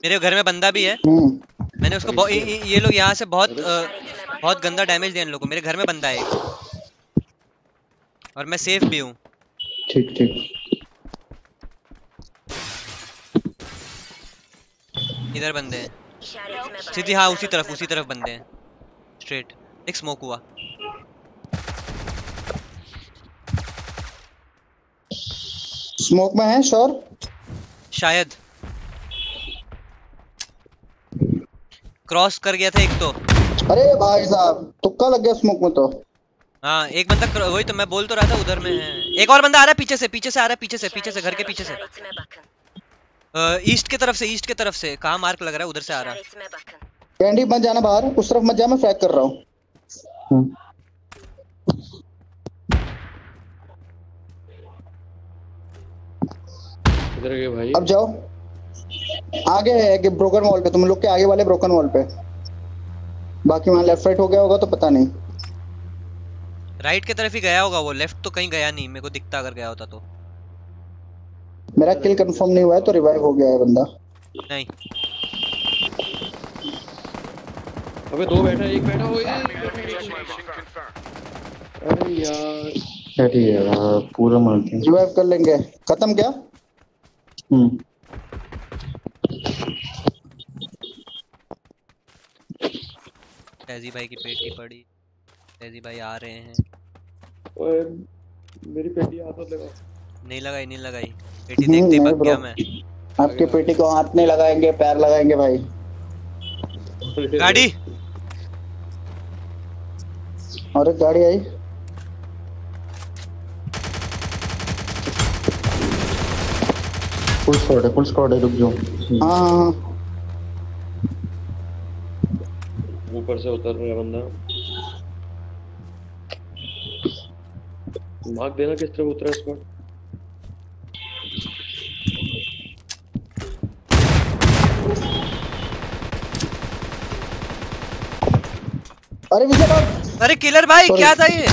मेरे घर में बंदा भी है, मैंने उसको ये लोग यहाँ से बहुत गंदा डैमेज दिया इन लोगों को। मेरे घर में बंदा है और मैं सेफ भी हूँ। ठीक ठीक, इधर बंदे हैं सीधी, हाँ उसी तरफ बंदे हैं स्ट्रेट। एक स्मोक हुआ, स्मोक में है शोर शायद, क्रॉस कर गया था एक तो। अरे भाई साहब तुक्का लग गया स्मोक में तो। हाँ एक बंदा, वही तो मैं बोल तो रहा था उधर में है। एक और बंदा आ रहा है पीछे से घर के पीछे से, ईस्ट के तरफ से कहाँ मार्क लग रहा है, उधर से आ रहा है। कैंडी मत जाना बाहर, उस तरफ मत जा, मैं फ्रैग कर रहा हूँ। इधर गए भाई, अब जाओ आगे है कि ब्रोकन वॉल पे, तुम लोग के आगे वाले ब्रोकन वॉल पे। बाकी वहाँ लेफ्ट राइट हो गया होगा तो पता नहीं, राइट के तरफ ही गया होगा वो, लेफ्ट तो कहीं गया नहीं मेरे को दिखता। अगर गया होता तो मेरा किल कंफर्म नहीं हुआ है, तो रिवाइव हो गया है बंदा। नहीं अबे दो बैठा, एक बैठा हो गया। अरे यार अरे यार पूरा मारते हैं, रिवाइव कर लेंगे। खत्म क्या? सैजी भाई की पेटी पड़ी, सैजी भाई आ रहे हैं। ओए मेरी पेटी हाथ लगा, नहीं लगाई पेटी, देखते ही बच गया मैं। आपके पेटी को हाथ नहीं लगाएंगे, पैर लगाएंगे भाई। गाड़ी, अरे गाड़ी आई, फुल स्क्वाड है, रुक जाओ। हां ऊपर से उतर रहा बंदा, भाग देना किस तरफ उतरा इसको। अरे विजय, अरे किलर भाई क्या था ये?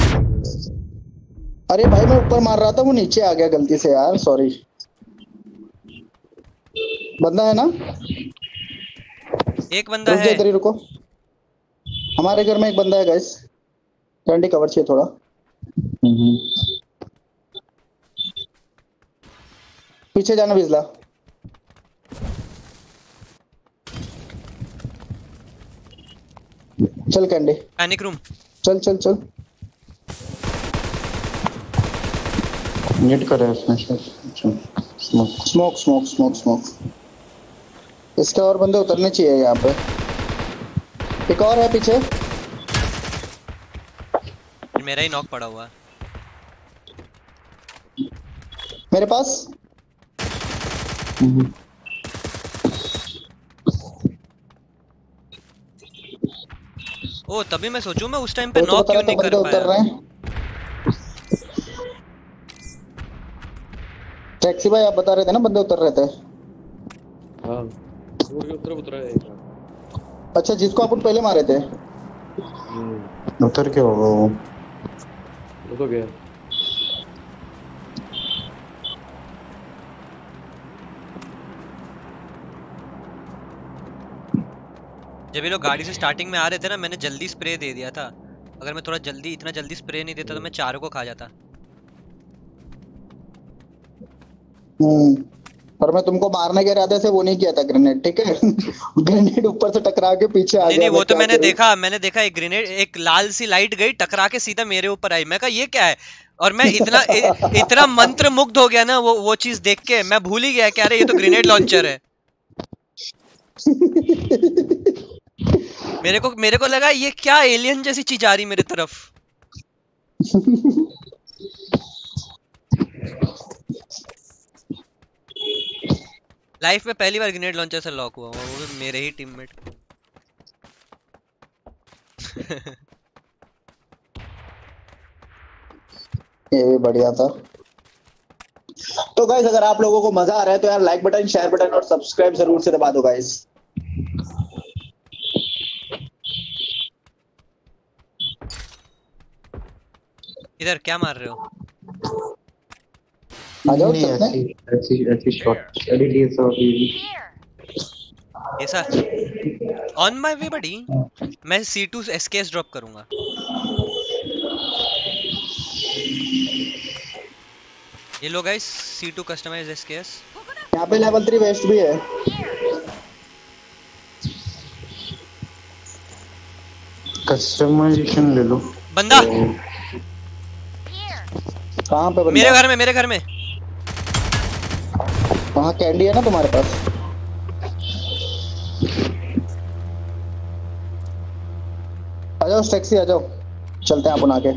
अरे भाई मैं ऊपर मार रहा था, वो नीचे आ गया गलती से यार, सॉरी। बंदा है ना, एक बंदा है इधर ही, रुको हमारे घर में एक बंदा है गाइस। कैंडी कवर चाहिए थोड़ा, पीछे जाना विजला। चल कैंडी पैनिक रूम, चल नेट कर रहा है उसमें। स्मोक इसके और बंदे उतरने चाहिए यहाँ पे। एक और है पीछे, मेरा ही नॉक पड़ा हुआ है मेरे पास। ओ तभी मैं सोचूं मैं उस टाइम पे नॉक क्यों नहीं कर पाया। टैक्सी भाई आप बता रहे थे ना बंदे उतर रहे थे। हाँ उतरा है। अच्छा जिसको आप पहले मारे थे उतर के होगा वो तो गया। जब ये लोग गाड़ी से स्टार्टिंग में आ रहे थे ना, मैंने जल्दी स्प्रे दे दिया था। अगर मैं थोड़ा जल्दी इतना जल्दी स्प्रे नहीं देता तो मैं चारों को खा जाता। पर मैं तुमको मारने के इरादे से वो नहीं किया था ग्रेनेड, ठीक है। ग्रेनेड ऊपर से टकरा के पीछे आ गया। नहीं वो तो मैंने देखा एक ग्रेनेड, एक लाल सी लाइट गई टकरा के सीधा मेरे ऊपर आई। मैं कहा ये क्या है, और मैं इतना मंत्र मुग्ध हो गया ना वो चीज देख के, मैं भूल ही गया कि अरे ये तो ग्रेनेड लॉन्चर है। मेरे को लगा ये क्या एलियन जैसी चीज आ रही मेरे तरफ। लाइफ में पहली बार ग्रेनेड लॉन्चर से लॉक हुआ, वो भी मेरे ही टीममेट। ये भी बढ़िया था। तो गाइस अगर आप लोगों को मजा आ रहा है तो यार लाइक बटन, शेयर बटन और सब्सक्राइब जरूर से दबा दो गाइस। इधर क्या मार रहे हो? आ जाओ सबने ऐसी शॉट एडिट ये सब ये sir on my way buddy मैं C2 SKS ड्रॉप करूंगा ये लो गाइस C2 कस्टमाइज SKS यहां पे लेवल 3 वेस्ट भी है कस्टमाइजेशन ले लो बंदा कहां पे बंदा मेरे घर में वहां कैंडी है ना तुम्हारे पास आ जाओ टैक्सी आ जाओ चलते हैं अपन आके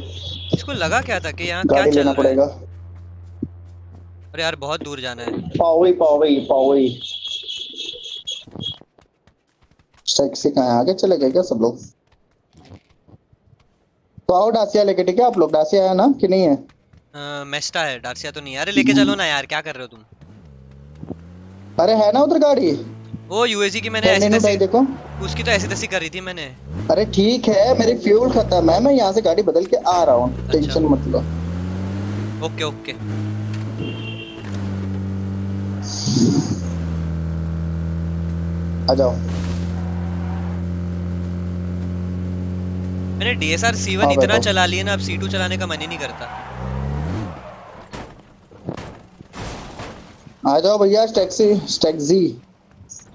इसको लगा क्या था कि यहां क्या चल रहा पड़ेगा अरे यार बहुत दूर जाना है पावई टैक्सी कहां आगे चले गए क्या सब लोग तो आओ डासिया लेके ठीक है आप लोग डासिया है ना कि नहीं है मेस्टा है डासिया तो नहीं अरे लेके चलो ना यार क्या कर रहे हो तुम अरे है ना उधर गाड़ी वो यूएजी की मैंने ऐसे तैसी देखो उसकी तो ऐसे तैसी करी थी मैंने अरे ठीक है मेरी फ्यूल खत्म है मैं यहां से गाड़ी बदल के आ रहा हूं अच्छा। टेंशन मत लो ओके ओके आ जाओ मैंने डीएसआर C1 इतना चला लिया ना अब C2 चलाने का मन ही नहीं करता आ जाओ भैया टैक्सी स्टैक्सी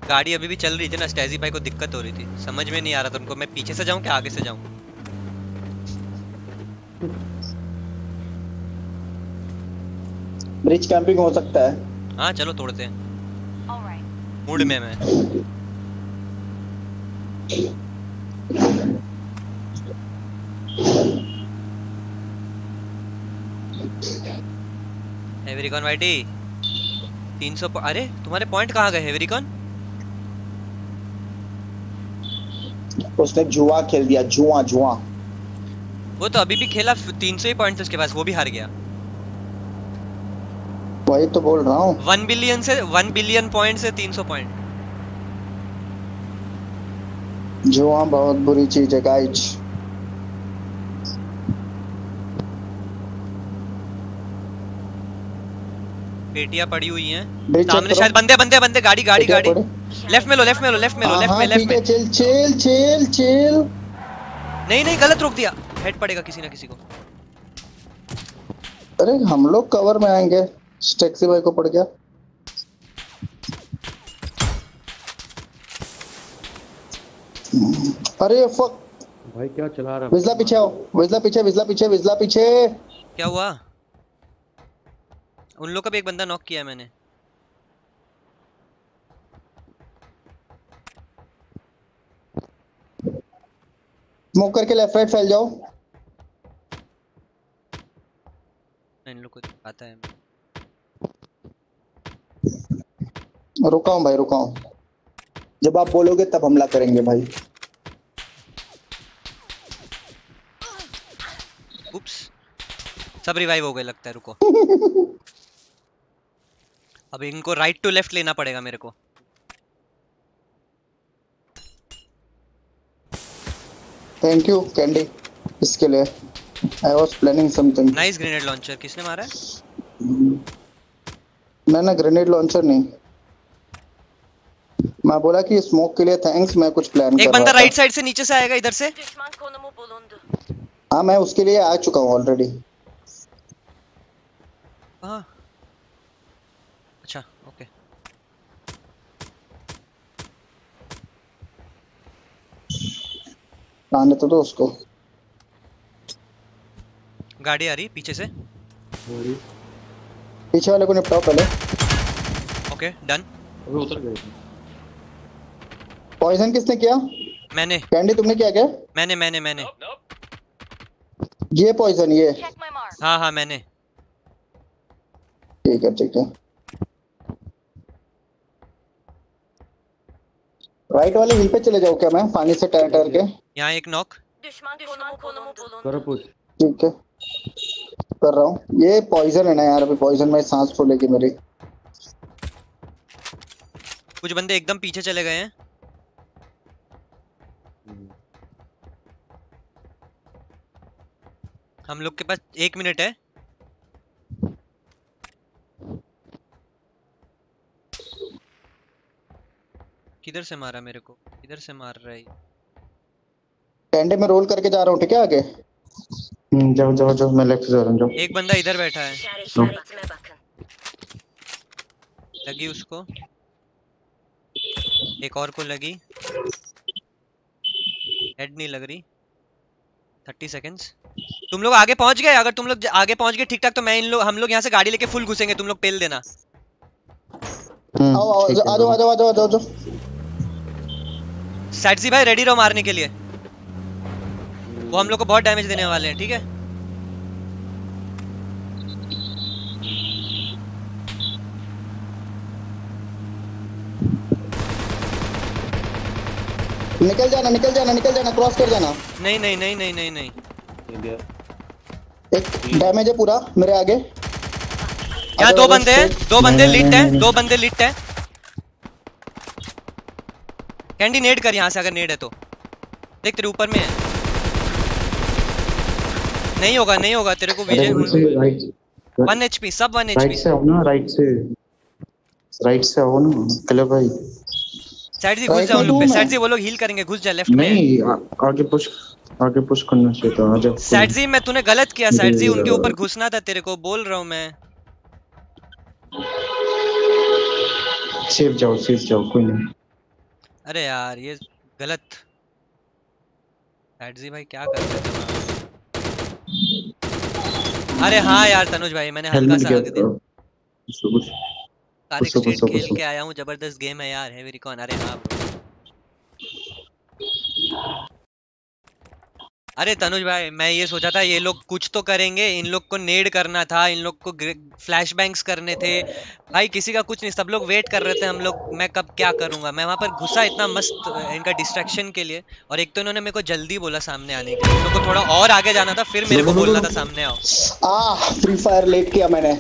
गाड़ी अभी भी चल रही थी ना स्टैजी भाई को दिक्कत हो रही थी समझ में नहीं आ रहा था उनको मैं पीछे से जाऊं क्या आगे से जाऊं ब्रिज कैंपिंग हो सकता है हाँ चलो तोड़ते हैं मूड में मैं हेवरिकॉन वाइटी 300 अरे तुम्हारे पॉइंट कहाँ गए हेवरिकॉन उसने जुआ खेल दिया जुआ वो तो अभी भी खेला 300 ही पॉइंट्स उसके पास वो भी हार गया वही तो बोल रहा हूँ 1 बिलियन पॉइंट से 300 पॉइंट जुआ बहुत बुरी चीज है गाइस पेटियां पड़ी हुई हैं सामने शायद बंदे गाड़ी लेफ्ट में लो चिल नहीं गलत रोक दिया हेड पड़ेगा किसी ना किसी को अरे हम लोग कवर में आएंगे टैक्सी भाई को पड़ गया अरे फक भाई क्या चला रहा है विज़ला पीछे आओ विज़ला पीछे क्या हुआ उन लोग का भी एक बंदा नॉक किया है मैंने स्मोक करके लेफ्ट राइट फैल जाओ इन लोग को आता है रुका हूं जब आप बोलोगे तब हमला करेंगे भाई उप्स सब रिवाइव हो गए लगता है रुको अब इनको राइट टू लेफ्ट लेना पड़ेगा मेरे को थैंक यू कैंडी इसके लिए I was planning something nice grenade launcher किसने मारा है ना ग्रेनेड लॉन्चर नहीं मैं बोला कि स्मोक के लिए थैंक्स मैं कुछ प्लान कर रहा हूं एक बंदा राइट साइड से नीचे से आएगा इधर से हां मैं उसके लिए आ चुका हूं ऑलरेडी हां अच्छा ओके आने तो दो उसको गाड़ी आ रही पीछे से पीछे वाले को निपटाओ पहले ओके डन वो उतर गए पॉइजन किसने किया मैंने कैंडी तुमने क्या किया मैंने ये पॉइजन ये हां मैंने ठीक है राइट वाले हिल पे चले जाओ क्या मैं पानी से टहर के यहाँ एक नॉक ठीक है कर रहा हूँ ये पॉइजन है ना यार अभी पॉइजन में सांस फूलेगी मेरी कुछ बंदे एकदम पीछे चले गए हैं हम लोग के पास 1 मिनट है किधर से मारा मेरे को? किधर से मार रहा है? कैंडी में रोल करके जा रहा हूं, ठीक है? आगे जाओ जाओ जाओ, मैं लेफ्ट जा रहा हूं, जाओ। एक बंदा इधर बैठा है, लगी उसको, एक और को लगी, हेड नहीं लग रही। 30 सेकंड्स। तुम लोग आगे पहुंच गए? अगर तुम लोग आगे पहुंच गए ठीक ठाक तो मैं हम लोग यहाँ से गाड़ी लेके फुल घुसेंगे, तुम लोग पेल देना। आओ आओ आओ आओ आओ आओ। सादजी भाई रेडी रहो मारने के लिए, वो हम लोग को बहुत डैमेज देने वाले हैं, ठीक है? निकल जाना निकल जाना निकल जाना, क्रॉस कर जाना। नहीं नहीं नहीं नहीं नहीं नहीं, एक डैमेज है पूरा मेरे आगे। यहाँ दो बंदे हैं, दो बंदे लिट हैं, दो बंदे लिट हैं। कैंडी नेड कर यहाँ से, अगर नेड है तो। देख तेरे ऊपर में है। नहीं होगा नहीं होगा, तेरे को विजन 1 HP, सब 1 HP से। राइट से आओ ना कल भाई। साइड से घुस जाओ लोग पे, साइड से वो लोग हील करेंगे, घुस जा लेफ्ट में। नहीं आगे पुश करना चाहिए था। आजा साइड से, मैं तूने गलत किया साइड से, उनके ऊपर घुसना था तेरे को, बोल रहा हूं मैं। सेफ जाओ कोई नहीं। अरे यार ये गलत, सादजी भाई क्या कर रहे? अरे हाँ यार तनुज भाई, मैंने हल्का सा लग दिया। तारिक स्ट्रीट खेल के आया हूँ, जबरदस्त गेम है यार, हैवी रिकॉन। अरे हाँ, अरे तनुज भाई मैं ये सोचा था ये लोग कुछ तो करेंगे, इन लोग को नेड करना था, इन लोग को फ्लैश बैंक्स करने थे भाई, किसी का कुछ नहीं, सब लोग वेट कर रहे थे हम लोग, मैं कब क्या करूंगा। मैं वहां पर घुसा इतना मस्त इनका डिस्ट्रैक्शन के लिए, और एक तो इन्होंने मेरे को जल्दी बोला सामने आने के लिए, इन लोगों को थोड़ा और आगे जाना था, फिर मेरे को बोलना था सामने आओ। फ्री फायर लेट किया मैंने,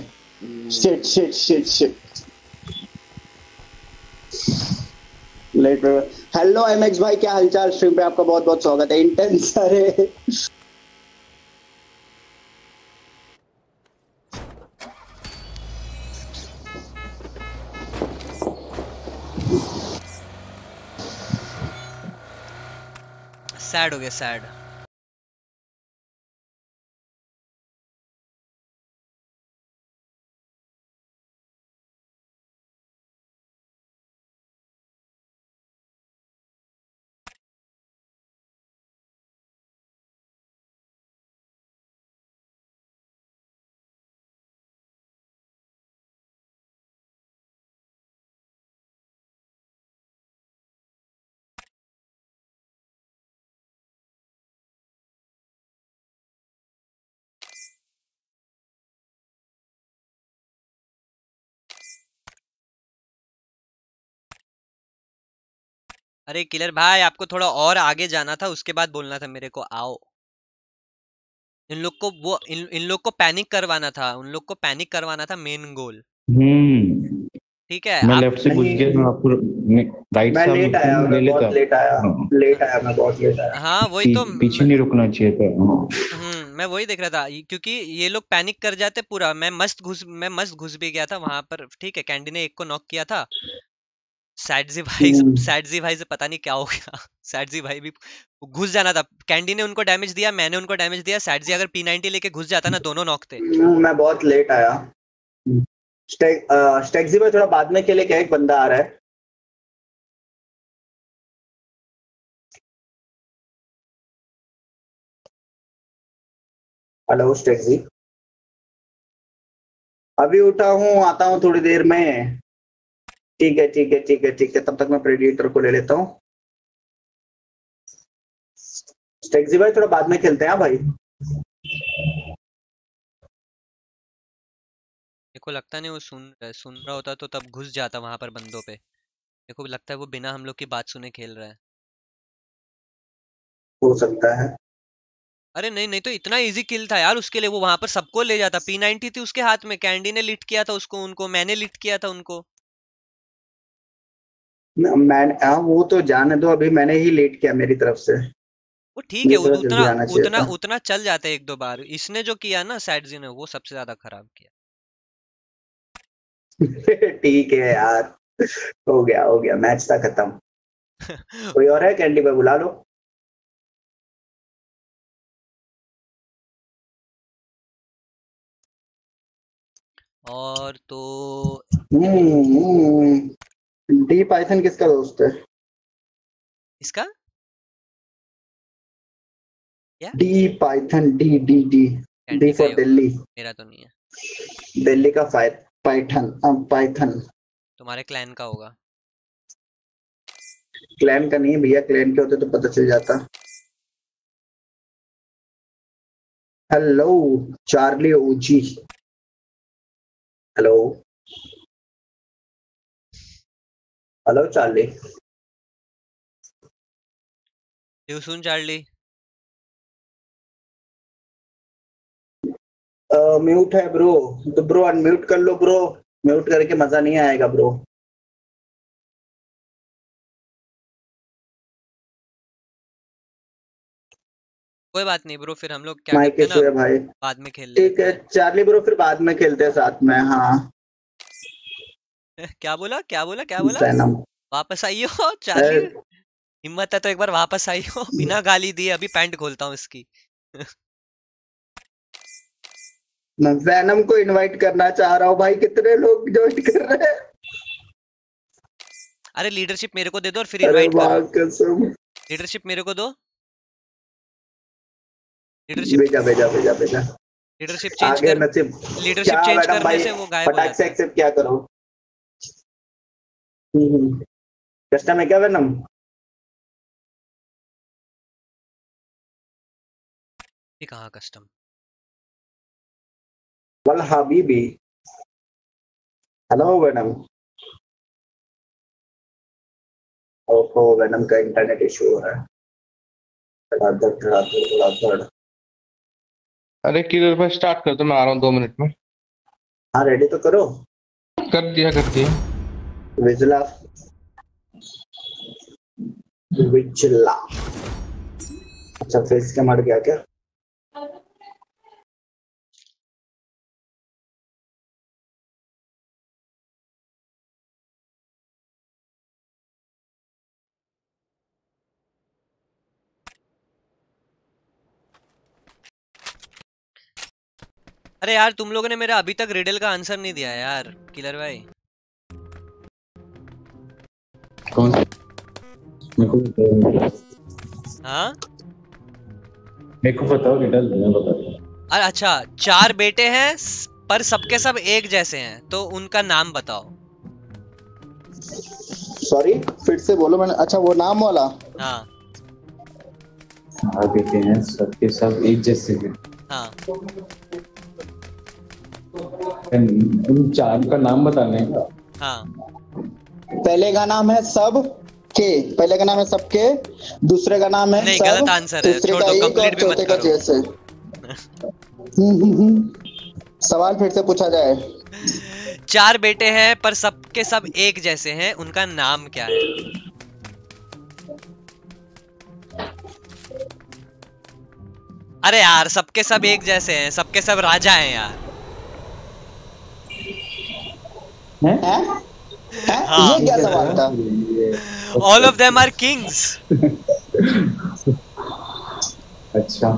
shit shit shit shit. Hello MX भाई, क्या हालचाल? स्ट्रीम पे आपका बहुत बहुत स्वागत है। इंटेंस अरे सैड हो गया, सैड। अरे किलर भाई आपको थोड़ा और आगे जाना था, उसके बाद बोलना था मेरे को आओ। इन लोग को वो इन लोग को पैनिक करवाना था, उन लोग को पैनिक करवाना था, मेन गोल। ठीक है, मैं लेफ्ट से घुस गया, मैं आपको राइट से लेट आया। हां वही तो, पीछे नहीं रुकना चाहिए था, मैं वही देख रहा था, क्योंकि ये लोग पैनिक कर जाते पूरा। मैं मस्त घुस भी गया था वहां पर, ठीक है? कैंडी ने एक को नॉक किया था। सादजी भाई से पता नहीं क्या हो गया, सादजी भाई भी घुस जाना था, कैंडी ने उनको डैमेज दिया, मैंने उनको डैमेज दिया। सादजी अगर P90 लेके घुस जाता ना, दोनों नॉक थे। मैं बहुत लेट आया। स्टैक्सी भाई थोड़ा बाद में के लिए, क्या एक बंदा आ रहा है। हेलो स्टैक्सी, अभी उठा हूँ, आता हूँ थोड़ी देर में। ठीक है, तब तक मैं प्रेडिएटर को ले लेता हूँ। स्टैक्सी भाई थोड़ा बाद में खेलते हैं भाई। देखो लगता नहीं वो सुन रहा होता तो तब घुस जाता वहां पर बंदों पे। देखो लगता है वो बिना हम लोग की बात सुने खेल रहा है, हो सकता है। अरे नहीं तो इतना इजी किल था यार उसके लिए, वो वहां पर सबको ले जाता। P90 थी उसके हाथ में, कैंडी ने लिट किया था उसको, उनको मैंने लिट किया था उनको। वो तो जाने दो, अभी मैंने ही लेट किया मेरी तरफ से। वो ठीक है, उतना चल जाते एक दो बार। इसने जो किया ना सादजी ने, वो सबसे ज्यादा खराब किया। ठीक है यार, हो गया मैच था खत्म। कोई और है कैंडी पर, बुला लो। और तो डी पाइथन किसका दोस्त है? इसका क्या? D Python, D D D D for Delhi. मेरा तो नहीं है दिल्ली का पाइथन। पाइथन तुम्हारे क्लैन का होगा। क्लैन का नहीं भैया, क्लैन के होते तो पता चल जाता। Hello Charlie OG, hello hello Charlie. You सुन चार्ली, म्यूट है ब्रो, तो ब्रो अनम्यूट कर लो ब्रो, म्यूट करके मजा नहीं आएगा ब्रो। कोई बात नहीं ब्रो, फिर हम लोग क्या करते हैं ना भाई, बाद में खेल लेते हैं। ठीक है चार्ली ब्रो, फिर बाद में खेलते हैं साथ में। हाँ क्या बोला क्या बोला क्या बोला? वापस आई हो चार्ली, हिम्मत है तो एक बार वापस आई हो बिना गाली दिए। अभी पैंट खोलता हूँ इसकी। मैं वेनम को इनवाइट करना चाह रहा हूँ भाई, कितने लोग ज्वाइन कर रहे हैं? अरे लीडरशिप मेरे को दे दो और फिर इनवाइट करो। लीडरशिप मेरे को दो। लीडरशिप भेजा भेजा भेजा भेजा। लीडरशिप चेंज कर, लीडरशिप चेंज करने से वो गायब हो जाता है। एक्सेप्ट क्या करो? कस्टम है क्या वेनम? ये कहाँ कस्टम? वल हबीबी, हेलो वेनम। ओहो वेनम का इंटरनेट इशू हो रहा है। अरे किलर पर स्टार्ट कर दो, मैं आ रहा हूँ 2 मिनट में। हाँ रेडी तो करो। कर दिया कर दिया। विजला विजला, अच्छा फेस के मर गया क्या? अरे यार तुम लोगों ने मेरा अभी तक रिडल का आंसर नहीं दिया यार। किलर भाई कौन? हाँ मेरे को बताओ रिडल, मैं बता दूं। अरे अच्छा, 4 बेटे हैं पर सबके सब एक जैसे हैं, तो उनका नाम बताओ। सॉरी फिर से बोलो। मैंने अच्छा वो नाम वाला। हाँ 4 बेटे हैं सबके सब एक जैसे हैं। हाँ उन 4 का नाम बताने का। हाँ पहले का नाम है सब के, पहले का नाम है सबके, दूसरे का नाम है नहीं, गलत आंसर है, छोड़ो कंप्लीट भी मत करो। सवाल फिर से पूछा जाए। 4 बेटे हैं पर सबके सब एक जैसे हैं, उनका नाम क्या है? अरे यार सबके सब एक जैसे हैं, सबके सब राजा हैं यार। है? हाँ। ये क्या सवाल था? All of them are kings. अच्छा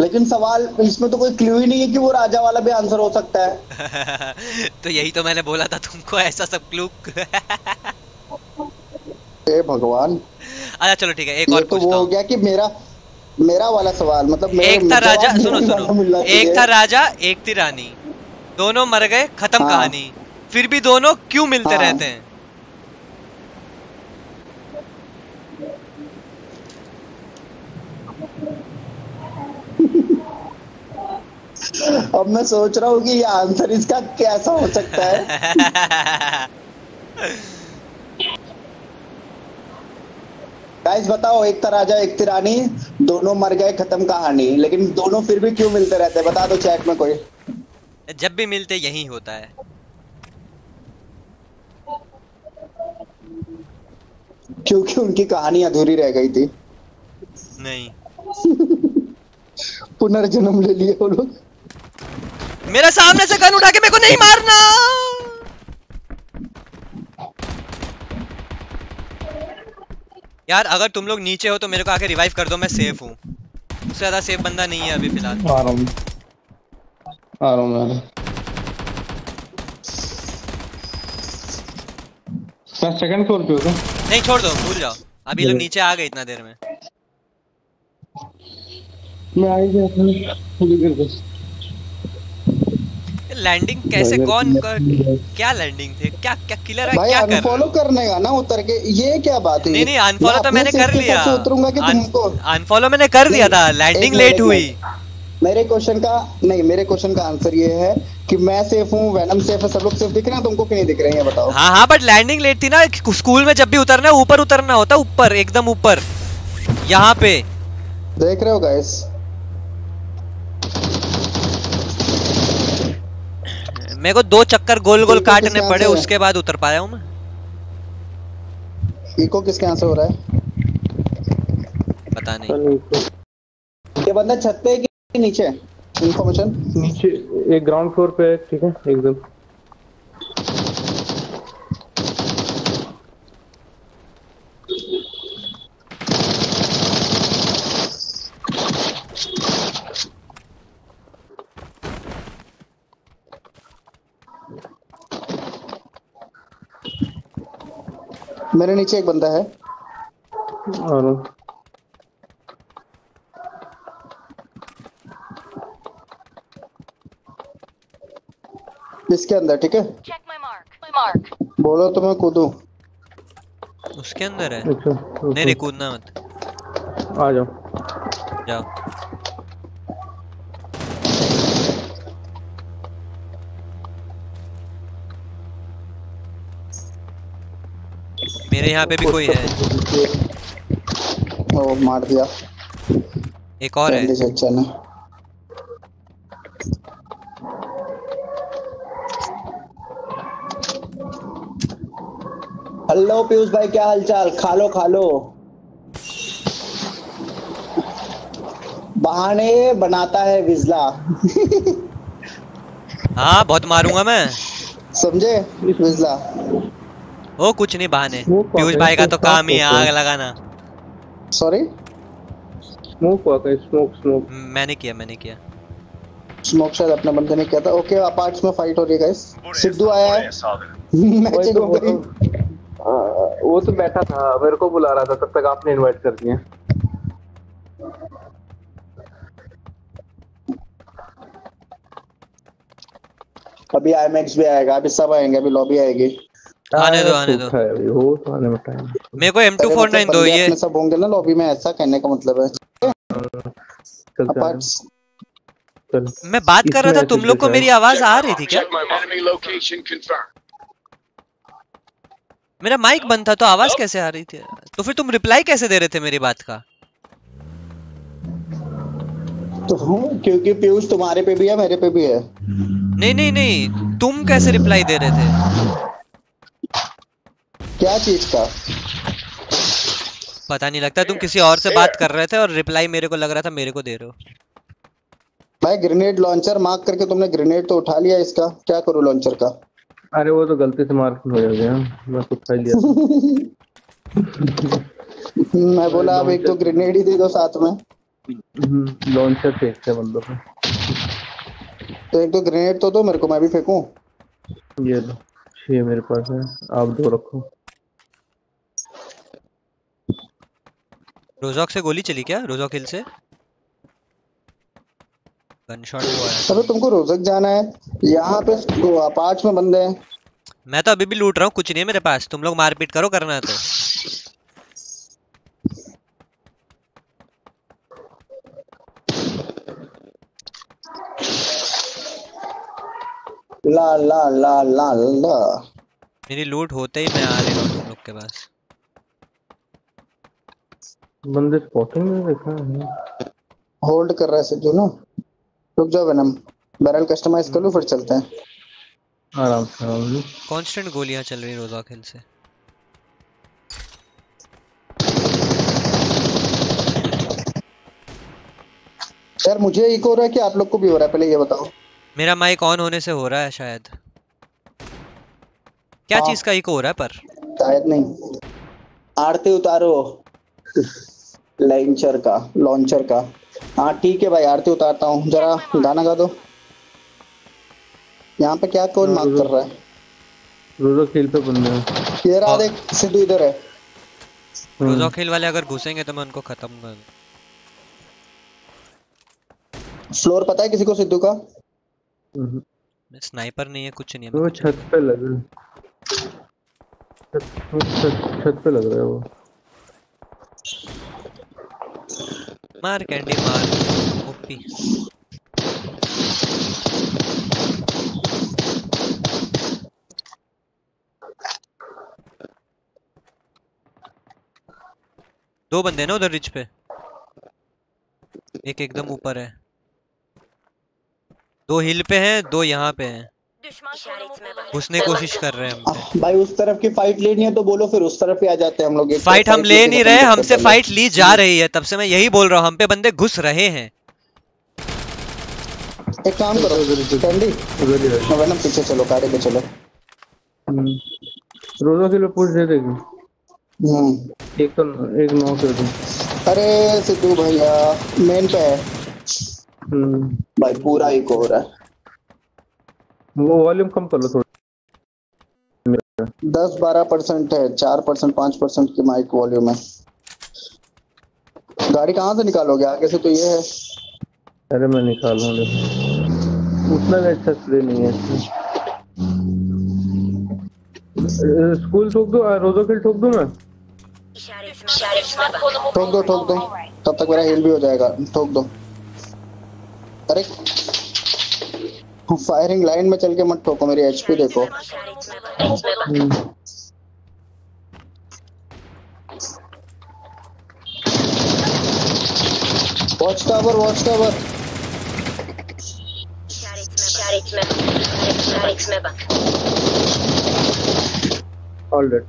लेकिन सवाल इसमें तो कोई क्लू ही नहीं है कि वो राजा वाला भी आंसर हो सकता है। तो यही तो मैंने बोला था तुमको, ऐसा सब क्लू। हे भगवान। अच्छा चलो ठीक है, एक और पूछता हूं। हो गया कि मेरा वाला सवाल मतलब एक था राजा, सुनो सुनो, एक था राजा एक थी रानी, दोनों मर गए, खत्म कहानी, फिर भी दोनों क्यों मिलते रहते हैं? अब मैं सोच रहा हूँ कि ये आंसर इसका कैसा हो सकता है। गाइस बताओ, एक था राजा एक थी रानी, दोनों मर गए, खत्म कहानी, लेकिन दोनों फिर भी क्यों मिलते रहते हैं? बता दो चैट में कोई। जब भी मिलते यही होता है। क्योंकि उनकी कहानी अधूरी रह गई थी। नहीं पुनर्जन्म ले लिए वो लोग। मेरा सामने से गन उठा के मेरे को नहीं मारना। यार अगर तुम लोग नीचे हो तो मेरे को आके रिवाइव कर दो, मैं सेफ हूँ। उससे ज्यादा सेफ बंदा नहीं है अभी फिलहाल। आ रहा हूँ मैं सेकंड फ्लोर पे हूँ। नहीं छोड़ दो, भूल जाओ, अभी लोग नीचे आ गए इतना देर में। मैं आ गया अपने लैंडिंग कैसे, कौन क्या लैंडिंग थे, क्या क्या किलर है, क्या कर फॉलो करने का ना उतर के, ये क्या बात है। नहीं अनफॉलो तो मैंने कर लिया, उतरूंगा कि तुमको अनफॉलो मैंने कर दिया था, लैंडिंग लेट हुई। मेरे क्वेश्चन का आंसर ये है कि मैं सेफ हूँ, वेनम सेफ है, सब लोग सेफ दिख रहे हैं तुमको कि नहीं दिख रहे हैं बताओ। हाँ बट लैंडिंग लेट थी ना, स्कूल में जब भी उतरना है ऊपर उतरना होता, ऊपर एकदम ऊपर, यहाँ पे देख रहे हो गाइस। मेरे को 2 चक्कर गोल गोल काटने पड़े, उसके बाद उतर पाया हूँ मैं। इको किसके आंसर हो रहा है पता नहीं। ये बंदा छत पे नीचे इन्फॉर्मेशन नीचे एक ग्राउंड फ्लोर पे है, ठीक है एकदम। मेरे नीचे एक बंदा है और इसके अंदर, ठीक है बोलो तो मैं कूदू उसके अंदर है। नहीं कूदना मत, आ जाओ जाओ। मेरे यहाँ पे भी कोई है, ओ मार दिया। एक और है, अच्छा ना हेलो पीयूष भाई क्या हालचाल, खा लो बहाने बनाता है विजला। हाँ बहुत मारूंगा मैं, समझे विजला। ओ कुछ नहीं बहाने, पीयूष भाई का तो काम ही आग लगाना। सॉरी स्मोक हुआ था, स्मोक मैंने किया स्मोक, शायद अपने बंदे ने किया था। ओके अपार्ट्स में फाइट हो रही है गाइस, सिद्धू आया है, मैचिंग हो गई। वो तो बैठा था, मेरे को बुला रहा था, तब तक आपने इनवाइट कर दिया। अभी आईमैक्स भी आएगा, अभी सब आएंगे, अभी लॉबी आएगी। आने दो। वो तो आने में टाइम। मेरे को M249 दो, ये सब होंगे ना लॉबी में, ऐसा कहने का मतलब है। चल मैं बात कर रहा था, तुम लोग को मेरी आवाज आ रही थी क्या? मेरा माइक बंद था तो आवाज कैसे आ रही थी? तो फिर तुम रिप्लाई कैसे दे रहे थे मेरी बात का? तो क्योंकि पीयूष तुम्हारे पे भी है मेरे पे भी है। नहीं तुम कैसे रिप्लाई दे रहे थे क्या चीज का पता नहीं लगता। तुम किसी और से बात कर रहे थे और रिप्लाई मेरे को लग रहा था मेरे को दे रहे हो। भाई ग्रेनेड लॉन्चर मार्क करके तुमने ग्रेनेड तो उठा लिया, इसका क्या करूं लॉन्चर का? अरे वो तो गलती से मार्क हो गया, मैं खुद खा लिया। मैं बोला अब एक तो ग्रेनेड ही दे दो साथ में, लॉन्चर फेंकते बंदों पे, तो एक तो ग्रेनेड तो दो मेरे को, मैं भी फेंकूं। ये लो 6 मेरे पास है, आप 2 रखो। रोजॉक से गोली चली क्या? रोजॉक हिल से गनशॉट हुआ है। अबे तुमको रोजक जाना है, यहाँ पे अपार्ट्स में बंदे हैं। मैं तो अभी भी लूट रहा हूँ, कुछ नहीं है मेरे पास, तुम लोग मारपीट करो करना है तो। ला ला ला ला ला मेरी लूट होते ही मैं आ रहा हूँ तुम लोग के पास। बंदे स्पॉटिंग में देखा है, होल्ड कर रहा है सिद्धू ना। रुक जाओ वेनम, बैरल कस्टमाइज कर लो फिर चलते हैं आराम से। कांस्टेंट गोलियां चल रही रोजा खेल से। यार मुझे इको हो रहा है कि आप लोग को भी हो रहा है पहले ये बताओ। मेरा माइक ऑन होने से हो रहा है शायद। क्या चीज का इको हो रहा है पर शायद नहीं। आरती उतारो लॉन्चर का। हाँ ठीक है भाई, आरती उतारता हूँ, जरा गाना गा दो। यहाँ पे क्या कौन मांग कर रहा है? रोजो खेल पे बंदे हैं। इधर आ देख, सिद्धू इधर है। रोजो खेल वाले अगर घुसेंगे तो मैं उनको खत्म कर दूं। फ्लोर पता है किसी को सिद्धू का? स्नाइपर नहीं है, कुछ नहीं है। वो छत पे लग रहा है वो। मार कैंडी मार, ओपी। दो बंदे ना उधर रिच पे, एक एकदम ऊपर है, दो हिल पे हैं, दो यहाँ पे हैं। घुसने कोशिश कर रहे हैं हम भाई। उस तरफ की फाइट लेनी है तो बोलो, फिर उस तरफ ही आ जाते हैं हम लोग। फाइट हम ले नहीं रहे, हमसे फाइट ली जा रही है, तब से मैं यही बोल रहा हूँ, हम पे बंदे घुस रहे हैं। एक काम करो कैंडी, वेनम पीछे चलो, कारे पे चलो। रोजो के लिए पूछ दे देगी, एक तो एक नॉक कर दूं। अरे सिद्धू भैया मेन पे है भाई, पूरा एक हो रहा है। वो वॉल्यूम कम कर लो थोड़ा, 10-12% है, 4%-5% की माइक वॉल्यूम है। गाड़ी कहाँ से निकालोगे? आगे से तो ये है। अरे मैं निकालूंगा, उतना अच्छा स्प्रे नहीं है। स्कूल ठोक दो, रोजो किल ठोक दूं मैं। ठोक दो, तब तक मेरा हिल भी हो जाएगा। ठोक दो। अरे फायरिंग लाइन में चल के मत ठोको, मेरी एचपी देखो। Watch tower. All right.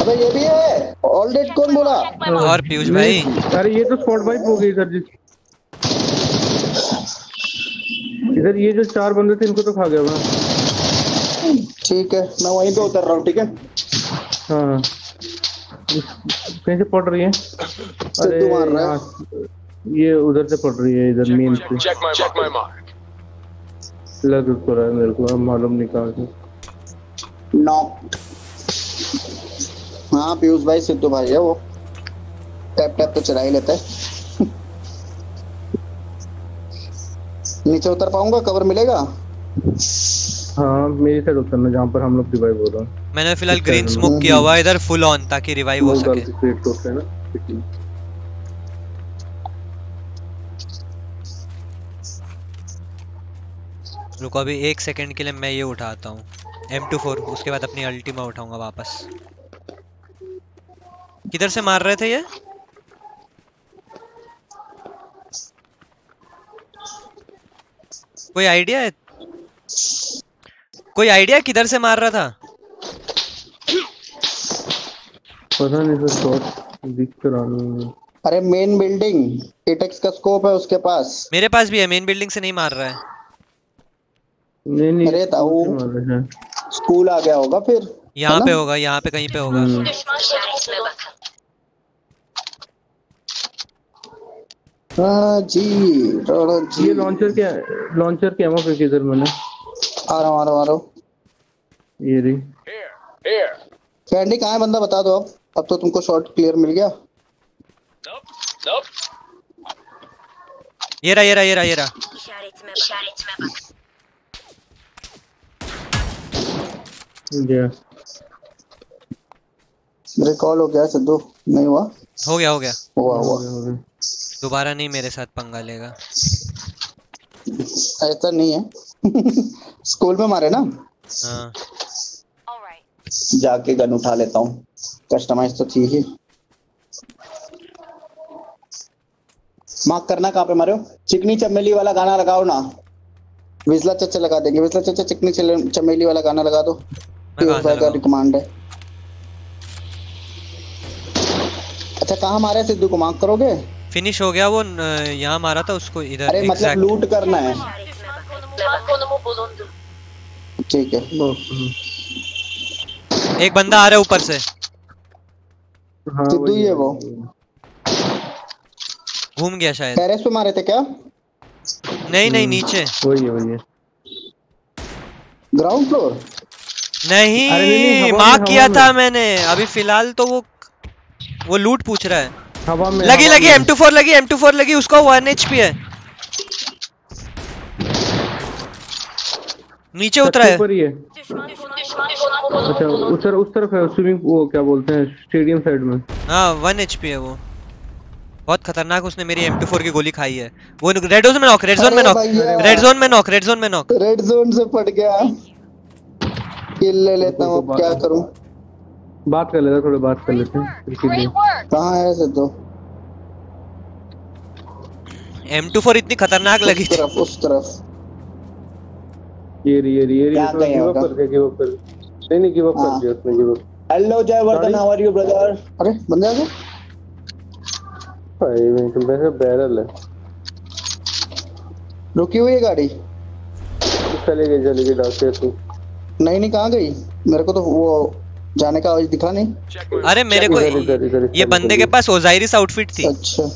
अबे ये भी है। ऑल डेट कौन बोला? और पीयूष भाई। अरे ये तो स्पॉट वाइप हो गई सर जी। इधर ये जो चार बंदे थे इनको तो खा गया मैं। ठीक है, मैं वहीं पे उतर रहा हूँ। ठीक है, हाँ कहीं से पड़ रही है। अरे ये उधर से पड़ रही है, इधर मेन से लग रहा है मेरे को, मालूम नहीं कहाँ से। नॉक। हाँ पीयूष भाई, सिद्धू भाई है वो, टैप तो चला ही लेता है। नीचे उतर पाऊंगा? कवर मिलेगा? हाँ मेरी साइड उतरना, जहाँ पर हम लोग रिवाइव हो रहा है। मैंने फिलहाल ग्रीन स्मोक किया हुआ इधर फुल ऑन, ताकि रिवाइव हो सके। रुको अभी 1 सेकंड के लिए मैं ये उठाता हूँ M24, उसके बाद अपनी अल्टीमा उठाऊंगा वापस। किधर से मार रहे थे ये? कोई आइडिया है? कोई आइडिया किधर से मार रहा था? पता नहीं, शॉट दिख तो रहा नहीं। अरे मेन बिल्डिंग, एटेक्स का स्कोप है उसके पास। मेरे पास भी है, मेन बिल्डिंग से नहीं मार रहा है। नहीं, अरे ताऊ स्कूल आ गया होगा फिर। यहाँ पे होगा, यहाँ पे कहीं पे होगा। जी ये लॉन्चर के एमओ पे किधर? मैंने आ रहा ये रही। कैंडी कहाँ है बंदा बता दो। अब तो तुमको शॉट क्लियर मिल गया। ये रहा। रिकॉल हो गया सिद्धू? नहीं हुआ। हो गया। दोबारा नहीं मेरे साथ पंगा लेगा, ऐसा नहीं है। स्कूल में मारे ना। हाँ। जाके गन उठा लेता हूँ, कस्टमाइज तो थी ही। मार्क करना कहाँ पे मारे हो? चिकनी चमेली वाला गाना लगाओ ना, विजला चचा लगा देंगे। विजला चचा चिकनी चमेली वाला गाना लगा दो, रिकमांड है। अच्छा कहाँ मारे सिद्धू को? मार्क करोगे? फिनिश हो गया वो, यहाँ मारा था उसको इधर। अरे मतलब लूट करना है। ठीक है। एक बंदा आ रहा है ऊपर से। हाँ, सिद्धू ही है वो। घूम गया शायद। टेरेस पे मारे थे क्या? नहीं नहीं नीचे। वही है वही है। Ground floor? नहीं मार्क किया था मैंने। अभी फिलहाल तो वो लूट पूछ रहा है। हवा में लगी लगी M24 लगी M24 लगी। उसका 1 HP है। नीचे उतरा है। अच्छा उस तरफ है स्विमिंग वो क्या बोलते हैं स्टेडियम साइड में। हाँ 1 HP है वो। बहुत खतरनाक उसने मेरी M24 की गोली खाई है। वो रेड जोन में नॉक रेड जोन में नॉक। रेड जोन से फट गया। किल ले लेता हूँ अब क्या करूँ। बात कर लेते थोड़ी बात कर लेते हैं। कहाँ है सिद्धू? M24 इतनी खतरनाक लगी थी। उस तरफ ये गिव अप कर नहीं गिव अप कर दिया उसने give up. Hello Jayvardhan how are you brother. अरे बंदे आ गए भाई। मैं तो वैसे बैरल है। रुकी हुई है गाड़ी। चले गए डालते तू। नहीं कहाँ गई? मेरे को तो वो जाने का आवाज दिखा नहीं। अरे मेरे को ये बंदे के पास ओजाइरिस आउटफिट थी। अच्छा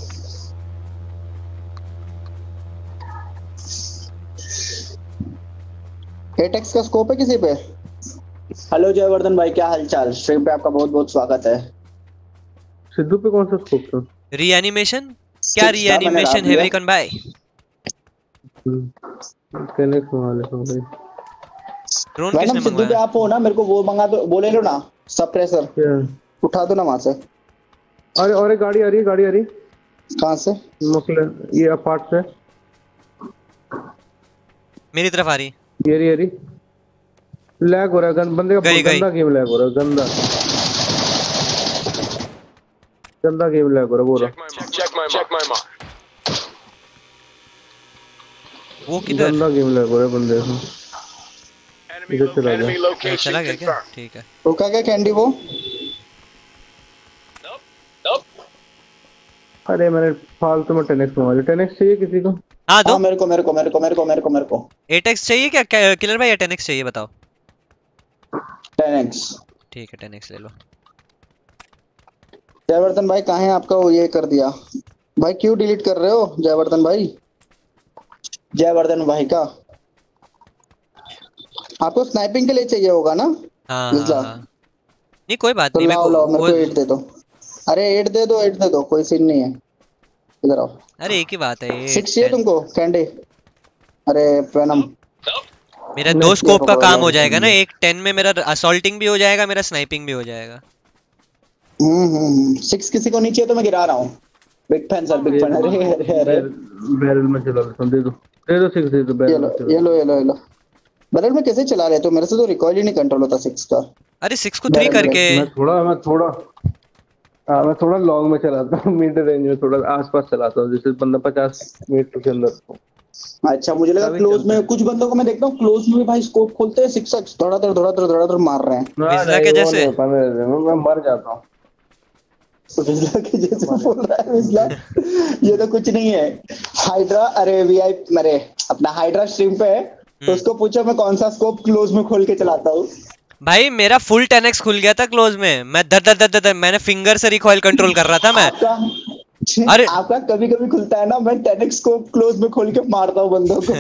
एटेक्स का स्कोप है किसी पे? हेलो जयवर्धन भाई क्या हालचाल। स्ट्रीम पे आपका बहुत बहुत स्वागत है। सिद्धू पे कौन सा स्कोप था? रीएनिमेशन। क्या रीएनिमेशन है वेकन भाई? कनेक्ट वाले हो भाई। ड्रोन किसने मंगाया? सिद्धू पे आप हो ना मेरे को वो मंगा दो। बोले लो ना सप्रेसर। उठा दो ना वहां से। अरे और गाड़ी आ रही है कहां से? ये अपार्ट से मेरी तरफ आ रही। ये रही लैग हो रहा है। बंदे का गंदा गेम लैग हो रहा है। गंदा गेम लैग हो रहा है। वो किधर? गंदा गेम लैग हो रहा है बंदे का। चला गया क्या? ठीक है रुका क्या कैंडी वो? अरे मैंने फालतू में 10x मार दिया। 10x चाहिए किसी को? हां दो। मेरे को 8x चाहिए क्या किलर भाई या 10x चाहिए बताओ? 10x ठीक है 10x ले लो। जयवर्धन भाई कहां है आपका वो? ये कर दिया भाई। क्यों डिलीट कर रहे हो जयवर्धन भाई? जयवर्धन भाई का आपको स्नाइपिंग के लिए चाहिए होगा ना? हाँ। नहीं कोई बात नहीं। मेरे को 8 दे दो। अरे 8 दे दो कोई सीन नहीं है। इधर आओ। अरे एक ही बात है 6 चाहिए तुमको कैंडी? अरे वेनम मेरा 2 स्कोप का काम हो जाएगा ना। एक 10 में मेरा असॉल्टिंग भी हो जाएगा मेरा स्नाइपिंग भी हो जाएगा। 6 किसी को नहीं चाहिए तो मैं गिरा रहा हूं। Big fan sir big fan. अरे बैरल में चला दे दो 6 दे दो बैरल। ये लो बैरल में कैसे चला रहे हो? मेरे से तो रिकॉइल ही नहीं कंट्रोल होता 6 का। अरे 6 को 3 करके मैं थोड़ा लॉन्ग में चलाता हूं। मिड रेंज में थोड़ा आसपास चलाता हूं जैसे बंदा 50 मीटर के अंदर। अच्छा मुझे लगा क्लोज में। कुछ बंदों को मैं देखता हूं क्लोज में भी भाई स्कोप खोलते हैं 6x थोड़ा मार रहे हैं विज़ला के जैसे। मैं मर जाता हूं विज़ला के जैसे बोल रहा है विज़ला। ये तो कुछ नहीं है हाइड्रा। अरे वीआईपी मेरे अपना हाइड्रा स्ट्रीम पे है तो उसको पूछो मैं कौन सा स्कोप क्लोज में खोल के चलाता हूँ। भाई मेरा फुल 10x खुल गया था क्लोज में। मैं दर मैंने फिंगर से रिकॉइल कंट्रोल कर रहा था मैं। अरे आपका कभी-कभी खुलता है ना। मैं 10x स्कोप क्लोज में खोल के मारता हूँ बंदों को।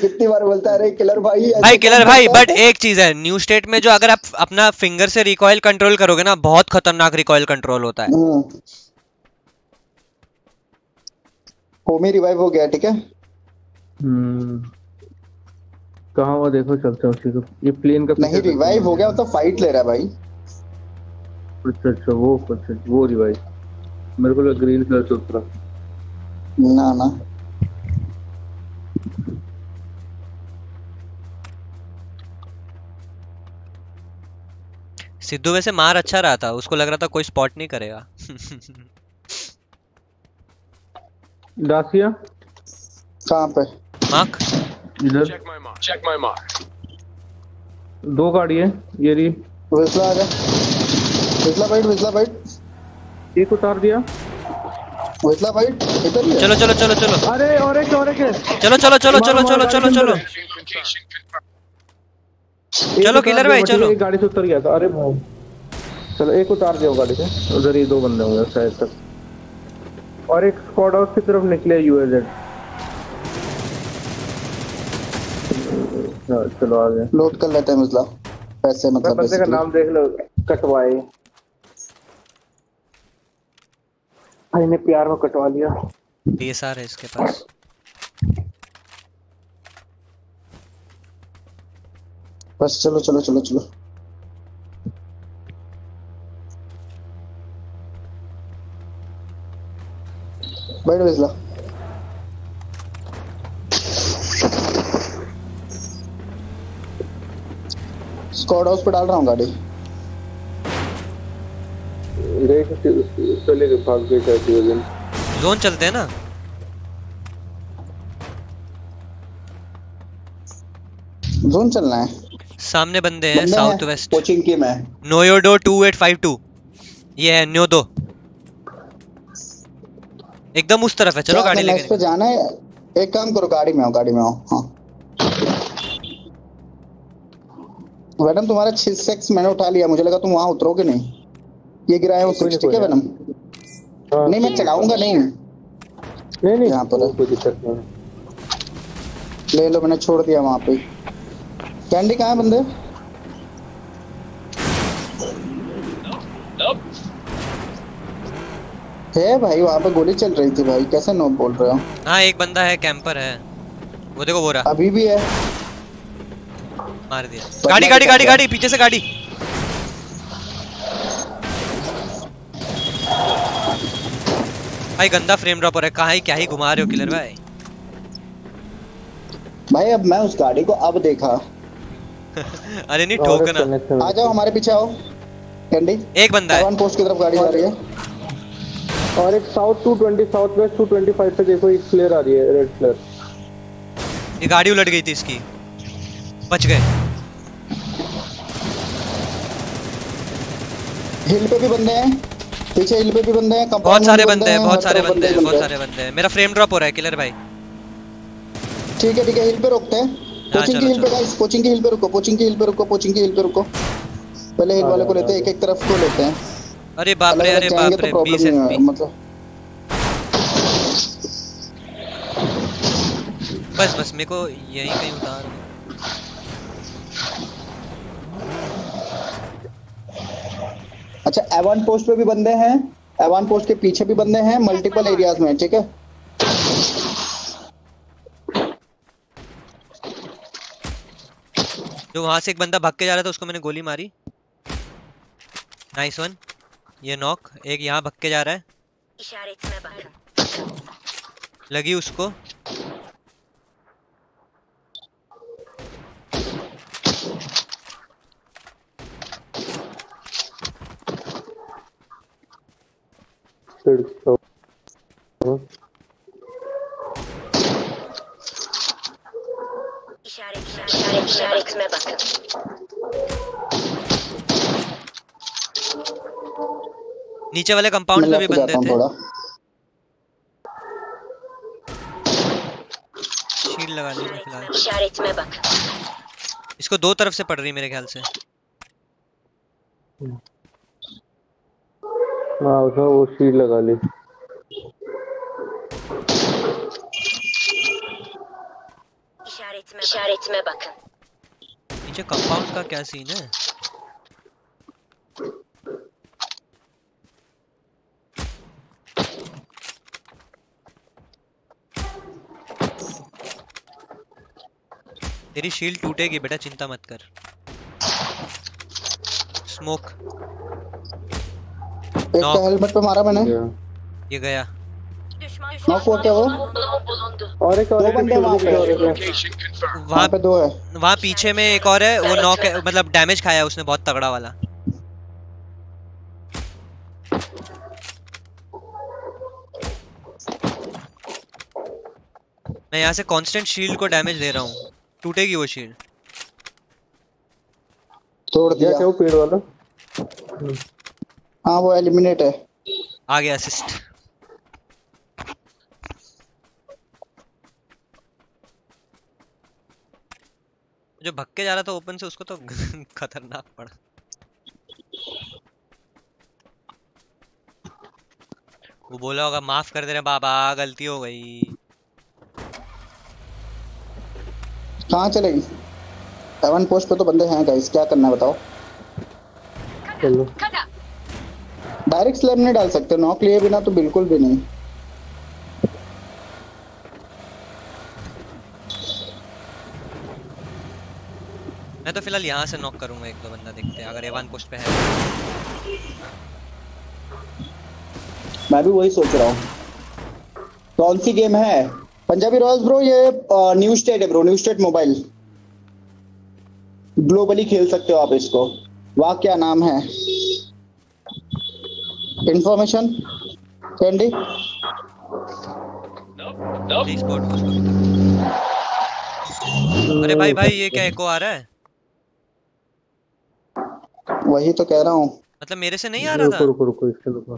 कितनी बार बोलता है अरे किलर भाई बट एक चीज है न्यू स्टेट में जो अगर आप अपना फिंगर से रिकॉइल कंट्रोल करोगे ना बहुत खतरनाक रिकॉइल कंट्रोल होता है। होमी रिवाइव हो गया ठीक है। कहाँ वो देखो चलते हैं उसी को। ये प्लेन का नहीं रिवाइव हो गया मतलब तो फाइट ले रहा है भाई। अच्छा वो रिवाइव मेरे को लग ग्रीन कलर से उतरा ना। सिद्धू वैसे मार अच्छा रहा था। उसको लग रहा था कोई स्पॉट नहीं करेगा। दासिया कहाँ पे मार्क? इधर चेक माय मार्क 2 गाड़ी है। ये रही विज़ला आ गया। विज़ला फाइट एक उतार दिया। विज़ला फाइट इधर ही है। चलो अरे और एक चलो चलो चलो किलर भाई चलो। एक गाड़ी से उतर गया था। अरे चलो एक उतार दिया गाड़ी से। उधर ही दो बंदे होंगे शायद तक। और एक स्क्वाड हाउस की तरफ निकले यूएजेड। चलो आगे लोड कर लेते हैं मिसला। पैसे मतलब पैसे का नाम देख लो कटवाए। भाई ने प्यार में कटवा लिया। डीएसआर है इसके पास। बस चलो चलो चलो चलो बैठ विज़ला। स्क्वाड हाउस पे डाल रहा हूँ गाड़ी। चले भाग गए जोन चलते हैं ना। जोन चलना है। सामने बंदे हैं साउथ वेस्ट कोचिंग की में। नोयोडो 2852 ये है नोयोडो एकदम उस तरफ है। चलो गाड़ी लेके पे जाना है। एक काम करो गाड़ी में आओ गाड़ी में आओ। हाँ वेनम तुम्हारा 6x मैंने उठा लिया। मुझे लगा तुम वहां उतरोगे नहीं। ये गिरा है उस ठीक है वेनम। नहीं मैं चलाऊंगा नहीं नहीं नहीं यहां पर कोई दिक्कत नहीं। ले लो मैंने छोड़ दिया वहां पे। कैंडी कहाँ है बंदे? है भाई वहाँ पे गोली चल रही थी भाई। कैसे नोब बोल रहे हो? हाँ एक बंदा है कैंपर है वो देखो बोरा अभी भी है। मार दिया। गाड़ी गाड़ी गाड़ी गाड़ी पीछे से गाड़ी। भाई गंदा फ्रेम ड्रॉपर है। कहाँ ही क्या ही घुमा रहे हो किलर भाई। भाई अब मैं उस गाड़ी को अब देखा। अरे नहीं ठोकना। आ जाओ हमारे पीछे आओ कैंडी। एक बंदा है पोस्ट की तरफ गाड़ी जा रही है। और एक साउथ 220 साउथ वेस्ट 225 पे देखो एक फ्लेयर आ रही है रेड फ्लेयर। ये गाड़ी उलट गई थी इसकी बच गए। हिल पे भी बंदे हैं पीछे। हिल पे भी बंदे हैं। बहुत सारे बंदे हैं बहुत सारे बंदे हैं बहुत सारे बंदे हैं। मेरा फ्रेम ड्रॉप हो रहा है किलर भाई। ठीक है हिल पे रोकते हैं। कोचिंग की हिल पे गाइस कोचिंग की हिल पे रुको कोचिंग की हिल पे रुको कोचिंग की हिल पे रुको। पहले हिल वाले को लेते हैं एक एक तरफ को लेते हैं। अरे बाप रे तो 20 एफपी मतलब बस बस मेरे को यही कहीं उतार। अच्छा एवान पोस्ट पे भी बंदे हैं। एवान पोस्ट के पीछे भी बंदे हैं। मल्टीपल एरियाज में ठीक है। जो वहां से एक बंदा भाग के जा रहा था उसको मैंने गोली मारी। नाइस वन ये नॉक। एक यहाँ भाग के जा रहा है लगी उसको। मैं नीचे वाले कंपाउंड में भी बंदे थे। शील्ड लगा लेंगे फिलहाल। इसको दो तरफ से पड़ रही मेरे ख्याल से। वो शील्ड लगा ली। नीचे कंपाउंड का क्या सीन है? तेरी शील्ड टूटेगी बेटा चिंता मत कर। स्मोक एक हेलमेट पे मारा मैंने। ये गया क्या वो? और एक और बंदे वहाँ पे दो है। वहाँ पीछे में एक और है वो नॉक है मतलब डैमेज खाया उसने बहुत तगड़ा वाला। मैं यहाँ से कांस्टेंट शील्ड को डैमेज दे रहा हूँ। टूटेगी वो शील्ड। तोड़ दिया क्या वो पेड़ वाला? हाँ वो एलिमिनेट है। आ गया असिस्ट। जो भक्के जा रहा था ओपन से उसको तो खतरनाक पड़ा। वो बोला होगा माफ कर देना बाबा गलती हो गई। कहाँ चलेगी? टावन पोस्ट पे तो बंदे हैं गाइस, क्या करना है बताओ? चलो डायरेक्ट स्लैब नहीं डाल सकते नॉक लिए बिना तो बिल्कुल भी नहीं। मैं तो फिलहाल यहाँ से नॉक करूंगा एक दो बंदा, देखते हैं अगर एवान पोस्ट पे है। मैं भी वही सोच रहा हूँ। कौन सी गेम है पंजाबी रॉयल्स ब्रो? ये न्यू स्टेट है bro, new state mobile. Globally खेल सकते हो आप इसको। वाह क्या नाम है। इंफॉर्मेशन कैंडी अरे भाई भाई ये क्या एको आ रहा है? वही तो कह रहा हूँ, मतलब मेरे से नहीं आ रहा था। रुको रुको इसके रुको,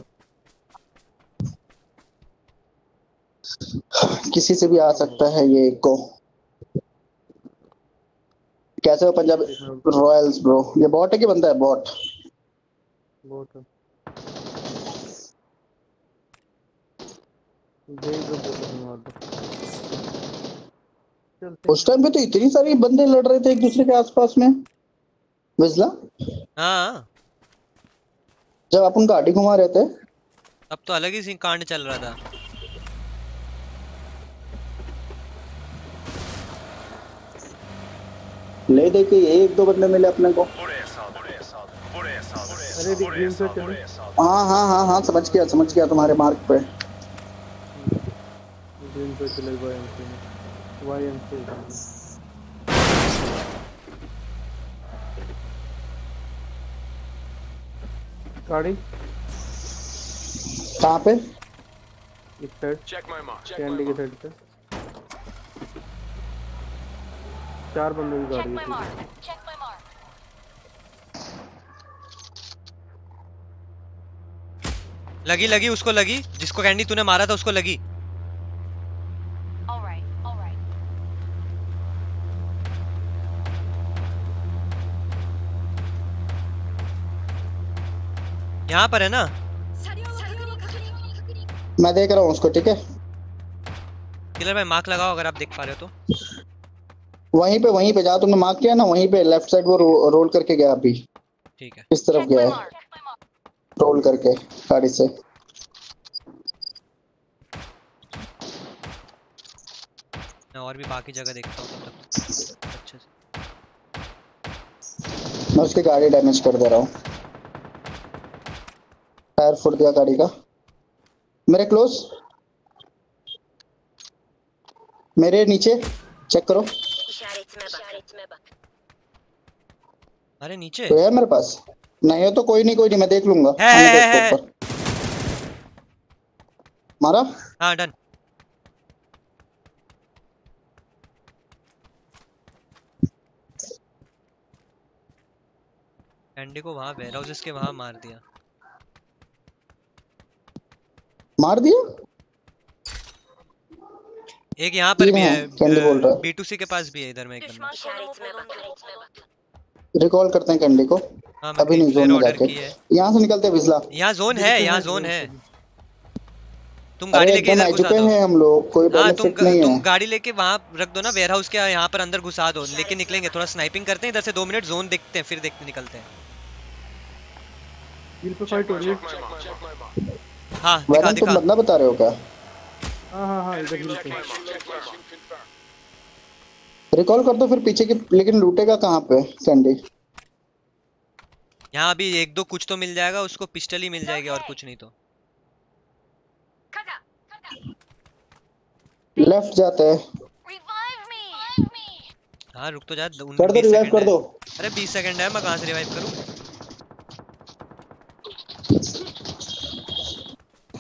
किसी से भी आ सकता है ये एको। कैसे हो पंजाब रॉयल्स ब्रो? ये बॉट है कि बंदा है? बॉट बॉट उस टाइम पे तो इतनी सारी बंदे लड़ रहे थे एक दूसरे के आसपास में विज़ला। हाँ जब अपन गाड़ी घुमा रहे थे तब तो अलग ही कांड चल रहा था। ले दे के एक दो बंदे मिले अपने को। हाँ हाँ हाँ हाँ समझ गया समझ गया, तुम्हारे मार्क पे गाड़ी कहाँ पे? इस साइड कैंडी के साइड पे चार बंदों की गाड़ी है। लगी लगी उसको लगी, जिसको कैंडी तूने मारा था उसको लगी। यहाँ पर है ना, मैं देख रहा हूँ उसको। ठीक है किलर भाई मार्क लगाओ अगर आप देख पा रहे हो तो। वहीं पे जहाँ तुमने मार्क किया ना वहीं पे लेफ्ट साइड वो रोल करके गया अभी। ठीक है इस तरफ गया है रोल करके गाड़ी से। मैं और भी बाकी जगह देखता हूँ तब अच्छे से। मैं उसकी गाड़ी डैमेज कर दे रहा हूँ। टायर फुट दिया गाड़ी का। मेरे क्लोज मेरे नीचे चेक करो। अरे नीचे तो यार मेरे पास नहीं हो तो कोई नहीं मैं देख लूंगा। मारा? हाँ डन। कैंडी को वहाँ वेयरहाउसेस के वहाँ मार दिया। मार दिया? एक यहाँ पर भी है, B2C के पास भी है। इधर में एक बंदा रिकॉल करते हैं कैंडी को। अभी नहीं जोन में जाके यहाँ से निकलते हैं विज़ला। यहाँ जोन है, यहाँ जोन है। तुम गाड़ी लेके इधर घुसा दो। हम लोग कोई बेनिफिट नहीं है। तुम गाड़ी लेके वहाँ रख दो ना वेयरहाउस के यहाँ पर, अंदर घुसा दो लेके निकलेंगे। थोड़ा स्नाइपिंग करते हैं इधर से 2 मिनट, जोन देखते हैं फिर देखते निकलते हैं। हाँ दिखा दिखा। तुम बंदा बता रहे हो क्या? हाँ हाँ हाँ इधर रिकॉल कर दो फिर पीछे की। लेकिन लूटेगा कहाँ पे कैंडी? यहाँ अभी एक दो कुछ तो मिल जाएगा उसको, पिस्टल ही मिल जाएगी और कुछ नहीं तो। लेफ्ट जाते हैं। हाँ रुक तो जा, रिवाइव कर दो। अरे 20 सेकंड है, मैं कहाँ से रिवाइव करूँ?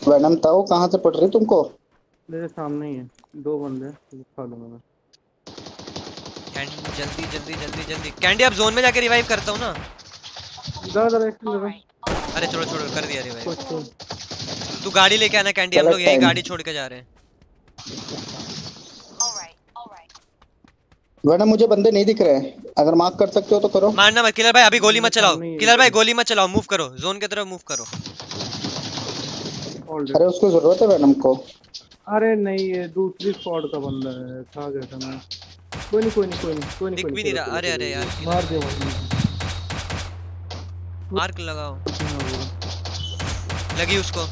वेनम ताओ कहाँ से पड़ रही तुमको? मेरे सामने ही है, 2 बंदे खा लूंगा मैं। कैंडी जल्दी जल्दी जल्दी जल्दी। कैंडी आप जोन में जाके रिवाइव करता हूँ ना। इधर एक ले। अरे छोड़ो छोड़ो कर दिया रिवाइव। तू गाड़ी लेके आना कैंडी, हम लोग यही गाड़ी छोड़ के जा रहे हैं। वरना मुझे बंदे नहीं दिख रहे हैं, अगर मार्क कर सकते हो तो करो। मारना मत किलर भाई, अभी गोली मत चलाओ। किलर भाई गोली मत चलाओ, मूव करो जोन की तरफ मूव करो। अरे उसको जरूरत है वेनम को। अरे नहीं ये दूसरी स्क्वाड का बंदा है, था जैसा मैं। कोई नहीं दिख भी नहीं रहा। अरे अरे यार मार दे भाई, मार्क लगाओ। लगी उसको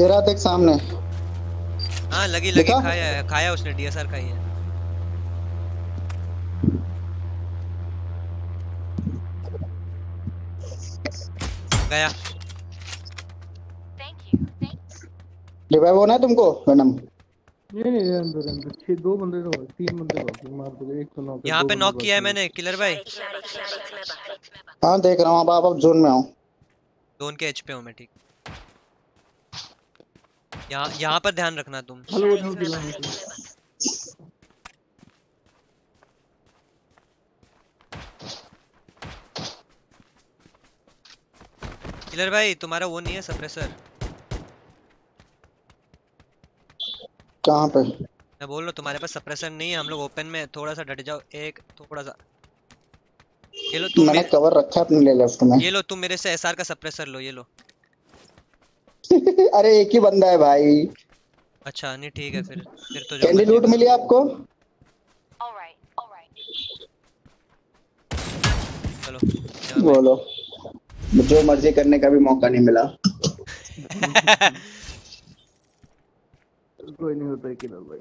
ये रात एक सामने। हां लगी लगी, खाया उसने, डीएसआर खाई है। गया। रिवाइव होना है तुमको वेनम? नहीं अंदर अंदर छह दो बंदे तो तीन बंदे बाकी मार दोगे, एक तो नॉक। यहां पे नॉक किया है मैंने किलर भाई। हां देख रहा हूं, अब आप जोन में आओ। जोन के एच पे हूं मैं, ठीक। यहां पर ध्यान रखना तुम। हेलो जोन दिला किलर भाई, तुम्हारा वो नहीं है सप्रेसर? कहां पे? मैं बोल रहा हूं तुम्हारे पास सप्रेसर नहीं है। हम लोग ओपन में थोड़ा सा डट जाओ, एक थोड़ा सा। ये लो तुम, मैंने कवर रखा अपने लिए लेफ्ट में। ये लो तुम मेरे से एसआर का सप्रेसर लो, ये लो। अरे एक ही बंदा है भाई। अच्छा नहीं ठीक है, फिर तो कैंडी लूट मिली आपको? ऑलराइट ऑलराइट चलो बोलो, जो मर्जी करने का भी मौका नहीं मिला। कोई नहीं होता है किलर भाई।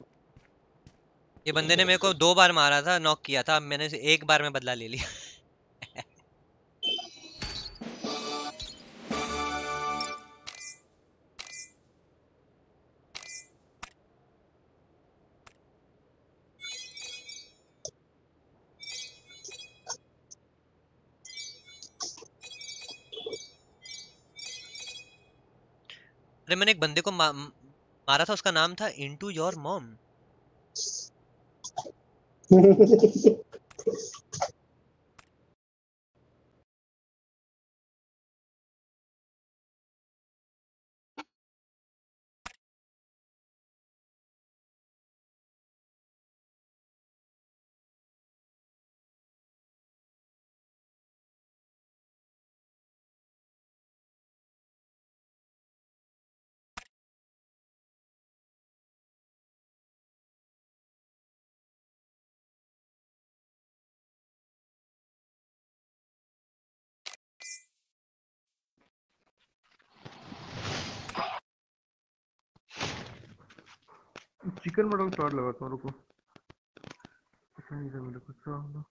ये बंदे ने मेरे को 2 बार मारा था, नॉक किया था, मैंने एक बार में बदला ले लिया। अरे मैंने एक बंदे को मारा था, उसका नाम था into your mom. Chicken mutton स्वाद लगाता हूँ, रुको। पता नहीं था मेरे को स्वाद।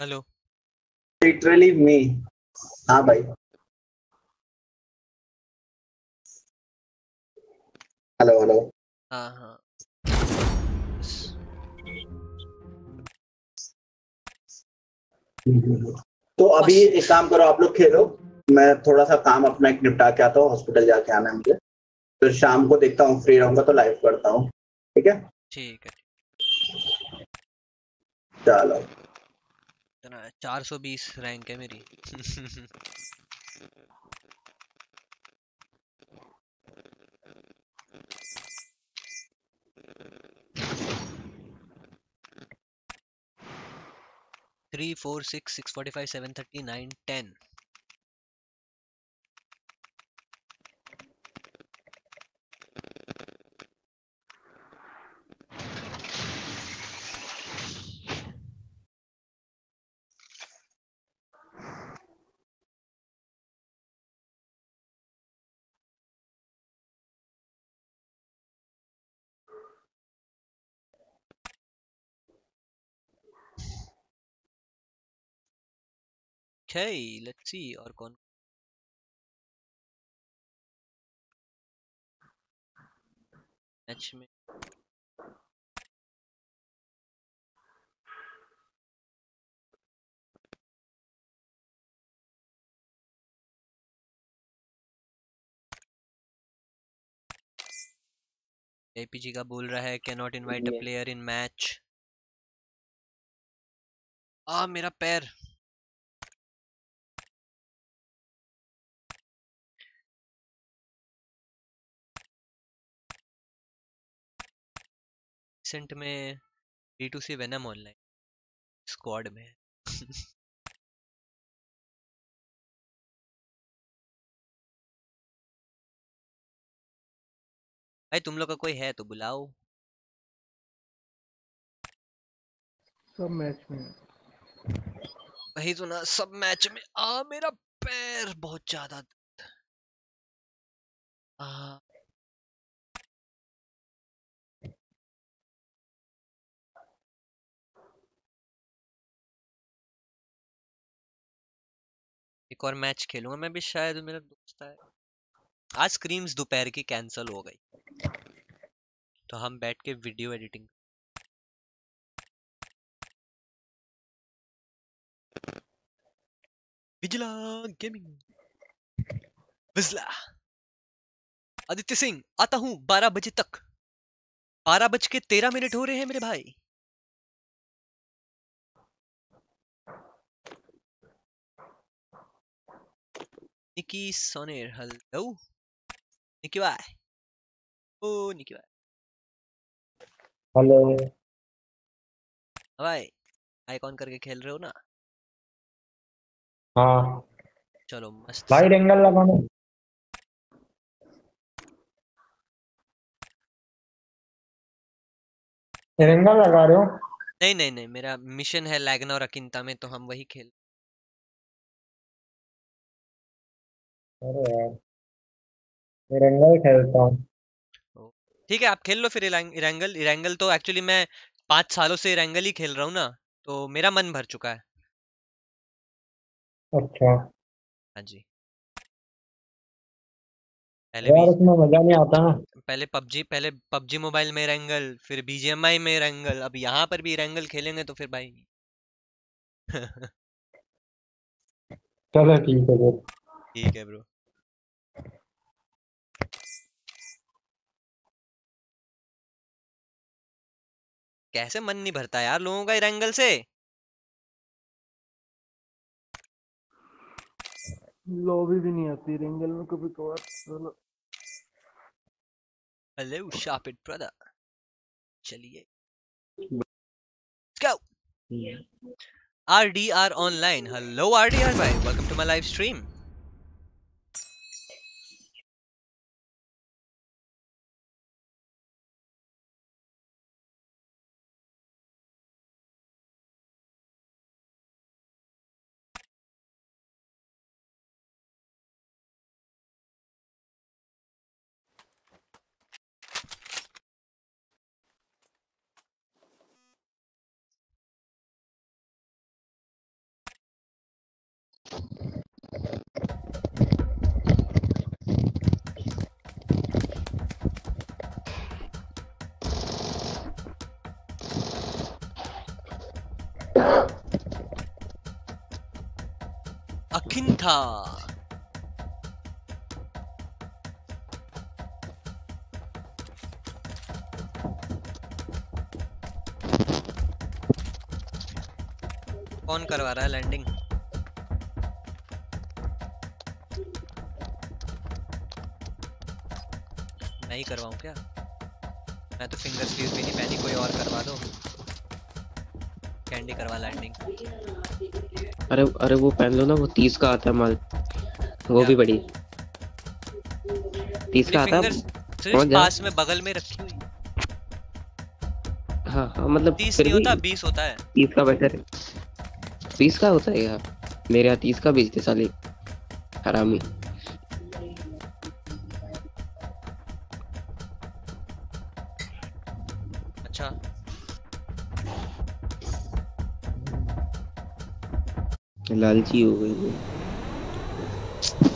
Hello literally me. हाँ भाई हेलो हेलो। हाँ तो अभी एक काम करो, आप लोग खेलो, मैं थोड़ा सा काम अपना एक निपटा के आता हूँ, हॉस्पिटल जाके आना है मुझे। फिर शाम को देखता हूँ, फ्री रहूंगा तो लाइव करता हूँ, ठीक है? ठीक है चलो। 420 रैंक है मेरी। Three, four, six, 645, 739, 10. Hey, let's see और कौन। मैच में एपीजी का बोल रहा है can not invite a player in match. आ मेरा पैर, सेंट में B2C वेनम ऑनलाइन स्क्वाड में भाई तुम लोग का कोई है तो बुलाओ। सब मैच में वही तो ना, सब मैच में। आ मेरा पैर बहुत ज्यादा। एक और मैच खेलूंगा मैं भी शायद, मेरा दोस्त है। आज स्क्रीम्स दोपहर की कैंसिल हो गई तो हम बैठ के वीडियो एडिटिंग। विजला गेमिंग, विजला आदित्य सिंह आता हूं 12 बजे तक। 12 बज के 13 मिनट हो रहे हैं मेरे भाई। निकी सोनेर हेलो, निकी भाई, ओ निकी भाई हेलो भाई। आइकॉन करके खेल रहे हो ना? हाँ चलो मस्त। लाइट एंगल लगाना। एंगल लगा रहे हो? नहीं नहीं नहीं, मेरा मिशन है लैगना और अकिंता में, तो हम वही खेल। अरे यार इरेंगल खेलता हूँ। ठीक है आप खेल लो फिर इरेंगल। इरेंगल तो एक्चुअली मैं 5 सालों से इरेंगल ही खेल रहा हूँ ना, तो मेरा मन भर चुका है। अच्छा हाँ जी। पहले यार इसमें मजा नहीं आता ना। पहले पबजी मोबाइल में इरेंगल, फिर बीजीएमआई में इरेंगल, अब यहाँ पर भी इरेंगल खेलेंगे तो फिर भाई चलो ठीक है फिर। ठीक है ब्रो। कैसे मन नहीं भरता यार लोगों का इरेंगल से। लॉबी भी नहीं आती इरेंगल में कभी कभार। हेलो शार्पिट ब्रदर, चलिए RDR ऑनलाइन। हेलो RDR भाई, welcome to my live stream. अकिंता कौन करवा रहा है लैंडिंग? नहीं करवाऊं क्या मैं? तो फिंगर स्लीव भी नहीं पहनी, कोई और करवा दो। कैंडी करवा लैंडिंग। अरे अरे वो पहन लो ना, वो 30 का आता है माल, वो भी बड़ी 30 का आता है। सिर्फ पास में बगल में रखी हुई। हाँ हाँ मतलब 30 नहीं होता, 20 होता है। 30 का बेटर है, 20 का होता है यार। मेरे यहाँ 30 का बेचते साले हरामी। अच्छा लालची हो गई,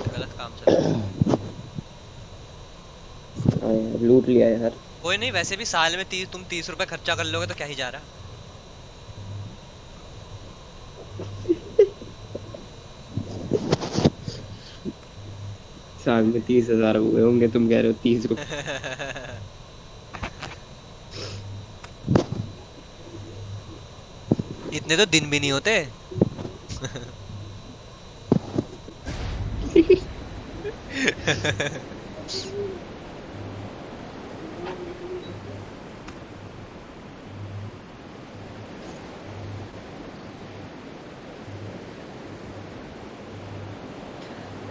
गलत काम चल लूट लिया यार। कोई नहीं, वैसे भी साल में तुम 30 रुपए खर्चा कर लोगे तो क्या ही जा रहा। साल में 30,000 हुए होंगे, तुम कह रहे हो 30 रुपए इतने तो दिन भी नहीं होते।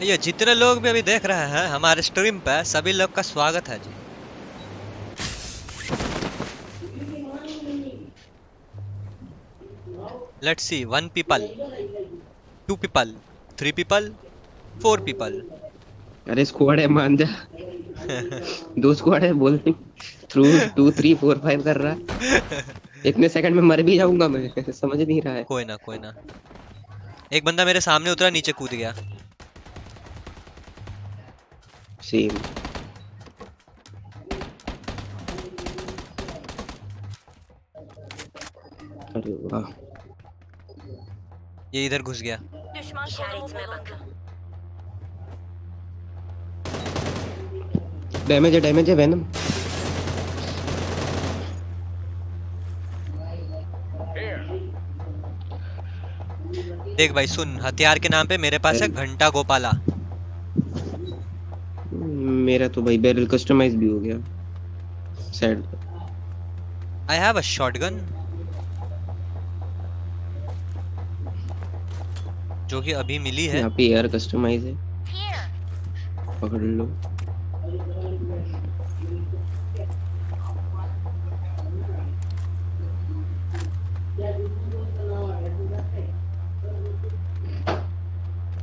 ये जितने लोग भी अभी देख रहे हैं हमारे स्ट्रीम पर, सभी लोग का स्वागत है जी। Let's see, 1 people, 2 people, 3 people, 4 people. अरे स्क्वाड है मान जा। 2 स्क्वाड है बोल। 2, 3, 4, 5 कर रहा है। इतने सेकंड में मर भी जाऊंगा मैं, समझ नहीं रहा है। कोई ना कोई ना, एक बंदा मेरे सामने उतरा, नीचे कूद गया। सेम अरे वाह, ये इधर घुस गया। डैमेज है, डैमेज है। वेनम देख भाई सुन, हथियार के नाम पे मेरे पास है घंटा गोपाला। मेरा तो भाई बैरल कस्टमाइज भी हो गया। Sad. I have a shotgun, जो कि अभी मिली है। यहाँ पे एयर कस्टमाइज है, पकड़ लो।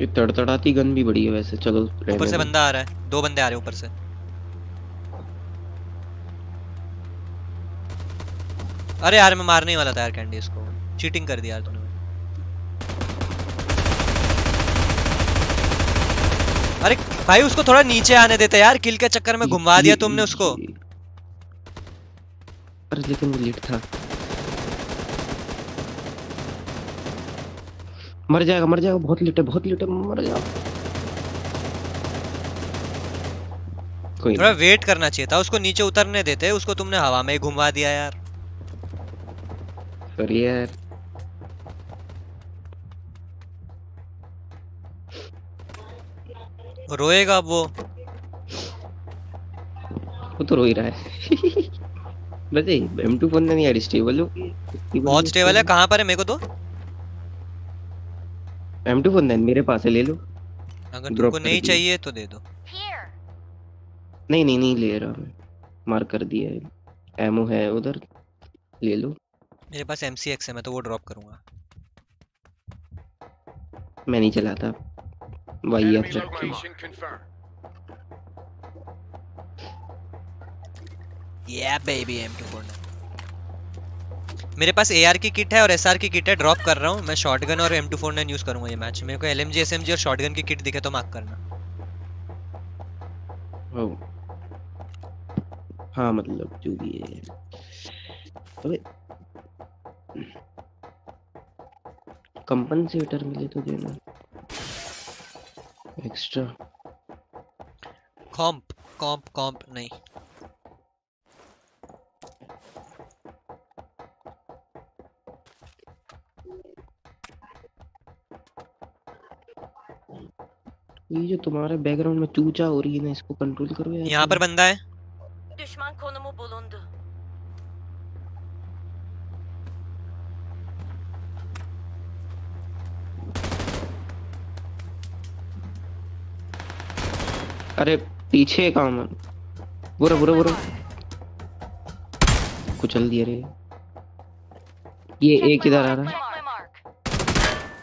ये तड़तड़ाती गन भी बड़ी है वैसे। चलो ऊपर से बंदा आ रहा है, 2 बंदे आ रहे हैं ऊपर से। अरे यार मैं मारने ही वाला था यार कैंडी, इसको चीटिंग कर दिया यार तूने। अरे भाई उसको थोड़ा नीचे आने देते यार, किल के चक्कर में घुमा दिया तुमने उसको। अरे लेकिन वो लेट था। मर जाएगा, मर जाएगा। बहुत लेट है, बहुत लेट है, मर जाएगा। थोड़ा वेट करना चाहिए था, उसको नीचे उतरने देते। उसको तुमने हवा में ही घुमा दिया यार। सॉरी यार। रोएगा अब वो तो रो ही रहा है। बजे M2 फोन नहीं यार, स्टेबल हो। बहुत स्टेबल है। कहां पर है? मेरे को तो M2 फोन नहीं, मेरे पास है, ले लो। अगर तुमको नहीं चाहिए तो दे दो। नहीं नहीं नहीं ले रहा मैं, मार कर दिया है। एमओ है उधर, ले लो। मेरे पास MCX है, मैं तो वो ड्रॉप करूंगा। मैं नहीं चलाता भाई। या बेबी M249। मेरे पास AR की किट है और SR की किट है, ड्रॉप कर रहा हूँ मैं। शॉटगन और M249 यूज करूंगा ये मैच। मेरे को LMG, SMG और शॉटगन की किट दिखे तो मार्क करना। हाँ मतलब जो भी है। अबे कंपनसेटर मिले तो देना एक्स्ट्रा। कॉम्प कॉम्प कॉम्प नहीं। ये जो तुम्हारे बैकग्राउंड में चूचा हो रही है ना, इसको कंट्रोल करो यार। यहाँ पर बंदा है। दुश्मन कोनुमु बुलुंदु। अरे पीछे काम है। बुरा बुरा बुरा कुचल दिया रे। ये एक इधर आ रहा है।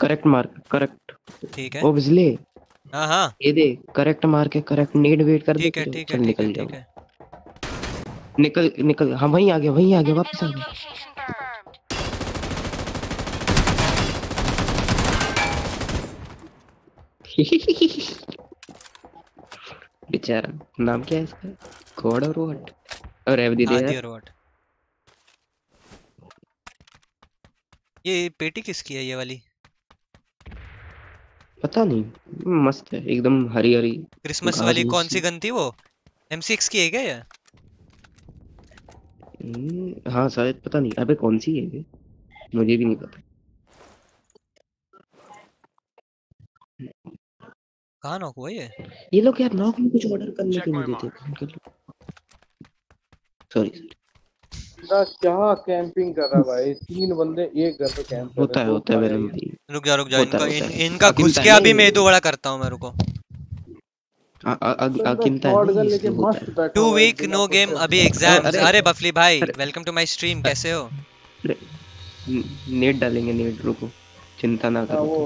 Correct mark, correct. ठीक है ओ बिजली। हां हां ये दे, करेक्ट मार्क है, करेक्ट। नीड वेट कर दे, चल निकल जाओ। निकल निकल। हां वहीं आ गया, वहीं आ गया, वापस आ गया बेचारा। नाम क्या है इसका? घोड़ा रोट और एवडी दे रोट। ये पेटी किसकी है? ये वाली पता नहीं, मस्त है एकदम हरी हरी। क्रिसमस वाली कौन सी गन थी वो? M6 की है क्या ये? हाँ शायद, पता नहीं। अबे कौन सी है ये, मुझे भी नहीं पता। कहाँ नॉक हुआ ये लोग यार नॉक में कुछ ऑर्डर करने के नहीं देते। सॉरी क्या कैंपिंग कर रहा भाई, तीन बंदे एक घर पे कैंप होता है वेलम भी। रुक जा इनका घुस के अभी मैं तो बड़ा करता हूं। मैं रुको अकिंता 2 वीक नो गेम अभी एग्जाम्स। अरे बफली भाई वेलकम टू माय स्ट्रीम, कैसे हो? नेट डालेंगे नेट, रुको चिंता ना करो।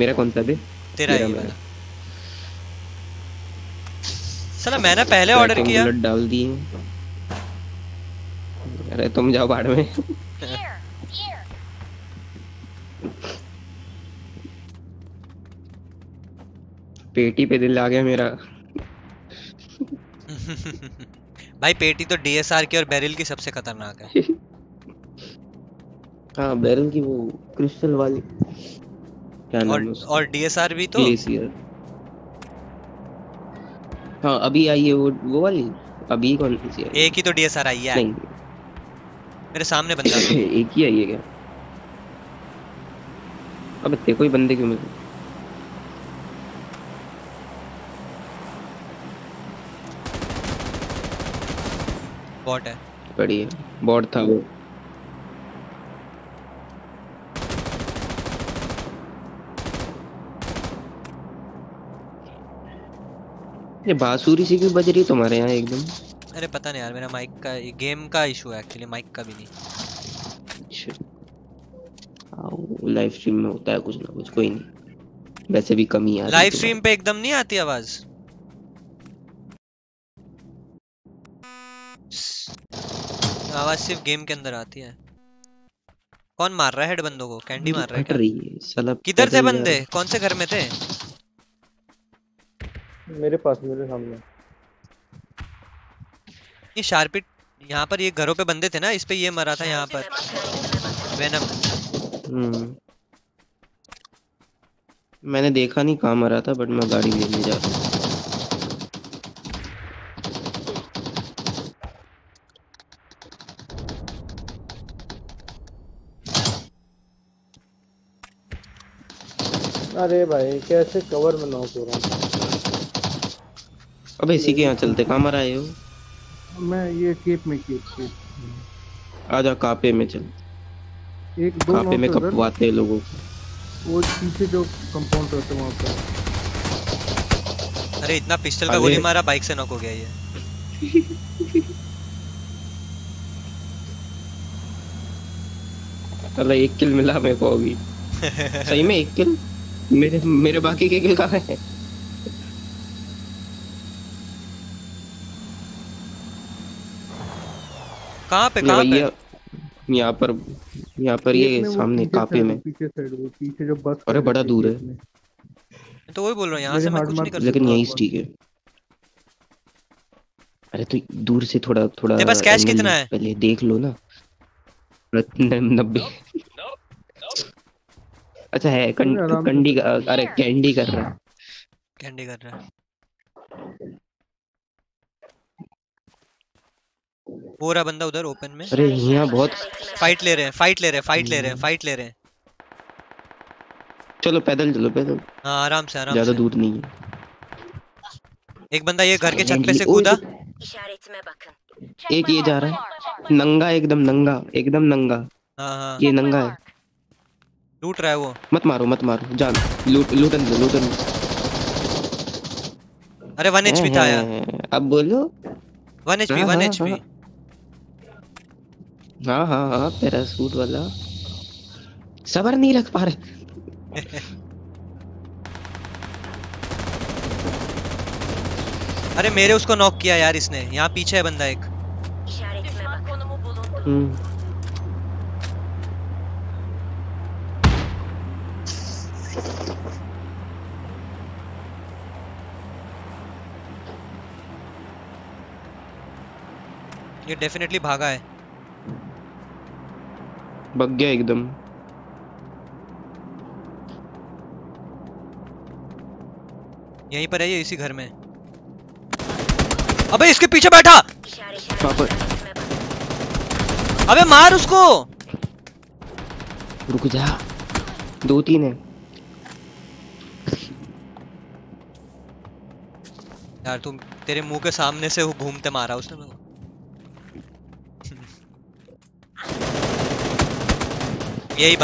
मेरा कौन सा है? तेरा ही वाला। साला मैंने पहले ऑर्डर किया, डाल दिए। अरे तुम जाओ बाढ़ में। पेटी पे दिल आ गया मेरा। भाई पेटी तो डीएसआर की और बैरल की सबसे खतरनाक है। हाँ बैरल की वो क्रिस्टल वाली क्या नाम है, और डीएसआर भी तो हाँ अभी आई है वो वाली। अभी कौन सी है? एक ही तो डीएसआर आई है। नहीं मेरे सामने बंदा एक ही आई है क्या? अब तेरे कोई बंदे क्यों मिले? बॉट है, बढ़िया बॉट था वो। ये बांसुरी सी क्यों बज रही है तुम्हारे यहाँ एकदम? अरे पता नहीं यार, मेरा माइक का गेम का इशू है एक्चुअली, माइक का भी नहीं। आओ लाइव स्ट्रीम में होता है कुछ ना कुछ, कोई नहीं वैसे भी कमी आ रही है। लाइव स्ट्रीम पे एकदम नहीं आती आवाज। आवाज सिर्फ गेम के अंदर आती है। कौन मार रहा है हेड बंदों को? कैंडी मार रहा है। किधर थे बंदे? कौन से घर में थे? मेरे पास, मेरे सामने। ये शार्पिट यहाँ पर, ये घरों पे बंदे थे ना, इस पे ये मरा था यहाँ पर वेनम। मैंने देखा नहीं कहाँ मरा था, बट मैं गाड़ी लेने जा रहा हूँ। अरे भाई कैसे कवर में नॉक हो रहा हूँ। अबे इसी के यहाँ चलते, कहाँ मरा आए हो? मैं ये केप में। आजा कापे में चलते, एक दो कापे में कपवाते हैं लोगों को। वो पीछे जो कंपाउंड रहता है वहाँ पर। अरे इतना पिस्टल का गोली मारा, बाइक से नॉक हो गया ये। अरे एक किल मिला मेरे को अभी। सही में एक किल? मेरे बाकी के किल कहाँ है? पे यहाँ पर ये सामने कापे में पीछे जो बस। अरे बड़ा दूर है, तो वही बोल रहा हूँ यहाँ से मैं कुछ नहीं कर सकता, लेकिन यहीं ठीक है। अरे तो दूर से थोड़ा थोड़ा। तेरे पास कैश कितना है? पहले देख लो ना। 90। अच्छा है कैंडी। अरे कैंडी कर रहा है पूरा बंदा उधर ओपन में। अरे यहाँ बहुत फाइट ले रहे हैं। चलो पैदल। हाँ आराम से। ज़्यादा दूर नहीं है। एक बंदा ये घर के छत पे से कूदा। एक ये जा रहा है नंगा, एकदम नंगा। हाँ। ये नंगा है, लूट रहा है वो। मत मारो जान। लूटन। अरे 1 HP था यार। अब बोलो 1 HP। हाँ पैरासूट वाला सबर नहीं रख पा रहे। अरे मेरे उसको नॉक किया यार इसने। यहाँ पीछे है बंदा एक। ये डेफिनेटली भागा है, भाग गया एकदम। यहीं पर है ये, इसी घर में। अबे इसके पीछे बैठा। अबे मार उसको। रुक जा। दो तीन है यार। तुम तेरे मुंह के सामने से वो घूमते मारा उसने मेरे को। यही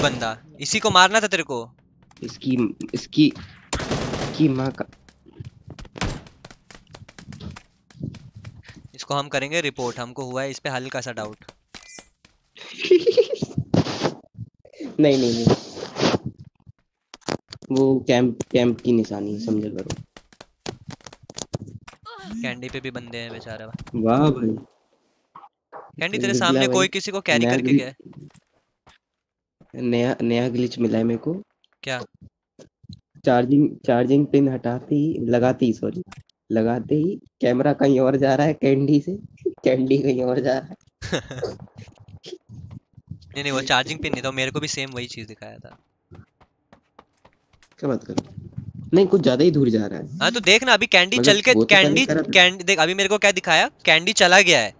बंदा इसी को मारना था तेरे को। इसकी माँ का। इसको हम करेंगे रिपोर्ट, हमको हुआ है इस पे हल्का सा डाउट। नहीं वो कैंप की निशानी समझ करो। कैंडी पे भी बंदे हैं बेचारा। वाह भाई कैंडी तेरे सामने कोई किसी को कैरी करके गया है। नया ग्लिच मिला है मेरे को। क्या? चार्जिंग पिन लगाते ही कैमरा कहीं और जा रहा है कैंडी कहीं और जा रहा है। नहीं वो चार्जिंग पिन नहीं था, मेरे को भी सेम वही चीज दिखाया था। क्या बात कर, नहीं कुछ ज्यादा ही दूर जा रहा है। हाँ तो देखना अभी कैंडी चल के कैंडी देख अभी मेरे को क्या दिखाया, कैंडी चला गया है।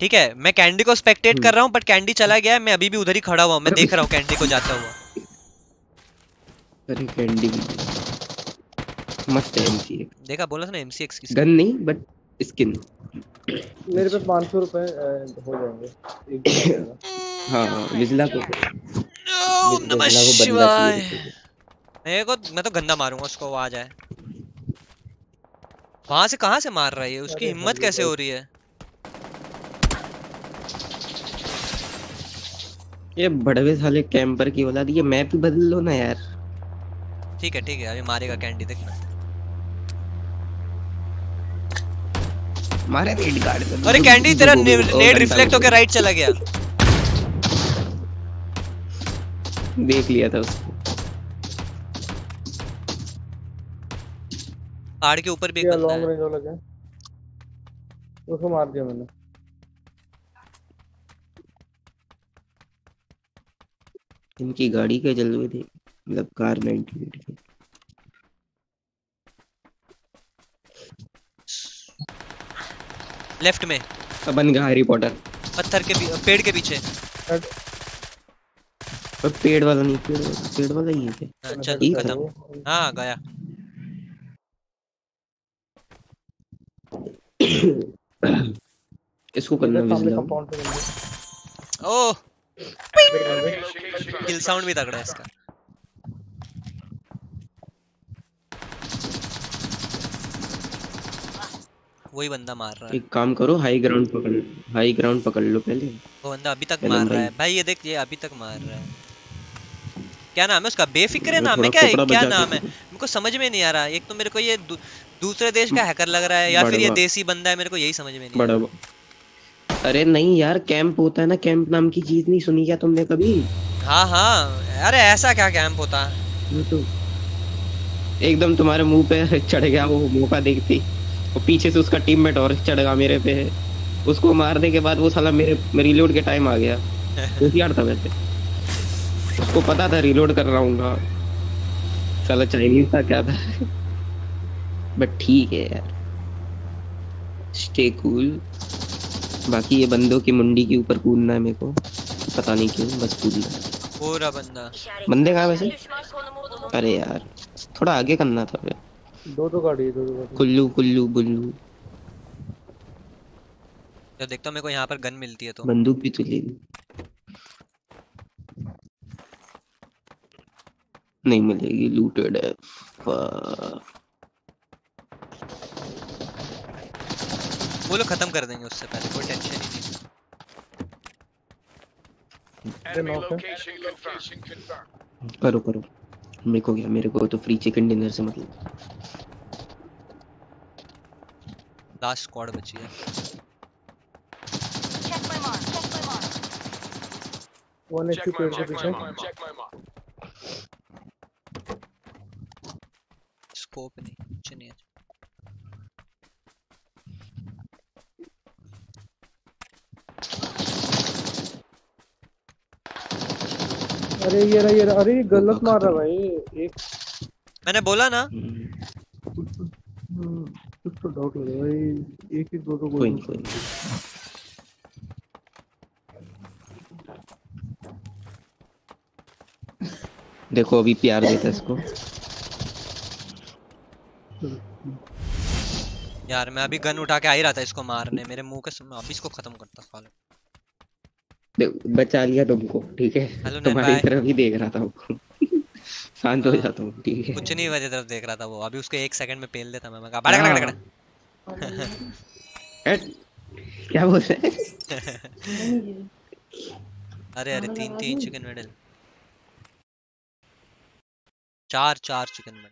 ठीक है मैं कैंडी को स्पेक्टेट कर रहा हूँ बट कैंडी चला गया है, मैं अभी भी उधर ही खड़ा हुआ हूँ, मैं देख रहा हूँ कैंडी को जाता हुआ। अरे कैंडी मस्त एमसीएक्स देखा, बोला था ना एमसीएक्स की गन नहीं बट स्किन। मेरे पे 500 रुपए हो जाएंगे। हाँ विजला को बंदा मेरे को, मैं तो गंदा मारूंगा उसको। वो आ जाए वहां से, कहाँ से मार रहा है उसकी हिम्मत कैसे हो रही है। ये बड़वे साले कैंपर की औलाद, ये मैप ही बदल लो ना यार। ठीक है अभी मारेगा कैंडी देखना। मारे रेड गार्ड पे। अरे कैंडी तेरा नेड रिफ्लेक्ट होके राइट चला गया। देख लिया था उसको। पहाड़ के ऊपर भी एक बंदा है। लॉन्ग रेंज वाला क्या? उसको मार दिया मैंने। इनकी गाड़ी के जलवे थे, मतलब कार में इंटीग्रेटेड। लेफ्ट में बन गया हैरी पॉटर। पत्थर के पेड़ के पीछे। पर पेड़ वाला नहीं, पेड़ वाला ही है। अच्छा खत्म। हाँ गया। इसको करना। ओह किल साउंड भी तगड़ा है इसका। वही बंदा मार रहा है। एक काम करो हाई ग्राउंड पकड़ लो पहले। वो बंदा अभी तक मार रहा है भाई, ये देख ये अभी तक मार रहा है। क्या नाम है उसका? बेफिक्र है नाम है क्या नाम है मेरे को समझ में नहीं आ रहा। एक तो मेरे को ये दूसरे देश का हैकर लग रहा है या फिर ये देसी बंदा है, मेरे को यही समझ में नहीं आ रहा। अरे नहीं यार कैंप होता है ना, कैंप नाम की चीज नहीं सुनी क्या तुमने कभी? हाँ अरे ऐसा क्या कैंप होता है? तो एकदम तुम्हारे मुंह पे चढ़ गया वो मौका देखती, और पीछे से उसका टीममेट और चढ़ गया मेरे पे। उसको मारने के बाद वो साला मेरे रिलोड के टाइम आ गया। होशियार था वैसे, उसको पता था रिलोड कर रहा हूँ। साला चाइनीज था क्या था। बट ठीक है यार स्टे कूल। बाकी ये बंदों की मुंडी के ऊपर कूदना है मेरे को, पता नहीं क्यों बस कूदना। पूरा बंदे कहाँ वैसे? अरे यार थोड़ा आगे करना था। दो गाड़ी। कुल्लू बुल्लू तो देखता हूँ, मेरे को यहाँ पर गन मिलती है तो बंदूक भी तो ले लूँ। नहीं मिलेगी, लूटेड है। वो लोग खत्म कर देंगे उससे पहले, कोई टेंशन ही नहीं। करो मेरे को तो फ्री चिकन डिनर से मतलब। लास्ट स्क्वाड बची है। स्कोप नहीं कुछ नहीं है। अरे ये अरे गलत मार रहा भाई। एक मैंने बोला ना कुछ तो डाउट लग रहा भाई। एक ही दो कोई देखो अभी प्यार देता है इसको। यार मैं अभी गन उठा के आ ही रहा था इसको मारने, मेरे मुंह के सामने अभी इसको खत्म करता साले। देखो बचा लिया तुमको, ठीक है तुम्हारी तरफ ही देख रहा था वो। शांत हो जा तुम, ठीक है कुछ नहीं मेरी तरफ देख रहा था वो, अभी उसको 1 सेकंड में पेल देता मैं कहा भड़क भड़क भड़क। क्या बोल रहे हैं? अरे अरे 3 chicken medal, 4 chicken medal.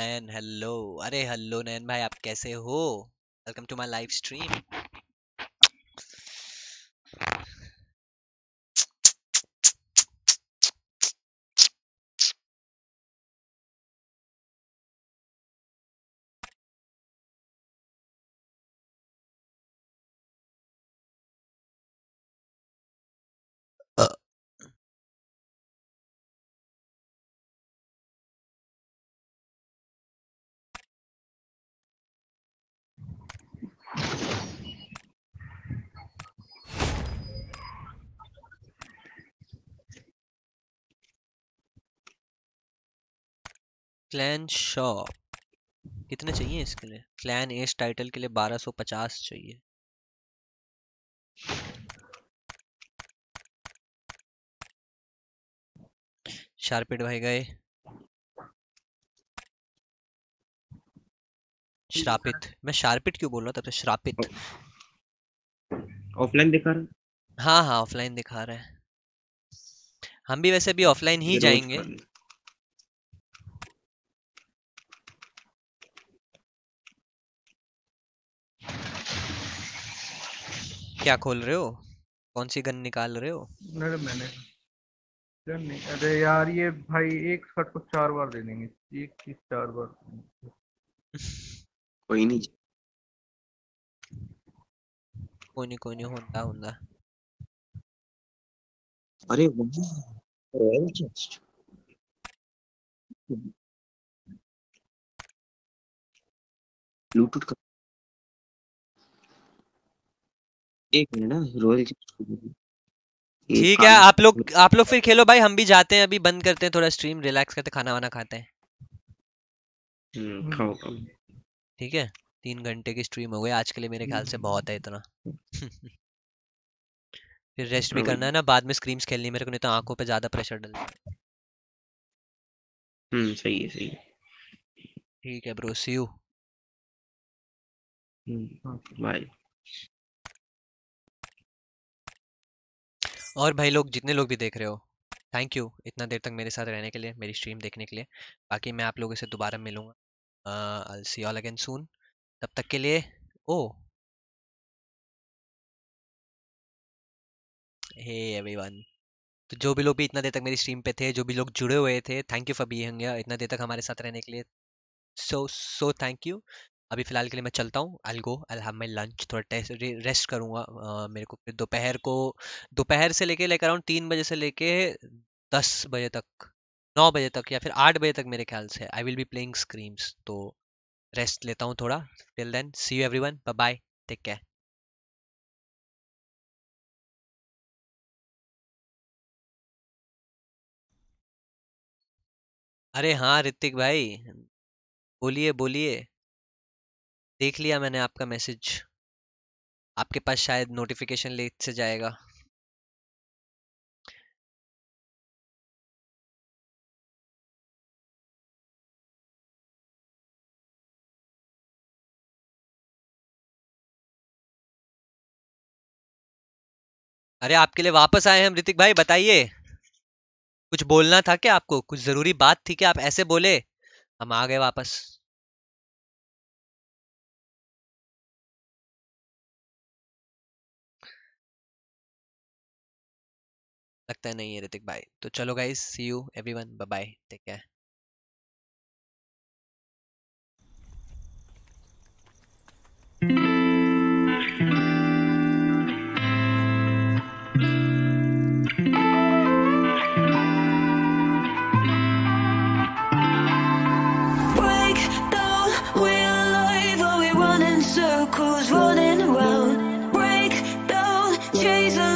Nayan hello, अरे हेलो नयन भाई आप कैसे हो? Welcome to my live stream. Clan shop कितने चाहिए इसके लिए? क्लैन एस टाइटल के लिए 1250 चाहिए। शार्पिट भाई गए, श्रापित, मैं शार्पिट क्यों बोल रहा था तो श्रापित। ऑफलाइन दिखा रहा है? हाँ हाँ ऑफलाइन दिखा रहा है, हम भी वैसे भी ऑफलाइन ही जाएंगे। क्या खोल रहे हो, कौन सी गन निकाल रहे हो? मैंने गन नहीं, अरे यार ये भाई एक शॉट को 4 बार दे देंगे, एक चीज 4 बार। कोई नहीं कोई नहीं कोई नहीं, होता होता। अरे रॉयल चेस्ट, ब्लूटूथ का एक मिनट ना, रॉयल चेस्ट ठीक है। आप लोग फिर खेलो भाई, हम भी जाते हैं, अभी बंद करते हैं थोड़ा स्ट्रीम, रिलैक्स करते, खाना वाना खाते हैं। खाओ खाओ ठीक है, 3 घंटे की स्ट्रीम हो गई आज के लिए, मेरे ख्याल से बहुत है इतना। फिर रेस्ट भी करना है ना, बाद में स्क्रीम्स खेलनी मेरे को, नहीं तो आंखों पे ज्यादा प्रेशर डल। सही है सही है, ठीक है ब्रो, सी यू बाय। और भाई लोग जितने लोग भी देख रहे हो, थैंक यू इतना देर तक मेरे साथ रहने के लिए, मेरी स्ट्रीम देखने के लिए। बाकी मैं आप लोगों से दोबारा मिलूंगा, I'll see you all again soon. तब तक के लिए hey everyone, तो जो भी लोग भी इतना देर तक मेरी स्ट्रीम पे थे, जो भी लोग जुड़े हुए थे, thank you for being here, इतना देर तक हमारे साथ रहने के लिए, सो थैंक यू। अभी फिलहाल के लिए मैं चलता हूँ, I'll go, I'll have my lunch, थोड़ा रेस्ट करूँगा। मेरे को फिर दोपहर से लेकर अराउंड 3 बजे से लेके 10 बजे तक, 9 बजे तक या फिर 8 बजे तक मेरे ख्याल से I will be playing scrims, तो रेस्ट लेता हूँ थोड़ा। Till then see you everyone, bye bye, take care. अरे हाँ ऋतिक भाई बोलिए बोलिए, देख लिया मैंने आपका मैसेज, आपके पास शायद नोटिफिकेशन लेट से जाएगा। अरे आपके लिए वापस आए हम ऋतिक भाई, बताइए कुछ बोलना था क्या आपको, कुछ जरूरी बात थी क्या, आप ऐसे बोले, हम आ गए वापस। लगता है नहीं है ऋतिक भाई, तो चलो guys see you everyone, bye bye, take care. Running round, break down, chasing.